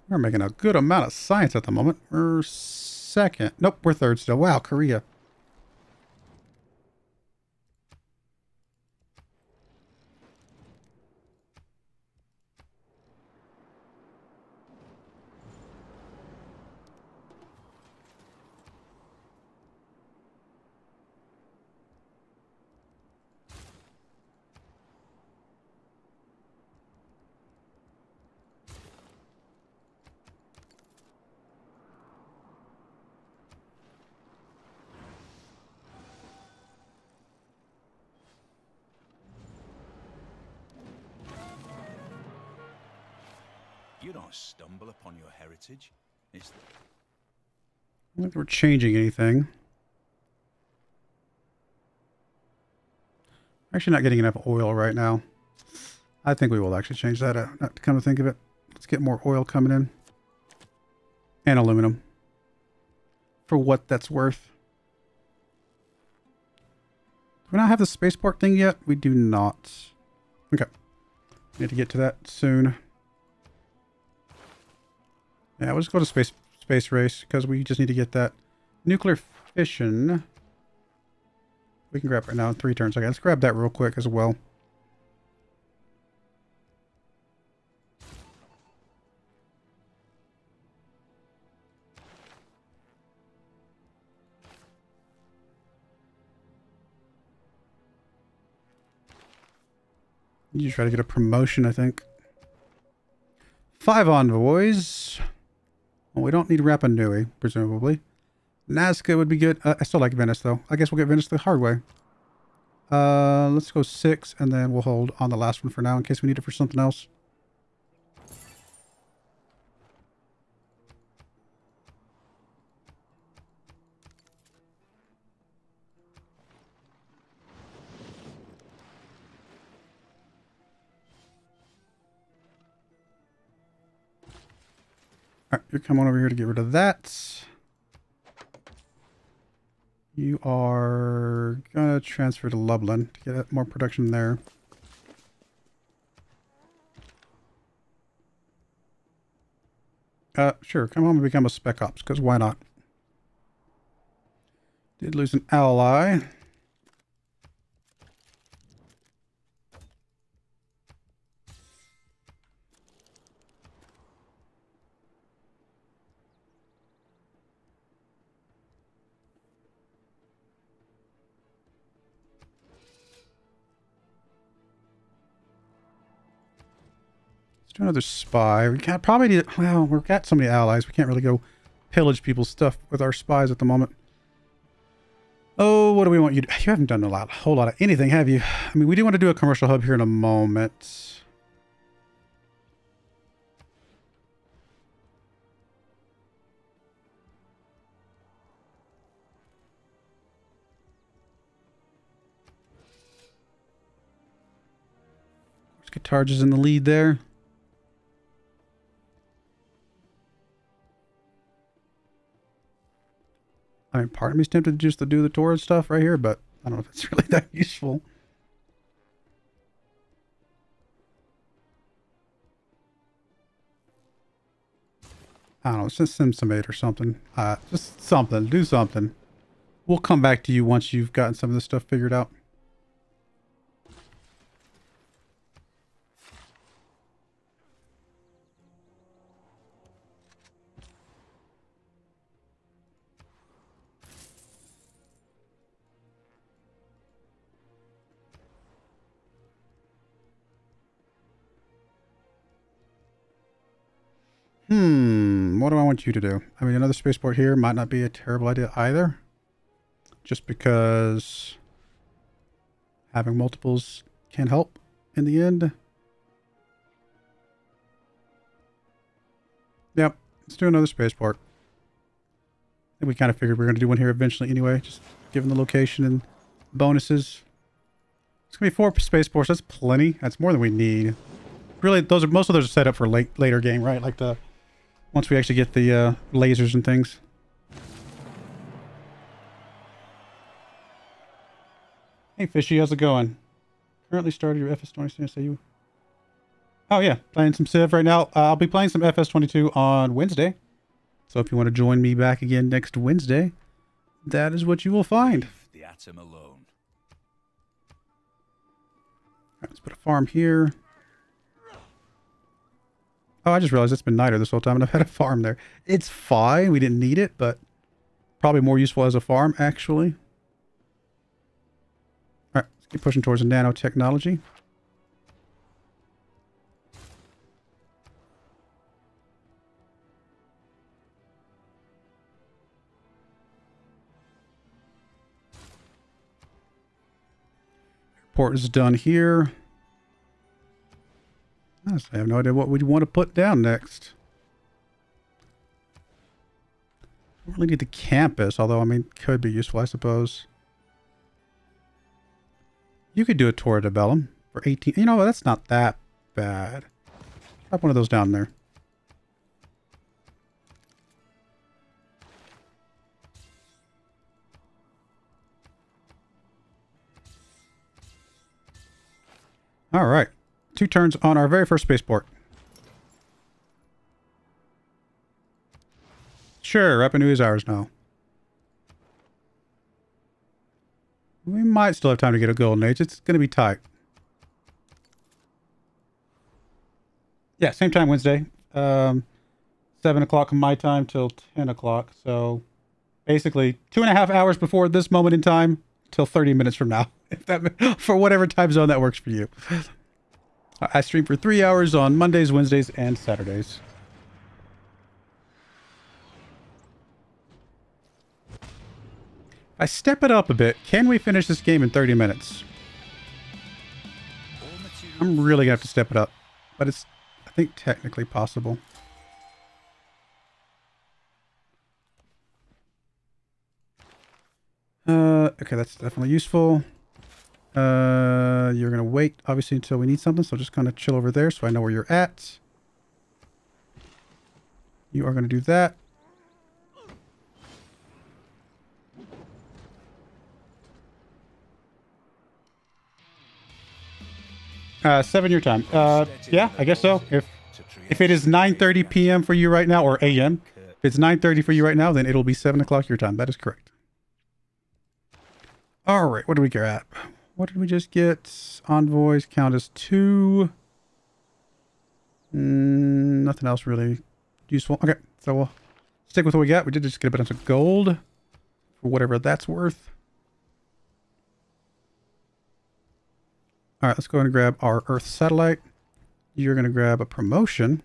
We're making a good amount of science at the moment. We're second. Nope, we're third still. Wow, Korea. You don't stumble upon your heritage. It's... I don't think we're changing anything. We're actually not getting enough oil right now. I think we will actually change that out. Not to come to think of it. Let's get more oil coming in. And aluminum. For what that's worth. Do we not have the spaceport thing yet? We do not. Okay. Need to get to that soon. Yeah, we'll just go to space race because we just need to get that nuclear fission. We can grab it right now in 3 turns. Okay, let's grab that real quick as well. You try to get a promotion, I think. 5 envoys. Well, we don't need Rapa Nui, presumably. Nazca would be good. I still like Venice, though. I guess we'll get Venice the hard way. Let's go 6, and then we'll hold on the last one for now in case we need it for something else. Alright, you're coming over here to get rid of that. You are gonna transfer to Lublin to get more production there. Sure, come home and become a spec ops, because why not? Did lose an ally. Do another spy. We can't probably need it. Well, we've got so many allies. We can't really go pillage people's stuff with our spies at the moment. Oh, what do we want you to do? You haven't done a whole lot of anything, have you? I mean, we do want to do a commercial hub here in a moment. Qatar is in the lead there. I mean, part of me's tempted just to do the tourist stuff right here, but I don't know if it's really that useful. I don't know, let's just send some aid or something. Just something, do something. We'll come back to you once you've gotten some of this stuff figured out. What do I want you to do? I mean, another spaceport here might not be a terrible idea either. Just because having multiples can help in the end. Yep, let's do another spaceport. I think we kind of figured we were going to do one here eventually anyway, just given the location and bonuses. It's going to be 4 spaceports. That's plenty. That's more than we need. Really, those are, most of those are set up for later game, right? Like the, once we actually get the lasers and things. Hey, Fishy, how's it going? Currently started your FS22, so you... Oh, yeah, playing some Civ right now. I'll be playing some FS22 on Wednesday. So if you want to join me back again next Wednesday, that is what you will find. Leave the atom alone. All right, let's put a farm here. Oh, I just realized it's been nighter this whole time and I've had a farm there. It's fine. We didn't need it, but probably more useful as a farm, actually. All right, let's keep pushing towards the nanotechnology. Port is done here. Honestly, I have no idea what we want to put down next. I don't really need the campus, although, I mean, could be useful, I suppose. You could do a Torridabellum for 18. You know, that's not that bad. Drop one of those down there. All right. 2 turns on our very first spaceport. Sure, Rapa Nui is ours now. We might still have time to get a golden age. It's going to be tight. Yeah, same time Wednesday. 7 o'clock my time till 10 o'clock. So basically 2.5 hours before this moment in time till 30 minutes from now. If that, for whatever time zone that works for you. I stream for 3 hours on Mondays, Wednesdays, and Saturdays. I step it up a bit. Can we finish this game in 30 minutes? I'm really going to have to step it up. But it's, I think, technically possible. Okay, that's definitely useful. You're going to wait, obviously, until we need something. So just kind of chill over there so I know where you're at. You are going to do that. Seven your time. Yeah, I guess so. If it is 9:30 p.m. for you right now, or a.m., if it's 9:30 for you right now, then it'll be 7 o'clock your time. That is correct. All right, what do we get at? What did we just get? Envoys count as 2. Nothing else really useful. Okay, so we'll stick with what we got. We did just get a bunch of gold for whatever that's worth. All right, let's go ahead and grab our Earth satellite. You're going to grab a promotion.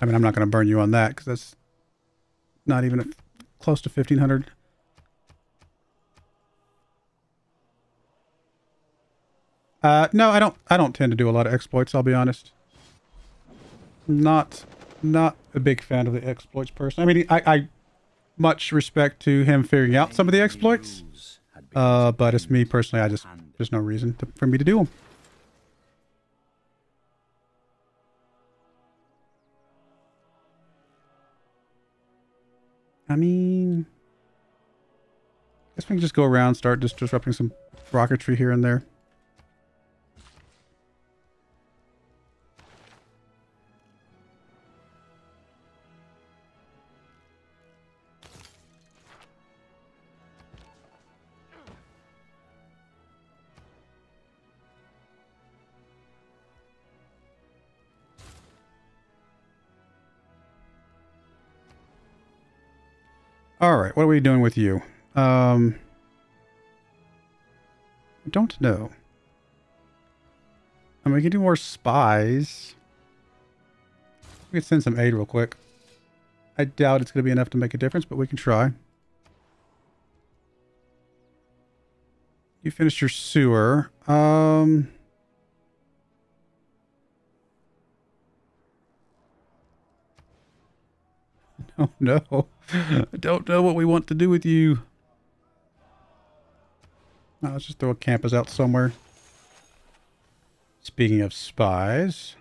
I mean, I'm not going to burn you on that because that's not even close to 1,500. No, I don't tend to do a lot of exploits. I'll be honest. Not a big fan of the exploits person. I mean, I much respect to him figuring out some of the exploits, but it's me personally. I just there's no reason for me to do them. I mean, I guess we can just go around, start just disrupting some rocketry here and there. All right, what are we doing with you? I don't know. I mean, we can do more spies. We could send some aid real quick. I doubt it's going to be enough to make a difference, but we can try. You finished your sewer. Oh no. I don't know what we want to do with you. No, let's just throw a campus out somewhere. Speaking of spies.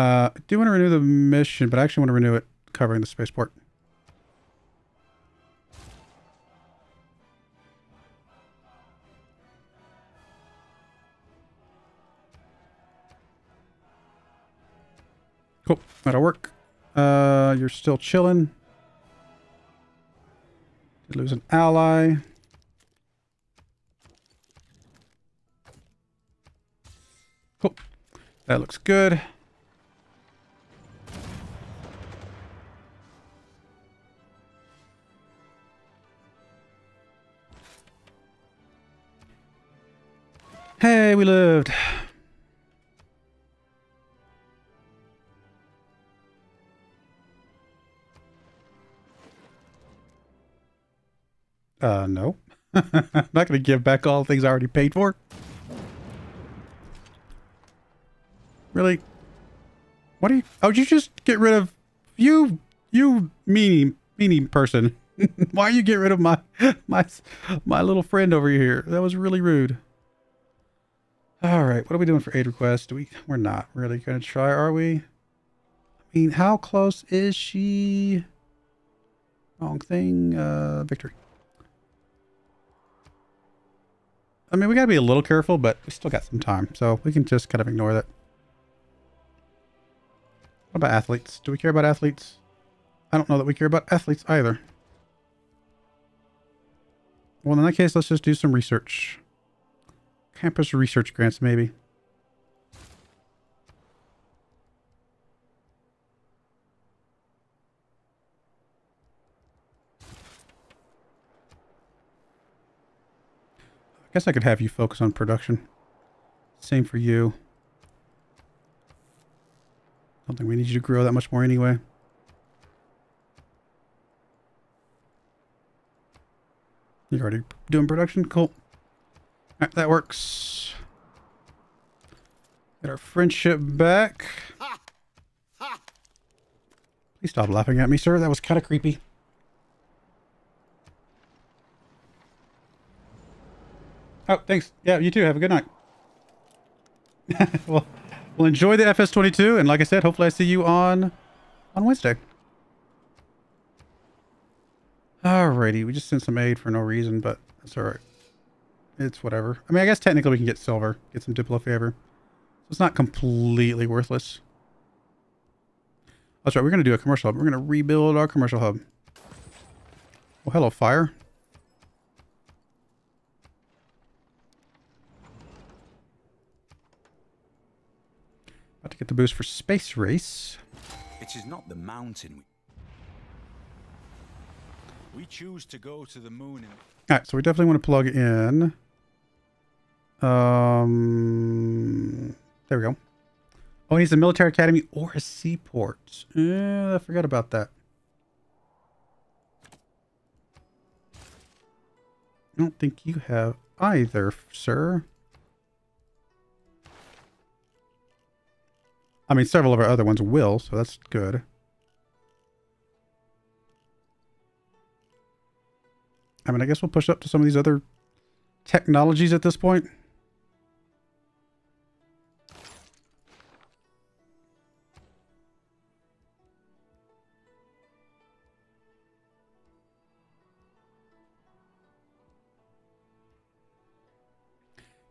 I do want to renew the mission, but I actually want to renew it covering the spaceport. Cool. That'll work. You're still chilling. Did lose an ally. Cool. That looks good. Hey, we lived. No. I'm not going to give back all the things I already paid for. Really? What are you? Oh, you just get rid of... You meanie person. Why you get rid of my little friend over here? That was really rude. All right, what are we doing for aid requests? We're not really going to try, are we? I mean, how close is she? Wrong thing. Victory. I mean, we got to be a little careful, but we still got some time, so we can just kind of ignore that. What about athletes? Do we care about athletes? I don't know that we care about athletes either. Well, in that case, let's just do some research. Campus research grants, maybe. I guess I could have you focus on production. Same for you. I don't think we need you to grow that much more anyway. You're already doing production? Cool. Alright, that works. Get our friendship back. Please stop laughing at me, sir. That was kind of creepy. Oh, thanks. Yeah, you too. Have a good night. Well, we'll enjoy the FS22, and like I said, hopefully I see you on Wednesday. Alrighty, we just sent some aid for no reason, but that's alright. It's whatever. I mean, I guess technically we can get silver, get some Diplo favor. So it's not completely worthless. That's right. We're going to do a commercial hub. We're going to rebuild our commercial hub. Well, hello, fire. About to get the boost for space race. It is not the mountain. We choose to go to the moon. All right. So we definitely want to plug in. There we go. Oh, he needs a military academy or a seaport. I forgot about that. I don't think you have either, sir. I mean, several of our other ones will, so that's good. I mean, I guess we'll push up to some of these other technologies at this point.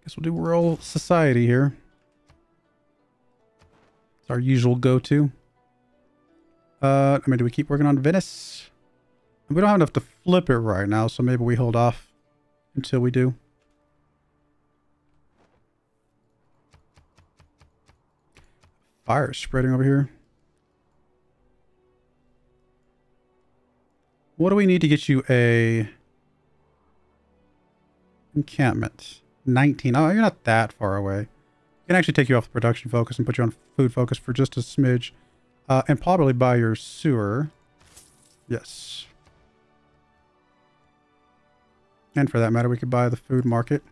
Guess we'll do Royal Society here. It's our usual go-to. I mean, do we keep working on Venice? We don't have enough to flip it right now, so maybe we hold off until we do. fire spreading over here. What do we need to get you a encampment? 19. Oh, you're not that far away. You can actually take you off the production focus and put you on food focus for just a smidge. And probably buy your sewer. Yes. And for that matter, we could buy the food market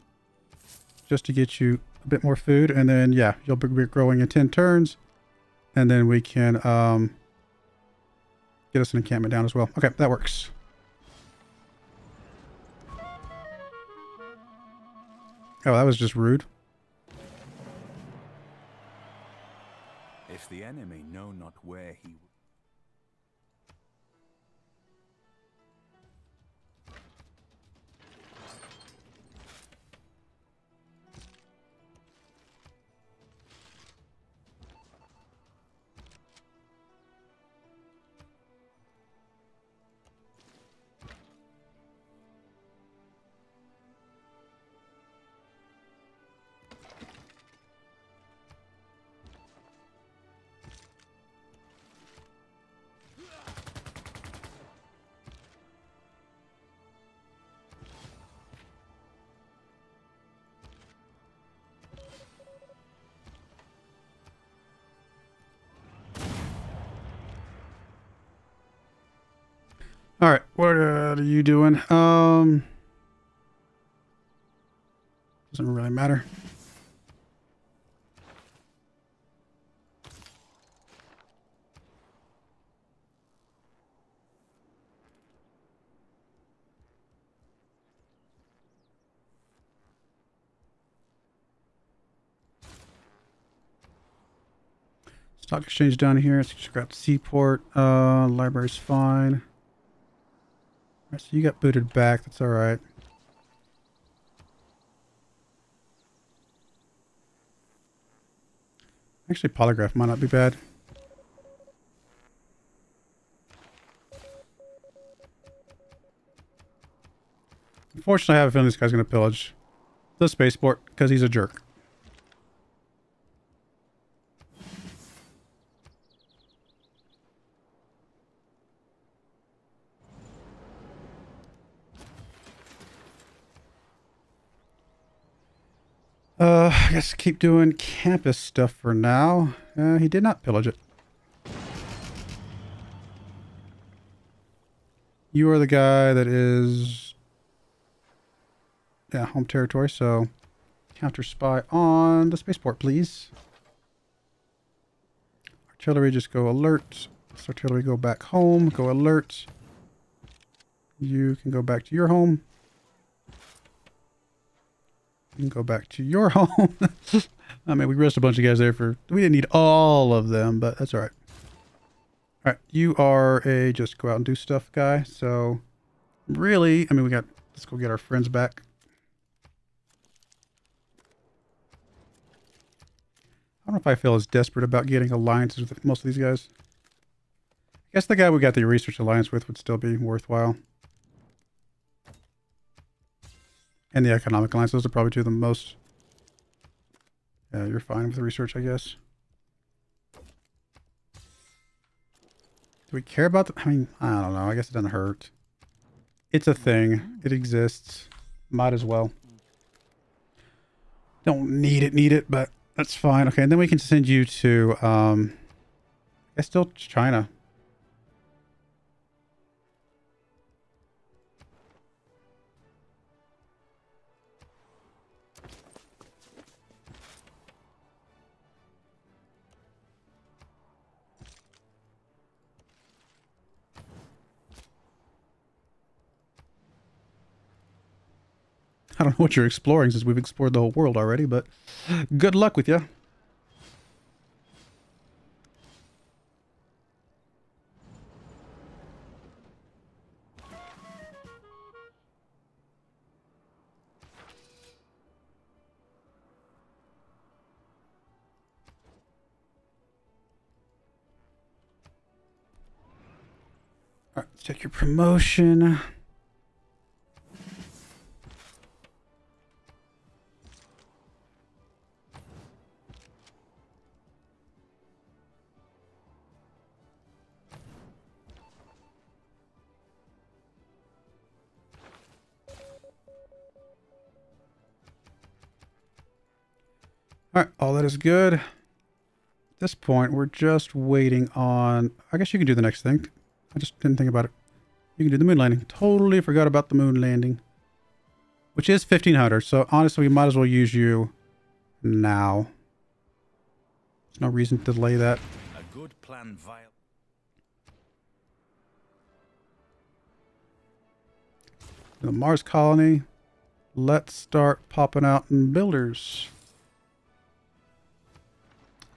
just to get you a bit more food. And then, yeah, you'll be growing in 10 turns. And then we can... get us an encampment down as well. Okay, that works. Oh, that was just rude. If the enemy know not where he... All right, what are you doing? Doesn't really matter. Stock exchange down here. Let's just grab the seaport. Library's fine. So you got booted back. That's all right. Actually, polygraph might not be bad. Unfortunately, I have a feeling this guy's going to pillage the spaceport because he's a jerk. I guess keep doing campus stuff for now. He did not pillage it. You are the guy that is... yeah, home territory, so... counter spy on the spaceport, please. Artillery, just go alert. Let's artillery go back home, go alert. You can go back to your home. You can go back to your home. I mean, we risked a bunch of guys there for... we didn't need all of them, but that's all right. All right, you are a just go out and do stuff guy. So really, I mean, we got... let's go get our friends back. I don't know if I feel as desperate about getting alliances with most of these guys. I guess the guy we got the research alliance with would still be worthwhile. And the economic alliance, those are probably two of the most... yeah, you're fine with the research, I guess. Do we care about the... I mean, I don't know. I guess it doesn't hurt. It's a thing. It exists. Might as well. Don't need it, but that's fine. Okay, and then we can send you to, I guess still China. I don't know what you're exploring since we've explored the whole world already, but good luck with you. All right, let's check your promotion. Alright, all that is good. At this point, we're just waiting on... I guess you can do the next thing. I just didn't think about it. You can do the moon landing. Totally forgot about the moon landing. Which is 1,500, so honestly, we might as well use you now. There's no reason to delay that. A good plan via... The Mars colony. Let's start popping out in builders.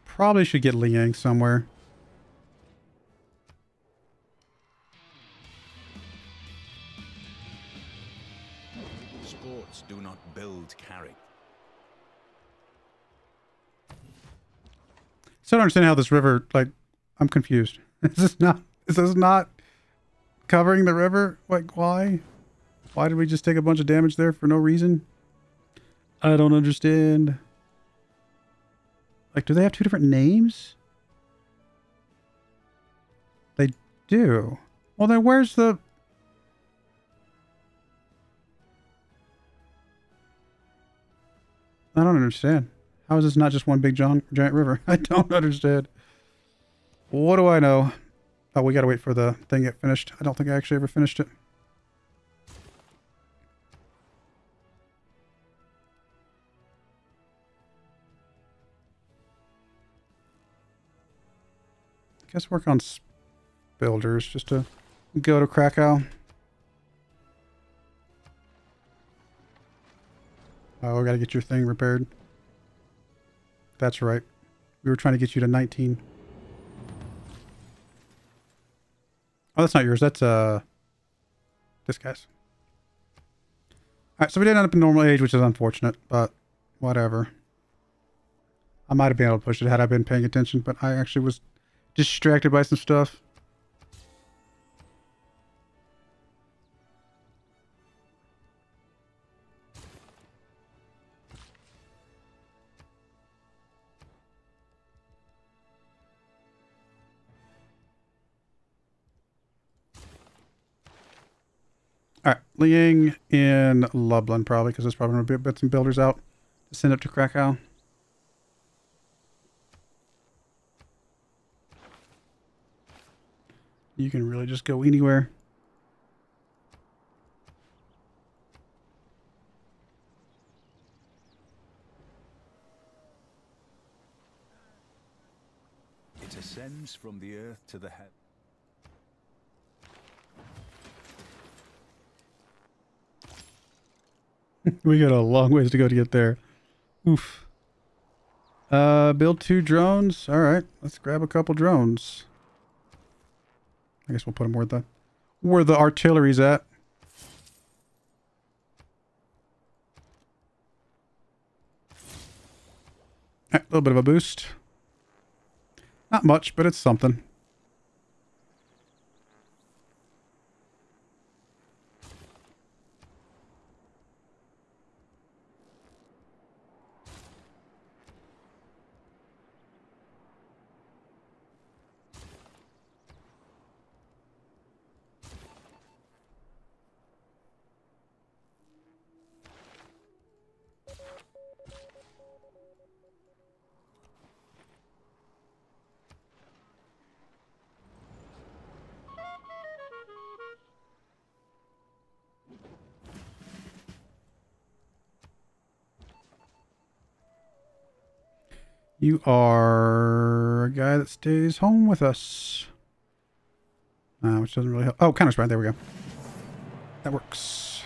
Probably should get Liang somewhere. Sports do not build character. Still don't understand how this river, like, I'm confused. Is this not covering the river? Like, why? Why did we just take a bunch of damage there for no reason? I don't understand. Like, do they have two different names? They do. Well, then where's the... I don't understand. How is this not just one big giant river? I don't understand. What do I know? Oh, we gotta wait for the thing to get finished. I don't think I actually ever finished it. Guess work on builders just to go to Krakow. Oh, we gotta get your thing repaired. That's right. We were trying to get you to 19. Oh, that's not yours. That's this guy's. All right, so we didn't end up in normal age, which is unfortunate, but whatever. I might have been able to push it had I been paying attention, but I actually was distracted by some stuff. All right, Liang in Lublin probably, because there's probably going to be some builders out to send up to Krakow. You can really just go anywhere. It ascends from the earth to the head. We got a long ways to go to get there. Oof. Build 2 drones. All right, let's grab a couple drones. I guess we'll put them where the artillery's at. A little bit of a boost. Not much, but it's something. You are a guy that stays home with us. Which doesn't really help. Oh, counter spray. There we go. That works.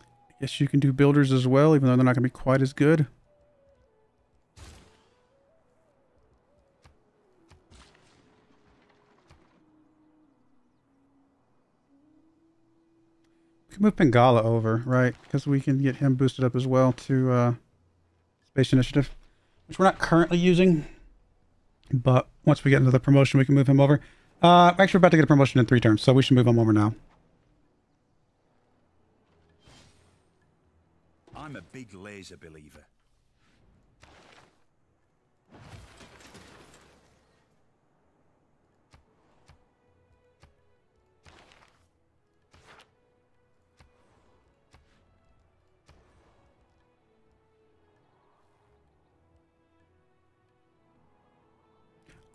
I guess you can do builders as well, even though they're not going to be quite as good. Move Pingala over, right? Because we can get him boosted up as well to Space Initiative, which we're not currently using. But once we get another promotion, we can move him over. Actually, we're about to get a promotion in 3 turns, so we should move him over now. I'm a big laser believer.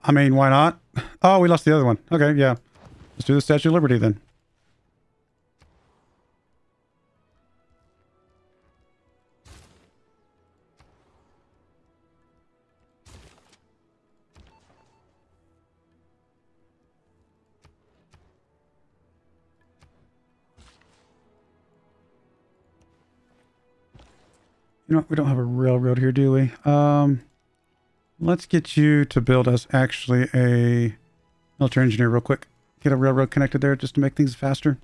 I mean, why not? Oh, we lost the other one. Okay, yeah. Let's do the Statue of Liberty then. You know, we don't have a railroad here, do we? Let's get you to build us actually a military engineer real quick. Get a railroad connected there just to make things faster.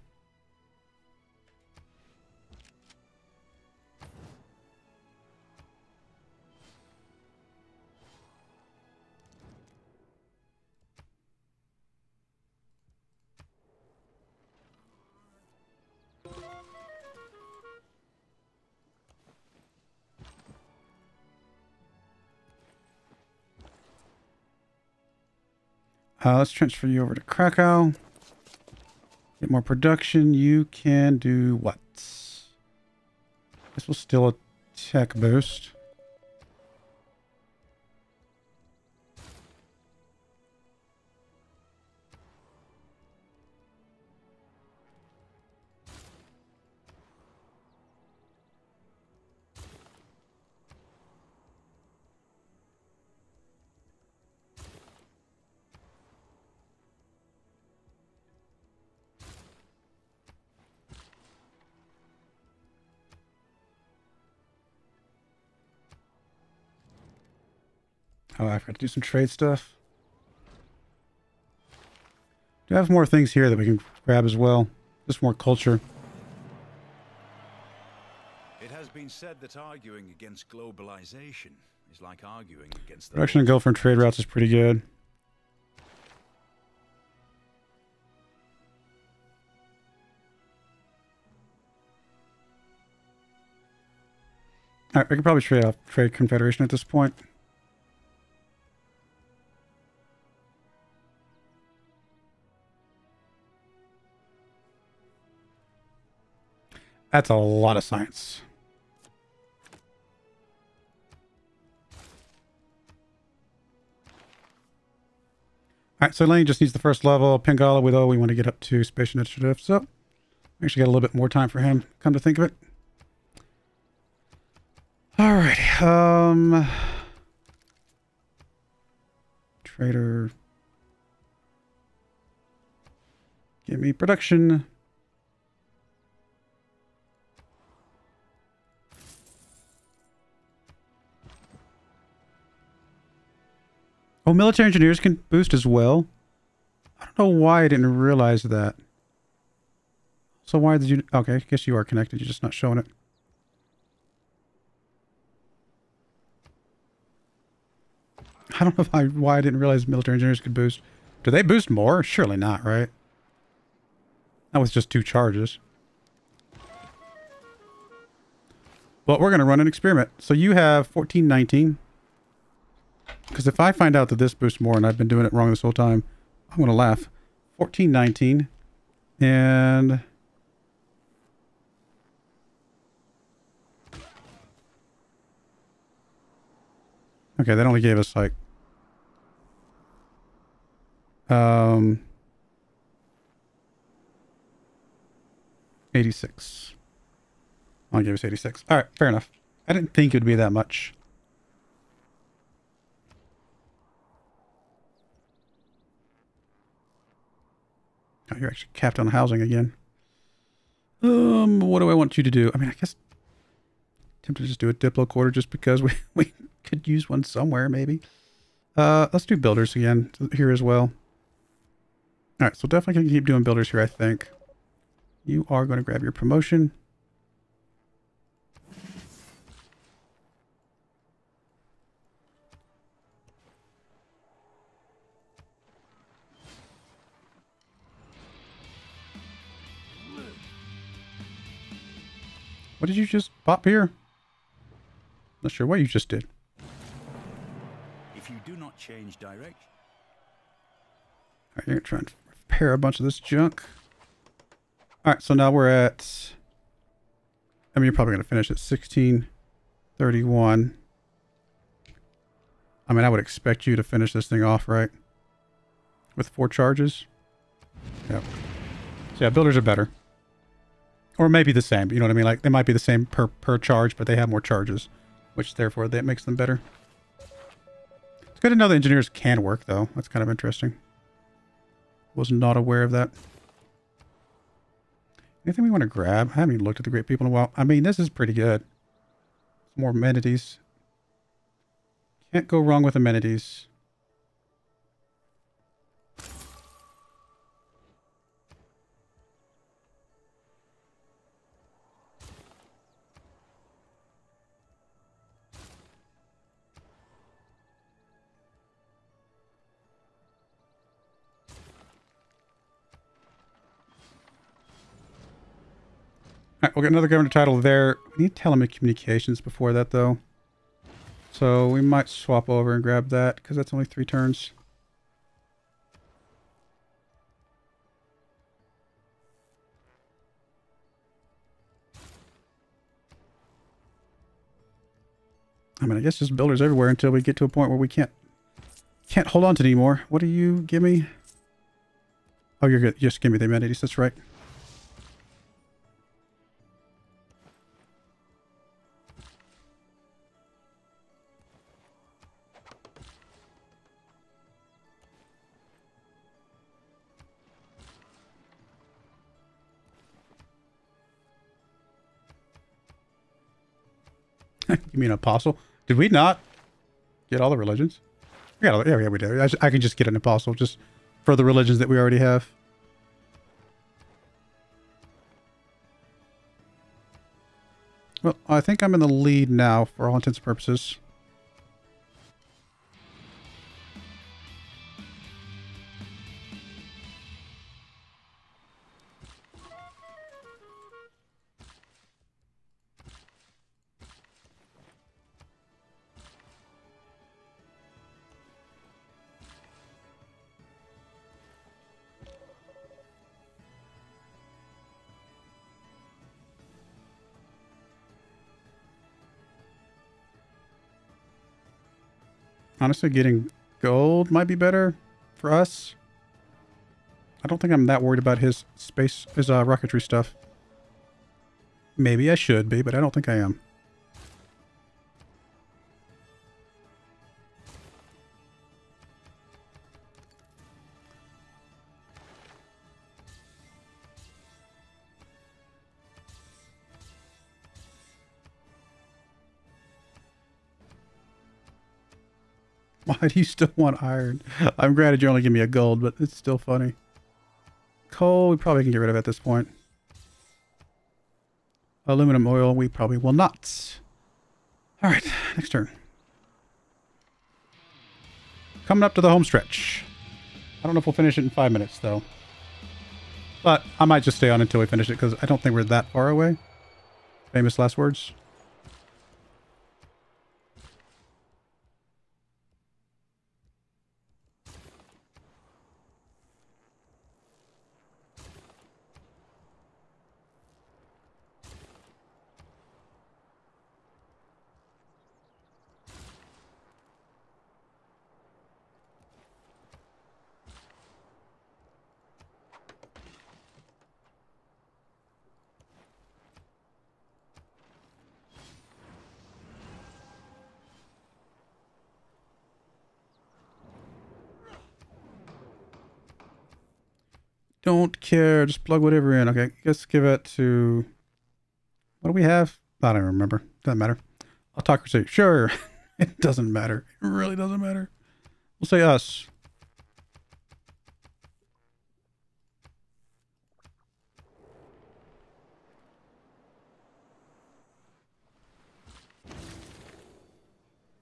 Let's transfer you over to Krakow. Get more production. You can do what? This will still a tech boost. Oh, I forgot to do some trade stuff. Do I have more things here that we can grab as well? Just more culture. It has been said that arguing against globalization is like arguing against the production and go from trade routes is pretty good. All right, we could probably trade off trade confederation at this point. That's a lot of science. All right, so Lane just needs the first level. Pingala with O, we want to get up to Space Initiative. So we actually got a little bit more time for him, come to think of it. All right. Trader. Give me production. Oh, military engineers can boost as well. I don't know why I didn't realize that. So why did you... Okay, I guess you are connected. You're just not showing it. I don't know if why I didn't realize military engineers could boost. Do they boost more? Surely not, right? That was just 2 charges. But we're going to run an experiment. So you have 1419. Because if I find out that this boosts more and I've been doing it wrong this whole time, I'm going to laugh. 1419. And... okay, that only gave us like... um... 86. Only gave us 86. Alright, fair enough. I didn't think it would be that much. Oh, you're actually capped on housing again. What do I want you to do? I mean, I guess tempted to just do a Diplo quarter just because we could use one somewhere, maybe. Let's do builders again here as well. All right, so definitely can keep doing builders here, I think. You are going to grab your promotion. What did you just pop here? Not sure what you just did. If you do not change direction. Alright, you're gonna try and repair a bunch of this junk. Alright, so now we're at... I mean, you're probably gonna finish at 1631. I mean, I would expect you to finish this thing off, right? with 4 charges. Yep. So yeah, builders are better. Or maybe the same, you know what I mean? Like, they might be the same per charge, but they have more charges, which therefore that makes them better. It's good to know that engineers can work, though. That's kind of interesting. Was not aware of that. Anything we want to grab? I haven't even looked at the great people in a while. I mean, this is pretty good. More amenities. Can't go wrong with amenities. Alright, we'll get another governor title there. We need telecommunications before that, though. So we might swap over and grab that, because that's only 3 turns. I mean, I guess just builders everywhere until we get to a point where we can't hold on to it anymore. What do you give me? Oh, you're good. Just give me the amenities. That's right. You mean apostle? Did we not get all the religions? We got all the, yeah, we did. I can just get an apostle just for the religions that we already have. Well, I think I'm in the lead now for all intents and purposes. Honestly, getting gold might be better for us. I don't think I'm that worried about his space, his rocketry stuff. Maybe I should be, but I don't think I am. Why do you still want iron? I'm granted you only give me a gold, but it's still funny. Coal, we probably can get rid of at this point. Aluminum oil, we probably will not. Alright, next turn. Coming up to the home stretch. I don't know if we'll finish it in 5 minutes, though. But I might just stay on until we finish it, because I don't think we're that far away. Famous last words. Don't care. Just plug whatever in. Okay, let's give it to... What do we have? I don't remember. Doesn't matter. Autocracy. Sure. It doesn't matter. It really doesn't matter. We'll say us.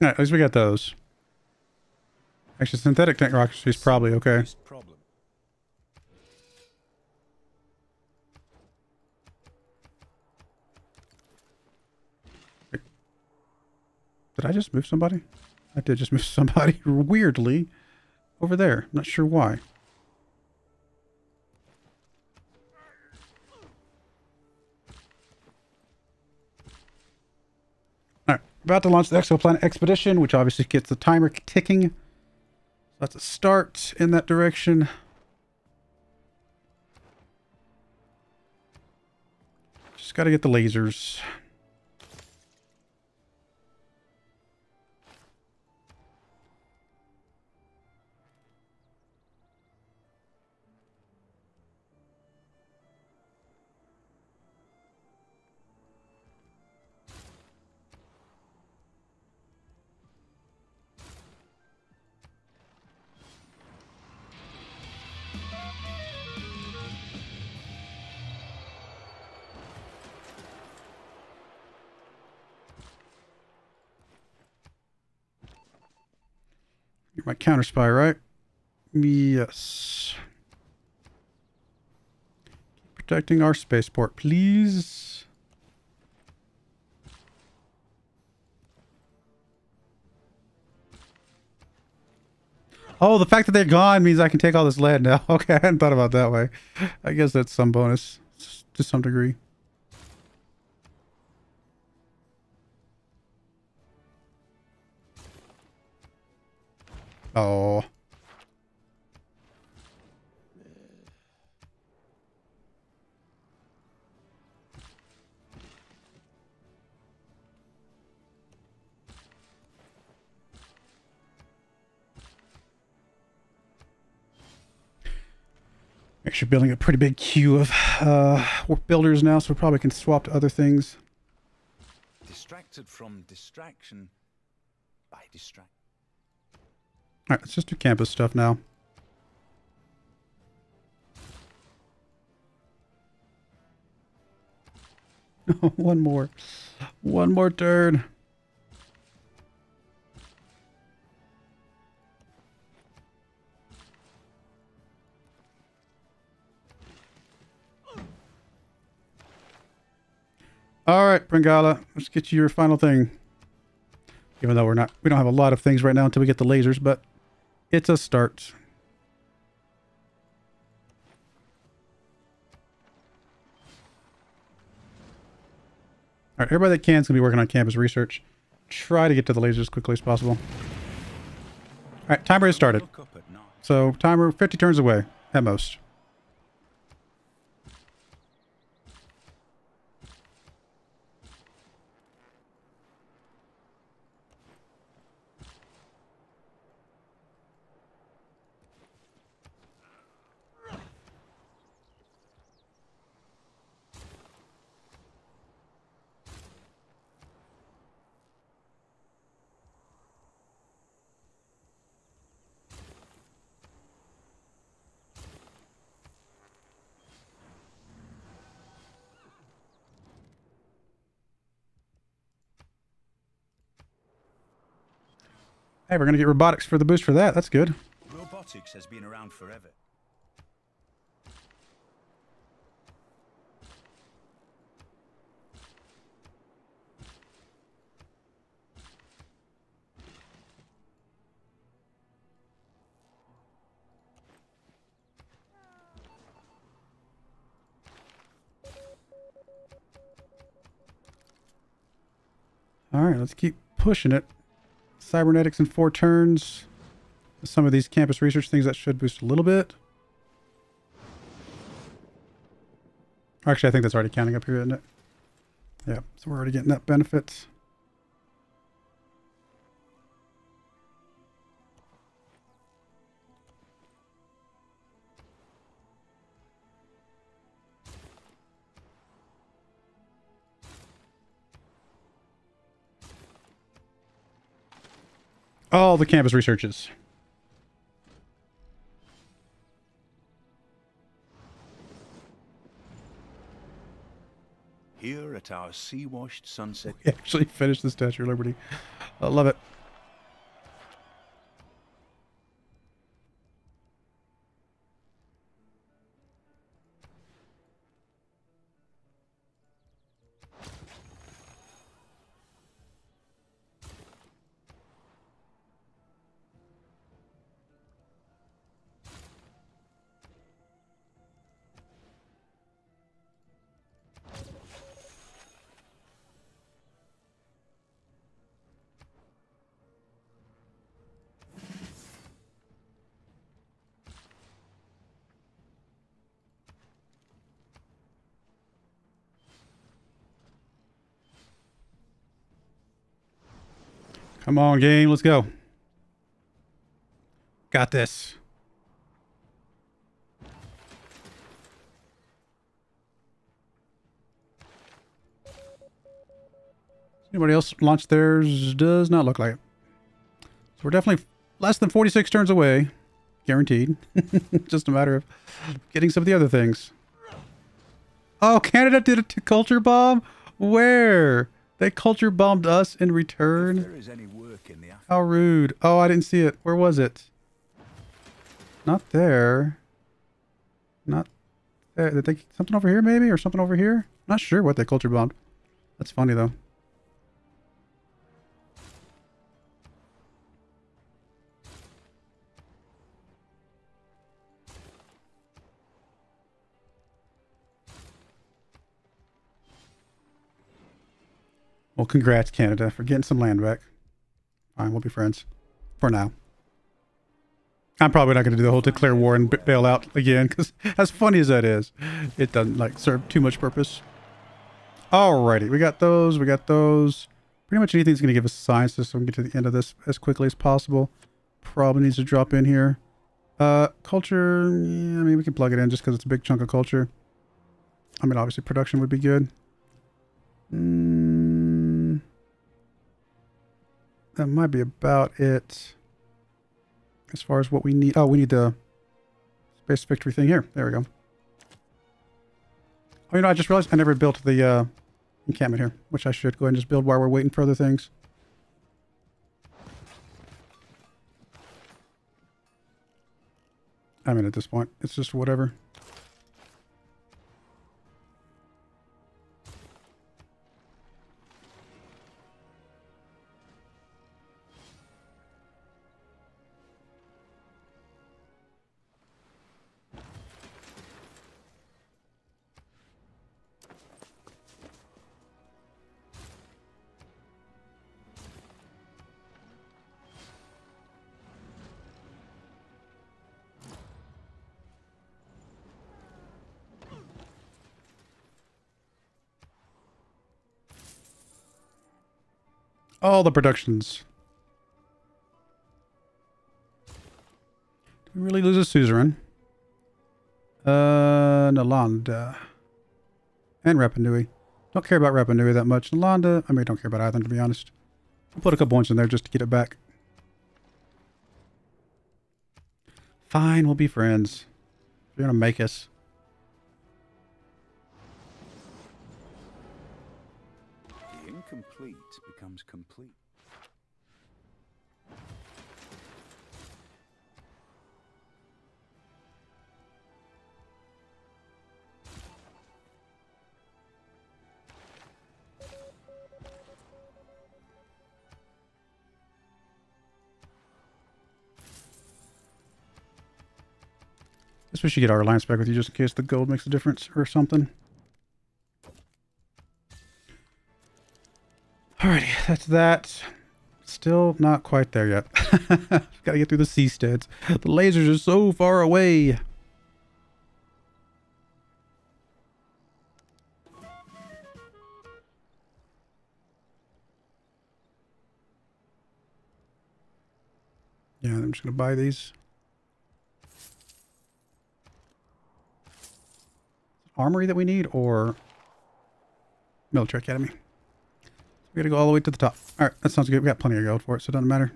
Alright, at least we got those. Actually, synthetic technocracy is probably okay. Did I just move somebody? I did just move somebody weirdly over there. I'm not sure why. Alright, about to launch the exoplanet expedition, which obviously gets the timer ticking. That's a start in that direction. Just got to get the lasers. My counter spy, right? Yes. Protecting our spaceport, please. Oh, the fact that they're gone means I can take all this lead now. Okay, I hadn't thought about it that way. I guess that's some bonus to some degree. Oh. Actually building a pretty big queue of warp builders now, so we probably can swap to other things. Distracted from distraction by distraction. All right, let's just do campus stuff now. One more turn. All right, Pringala, let's get you your final thing. Even though we don't have a lot of things right now until we get the lasers, but it's a start. All right, everybody that can is going to be working on campus research. Try to get to the lasers as quickly as possible. All right, timer has started. So timer 50 turns away at most. Hey, we're going to get robotics for the boost for that. That's good. Robotics has been around forever. All right, let's keep pushing it. Cybernetics in 4 turns. Some of these campus research things that should boost a little bit. Actually, I think that's already counting up here, isn't it? Yeah, so we're already getting that benefit. All the campus researches. Here at our sea-washed sunset. We actually finished the Statue of Liberty. I love it. Come on, game. Let's go. Got this. Anybody else launch theirs? Does not look like it. So we're definitely less than 46 turns away. Guaranteed. Just a matter of getting some of the other things. Oh, Canada did a culture bomb? Where? They culture bombed us in return? If there is any work in the Africa. How rude. Oh, I didn't see it. Where was it? Not there. Not there. Did they, something over here maybe? Or something over here? Not sure what they culture bombed. That's funny though. Well, congrats, Canada, for getting some land back. Fine, we'll be friends. For now. I'm probably not going to do the whole declare war and bail out again, because as funny as that is, it doesn't, like, serve too much purpose. Alrighty, we got those, Pretty much anything's going to give us science, so we can get to the end of this as quickly as possible. Probably needs to drop in here. Culture, yeah, I mean, we can plug it in just because it's a big chunk of culture. I mean, obviously, production would be good. That might be about it as far as what we need. Oh, we need the space victory thing here. There we go. Oh, you know, I just realized I never built the encampment here, which I should go ahead and just build while we're waiting for other things. I mean, at this point, it's just whatever. All the productions. Did we really lose a suzerain? Nalanda. And Rapa Nui. Don't care about Rapa Nui that much. Nalanda, I mean, don't care about either, to be honest. I'll put a couple points in there just to get it back. Fine, we'll be friends. You're gonna make us. Complete becomes complete. Guess we should get our alliance back with you just in case the gold makes a difference or something. Alrighty, that's that. Still not quite there yet. Gotta get through the seasteads. The lasers are so far away. Yeah, I'm just gonna buy these. Armory that we need or military academy? We gotta go all the way to the top. Alright, that sounds good. We got plenty of gold for it, so it doesn't matter.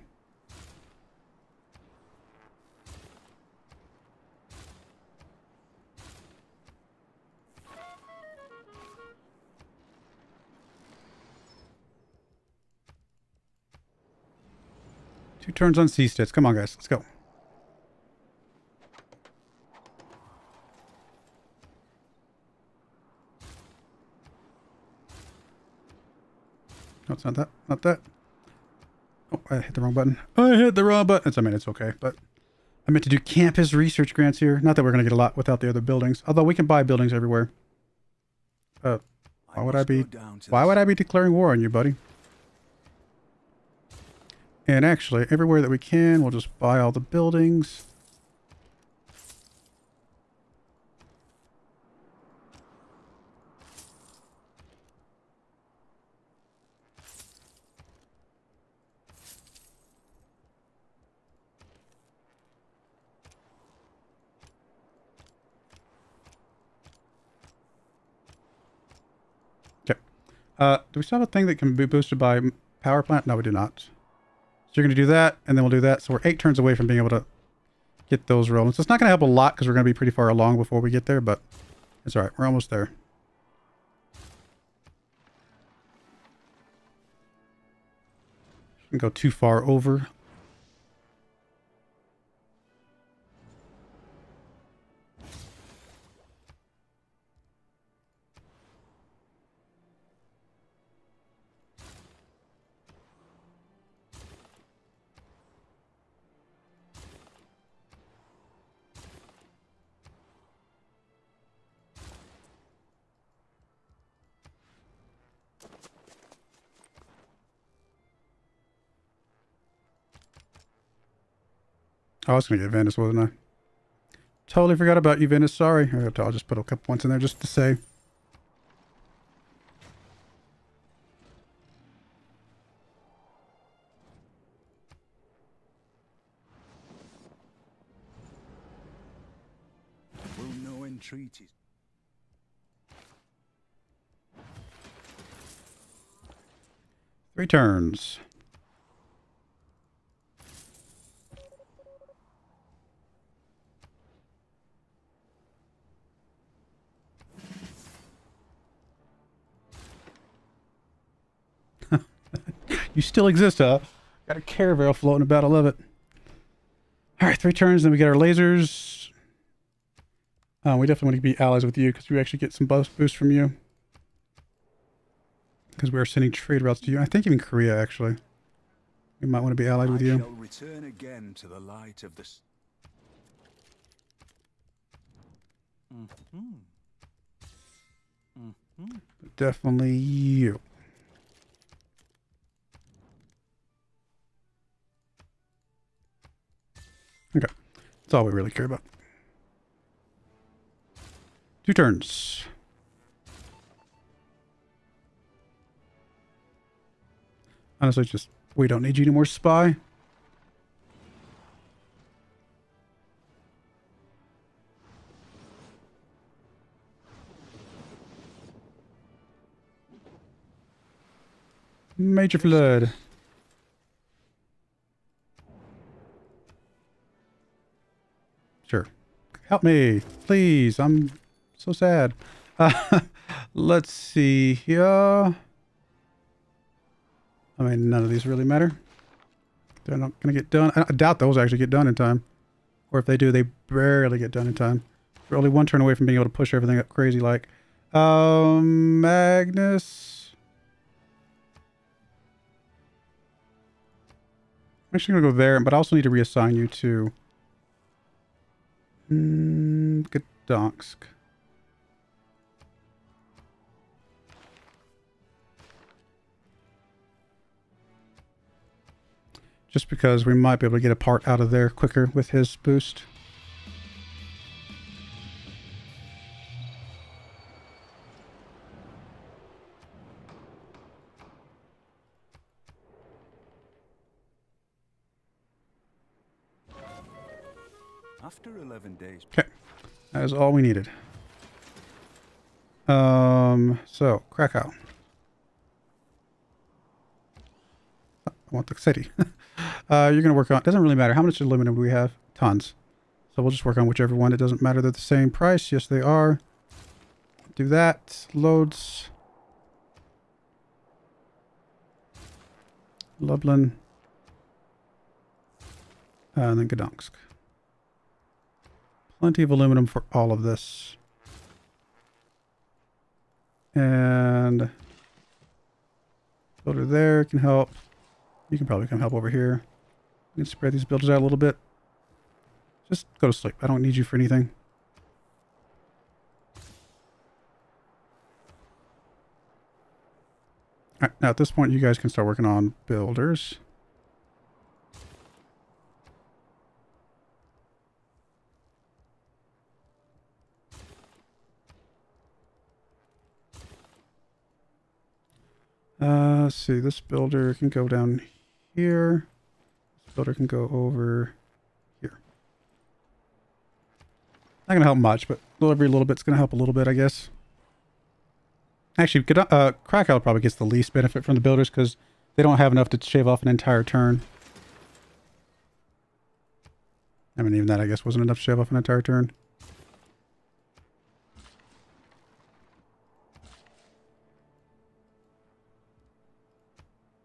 Two turns on seasteads. Come on, guys. Let's go. No, it's not that. Not that. Oh, I hit the wrong button. I hit the wrong button. It's, I mean, it's okay, but I meant to do campus research grants here. Not that we're going to get a lot without the other buildings, although we can buy buildings everywhere. Why would I be declaring war on you, buddy? And actually, everywhere that we can, we'll just buy all the buildings. Do we still have a thing that can be boosted by power plant? No, we do not. So you're going to do that, and then we'll do that. So we're 8 turns away from being able to get those rolling. So it's not going to help a lot because we're going to be pretty far along before we get there, but it's all right. We're almost there. Shouldn't go too far over. I was going to get Venice, wasn't I? Totally forgot about you, Venice. Sorry. I'll just put a couple ones in there just to say. Will no entreaties. Three turns. You still exist, huh? Got a caravel floating about. I love it. All right, 3 turns, then we get our lasers. We definitely want to be allies with you because we actually get some boost from you. Because we are sending trade routes to you. I think even Korea, actually. We might want to be allied with you. I shall return again to the light of this. Definitely you. Okay, that's all we really care about. 2 turns. Honestly, just, we don't need you anymore, spy. Major flood. Sure. Help me, please. I'm so sad. Let's see here. I mean, none of these really matter. They're not going to get done. I doubt those actually get done in time. Or if they do, they barely get done in time. We're only 1 turn away from being able to push everything up crazy like. Magnus. I'm actually going to go there, but I also need to reassign you to... Gdansk. Just because we might be able to get a part out of there quicker with his boost. After 11 days. Okay, that is all we needed. So Krakow. I want the city. You're gonna work on. Doesn't really matter how much aluminum we have. Tons. So we'll just work on whichever one. It doesn't matter. They're the same price. Yes, they are. Do that. Loads. Lublin. And then Gdansk. Plenty of aluminum for all of this. And builder there can help. You can probably come help over here. We can spread these builders out a little bit. Just go to sleep. I don't need you for anything. All right, now at this point, you guys can start working on builders. Let's see, this builder can go down here. This builder can go over here. Not going to help much, but every little bit's going to help a little bit, I guess. Actually, Krakow probably gets the least benefit from the builders because they don't have enough to shave off an entire turn. I mean, even that, I guess, wasn't enough to shave off an entire turn.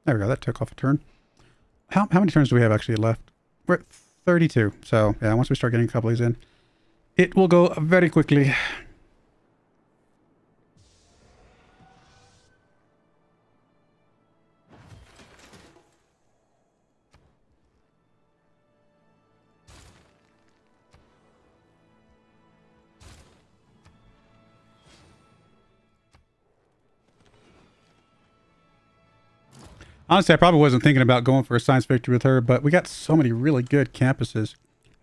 There we go. That took off a turn. How many turns do we have actually left? We're at 32. So, yeah, once we start getting a couple of these in, it will go very quickly. Honestly, I probably wasn't thinking about going for a science victory with her, but we got so many really good campuses.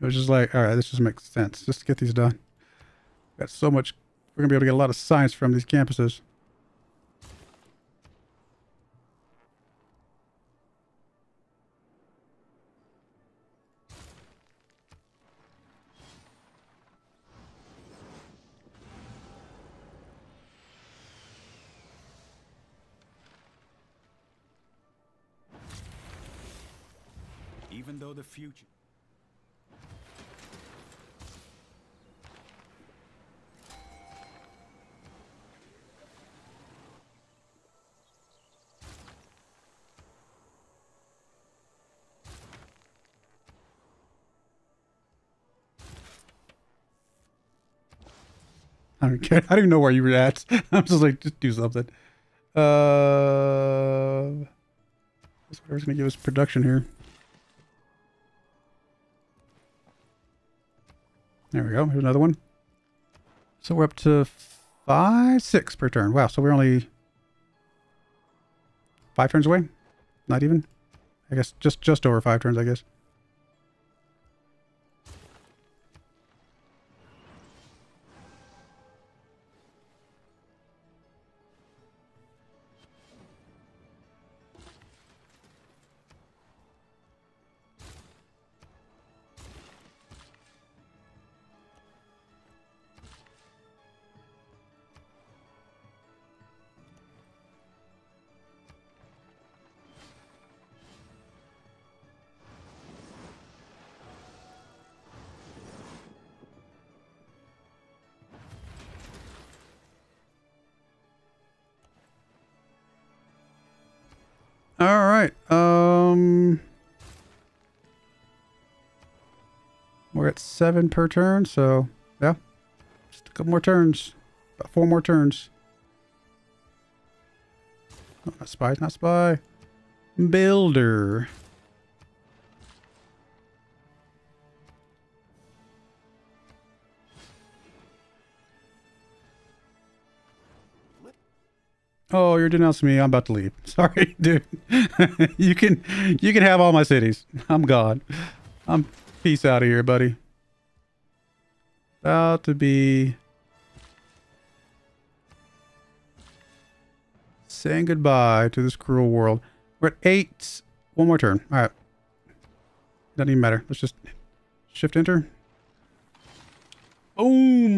It was just like, all right, this just makes sense. Just get these done. We got so much. We're going to be able to get a lot of science from these campuses. Even though the future. I don't care. I don't even know where you were at. I'm just like, just do something. Whatever's gonna give us production here. There we go. Here's another one. So we're up to 5, 6 per turn. Wow. So we're only 5 turns away. Not even. I guess just over 5 turns, I guess. We're at 7 per turn, so yeah, just a couple more turns, about 4 more turns. Oh, not spy, builder. Oh, you're denouncing me. I'm about to leave. Sorry, dude. you can have all my cities. I'm gone. Peace out of here, buddy. About to be saying goodbye to this cruel world. We're at 8. One more turn. All right. Doesn't even matter. Let's just shift enter. Boom.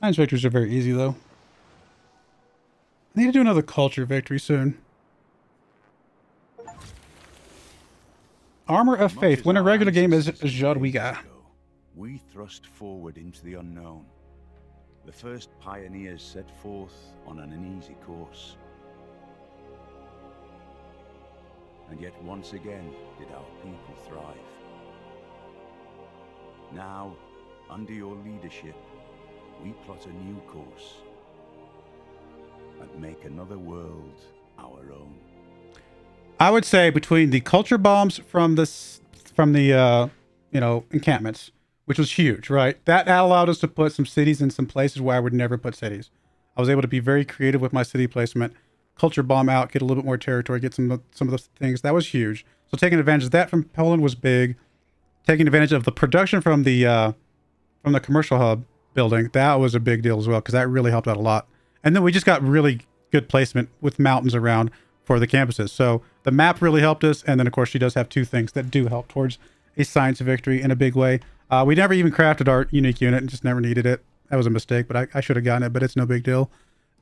Science victories are very easy, though. I need to do another culture victory soon. Armor of Faith. When a regular game is Jadwiga. We thrust forward into the unknown. The first pioneers set forth on an uneasy course. And yet once again did our people thrive. Now, under your leadership, we plot a new course. And make another world our own. I would say between the culture bombs from the you know, encampments, which was huge, right? That allowed us to put some cities in some places where I would never put cities. I was able to be very creative with my city placement. Culture bomb out, get a little bit more territory, get some of those things. That was huge. So taking advantage of that from Poland was big. Taking advantage of the production from the commercial hub building, that was a big deal as well, because that really helped out a lot. And then we just got really good placement with mountains around for the campuses. So the map really helped us. And then, of course, she does have 2 things that do help towards a science victory in a big way. We never even crafted our unique unit and just never needed it. That was a mistake, but I should have gotten it, but it's no big deal.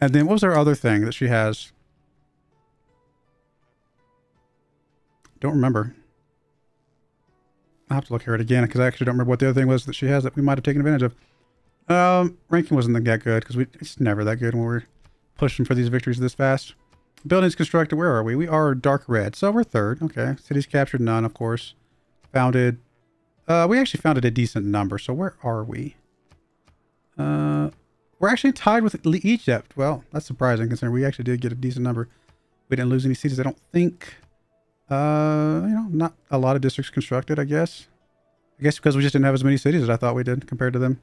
And then what was our other thing that she has? Don't remember. I'll have to look here at it again because I actually don't remember what the other thing was that she has that we might have taken advantage of. Ranking wasn't that good because it's never that good when we're pushing for these victories this fast. Buildings constructed. Where are we? We are dark red, so we're third. Okay. Cities captured, none, of course. Founded. We actually founded a decent number, so where are we? We're actually tied with Egypt. Well, that's surprising considering we actually did get a decent number. We didn't lose any cities, I don't think. You know, not a lot of districts constructed, I guess. I guess because we just didn't have as many cities as I thought we did compared to them.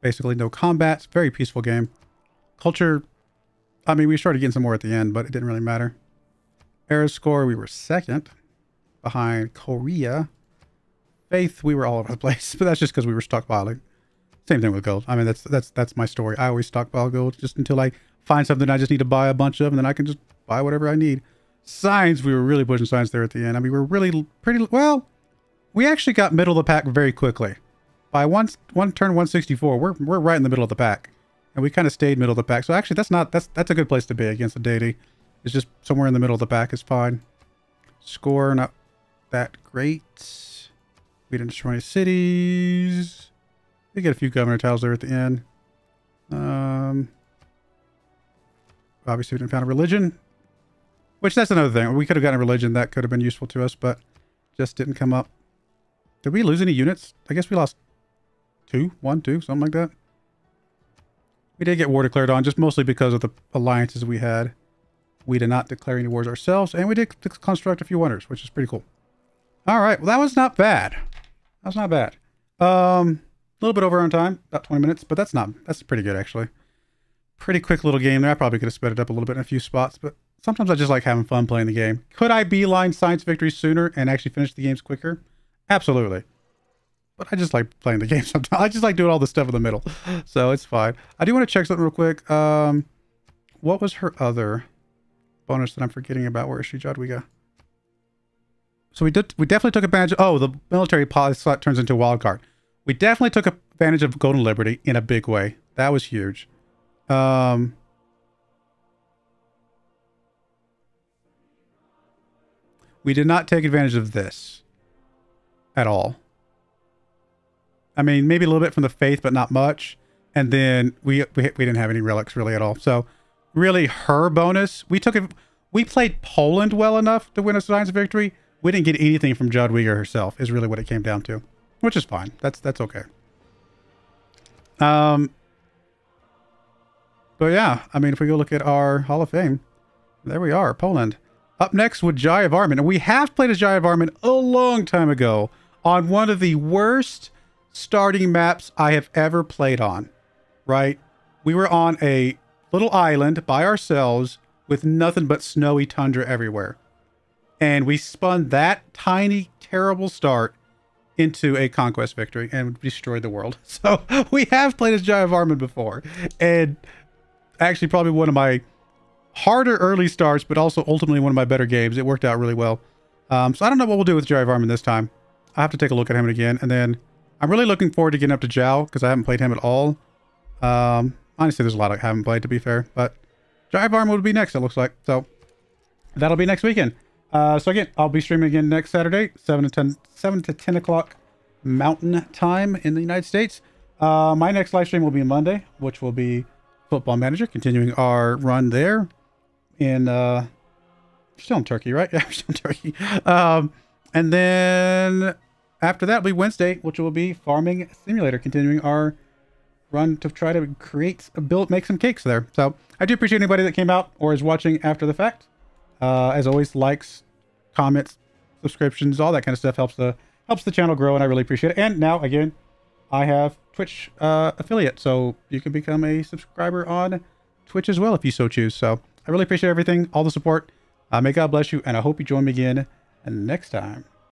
Basically, no combats. Very peaceful game. Culture, I mean, we started getting some more at the end, but it didn't really matter. Error score, we were second behind Korea. Faith, we were all over the place, but that's just because we were stockpiling. Same thing with gold. I mean, that's my story. I always stockpile gold just until I find something I just need to buy a bunch of, and then I can just buy whatever I need. Science, we were really pushing science there at the end. I mean, we were really pretty well. We actually got middle of the pack very quickly. By one turn 164, we're right in the middle of the pack, and we kind of stayed middle of the pack. So actually, that's a good place to be against the deity. It's just somewhere in the middle of the pack is fine. Score not that great. We didn't destroy any cities. We get a few governor tiles there at the end. Obviously, we didn't found a religion. Which, that's another thing. We could have gotten a religion that could have been useful to us, but just didn't come up. Did we lose any units? I guess we lost one, two, something like that. We did get war declared on, just mostly because of the alliances we had. We did not declare any wars ourselves, and we did construct a few wonders, which is pretty cool. All right. Well, that was not bad. That's not bad. A little bit over on time, about 20 minutes, but that's pretty good, actually. Pretty quick little game there. I probably could have sped it up a little bit in a few spots, but sometimes I just like having fun playing the game. Could I beeline science victories sooner and actually finish the games quicker? Absolutely. But I just like playing the game sometimes. I just like doing all the stuff in the middle. So it's fine. I do want to check something real quick. What was her other bonus that I'm forgetting about? Where is she, Jadwiga? So we definitely took advantage of, oh, the military policy slot turns into a wild card. We definitely took advantage of Golden Liberty in a big way. That was huge. We did not take advantage of this at all. I mean, maybe a little bit from the faith, but not much. And then we didn't have any relics really at all. So really her bonus, we played Poland well enough to win a science victory. We didn't get anything from Jadwiga herself is really what it came down to, which is fine. That's okay. But yeah, I mean, if we go look at our Hall of Fame, there we are, Poland. Up next with Jayavarman, and we have played as Jayavarman a long time ago on one of the worst starting maps I have ever played on, right? We were on a little island by ourselves with nothing but snowy tundra everywhere. And we spun that tiny, terrible start into a conquest victory and destroyed the world. So we have played as Jayavarman before, and actually probably one of my harder early starts, but also ultimately one of my better games. It worked out really well. So I don't know what we'll do with Jayavarman this time. I have to take a look at him again. And then I'm really looking forward to getting up to Zhao because I haven't played him at all. Honestly, there's a lot I haven't played, to be fair. But Jayavarman will be next, it looks like. So that'll be next weekend. So again, I'll be streaming again next Saturday, 7 to 10 o'clock Mountain Time in the United States. My next live stream will be Monday, which will be Football Manager, continuing our run there. In still in Turkey, right? Yeah, we're still in Turkey. And then after that will be Wednesday, which will be Farming Simulator, continuing our run to try to create a build, make some cakes there. So I do appreciate anybody that came out or is watching after the fact. As always, likes, comments, subscriptions, all that kind of stuff helps the channel grow, and I really appreciate it. And now again, I have Twitch affiliate, so you can become a subscriber on Twitch as well if you so choose. So I really appreciate everything, all the support. May God bless you, and I hope you join me again next time.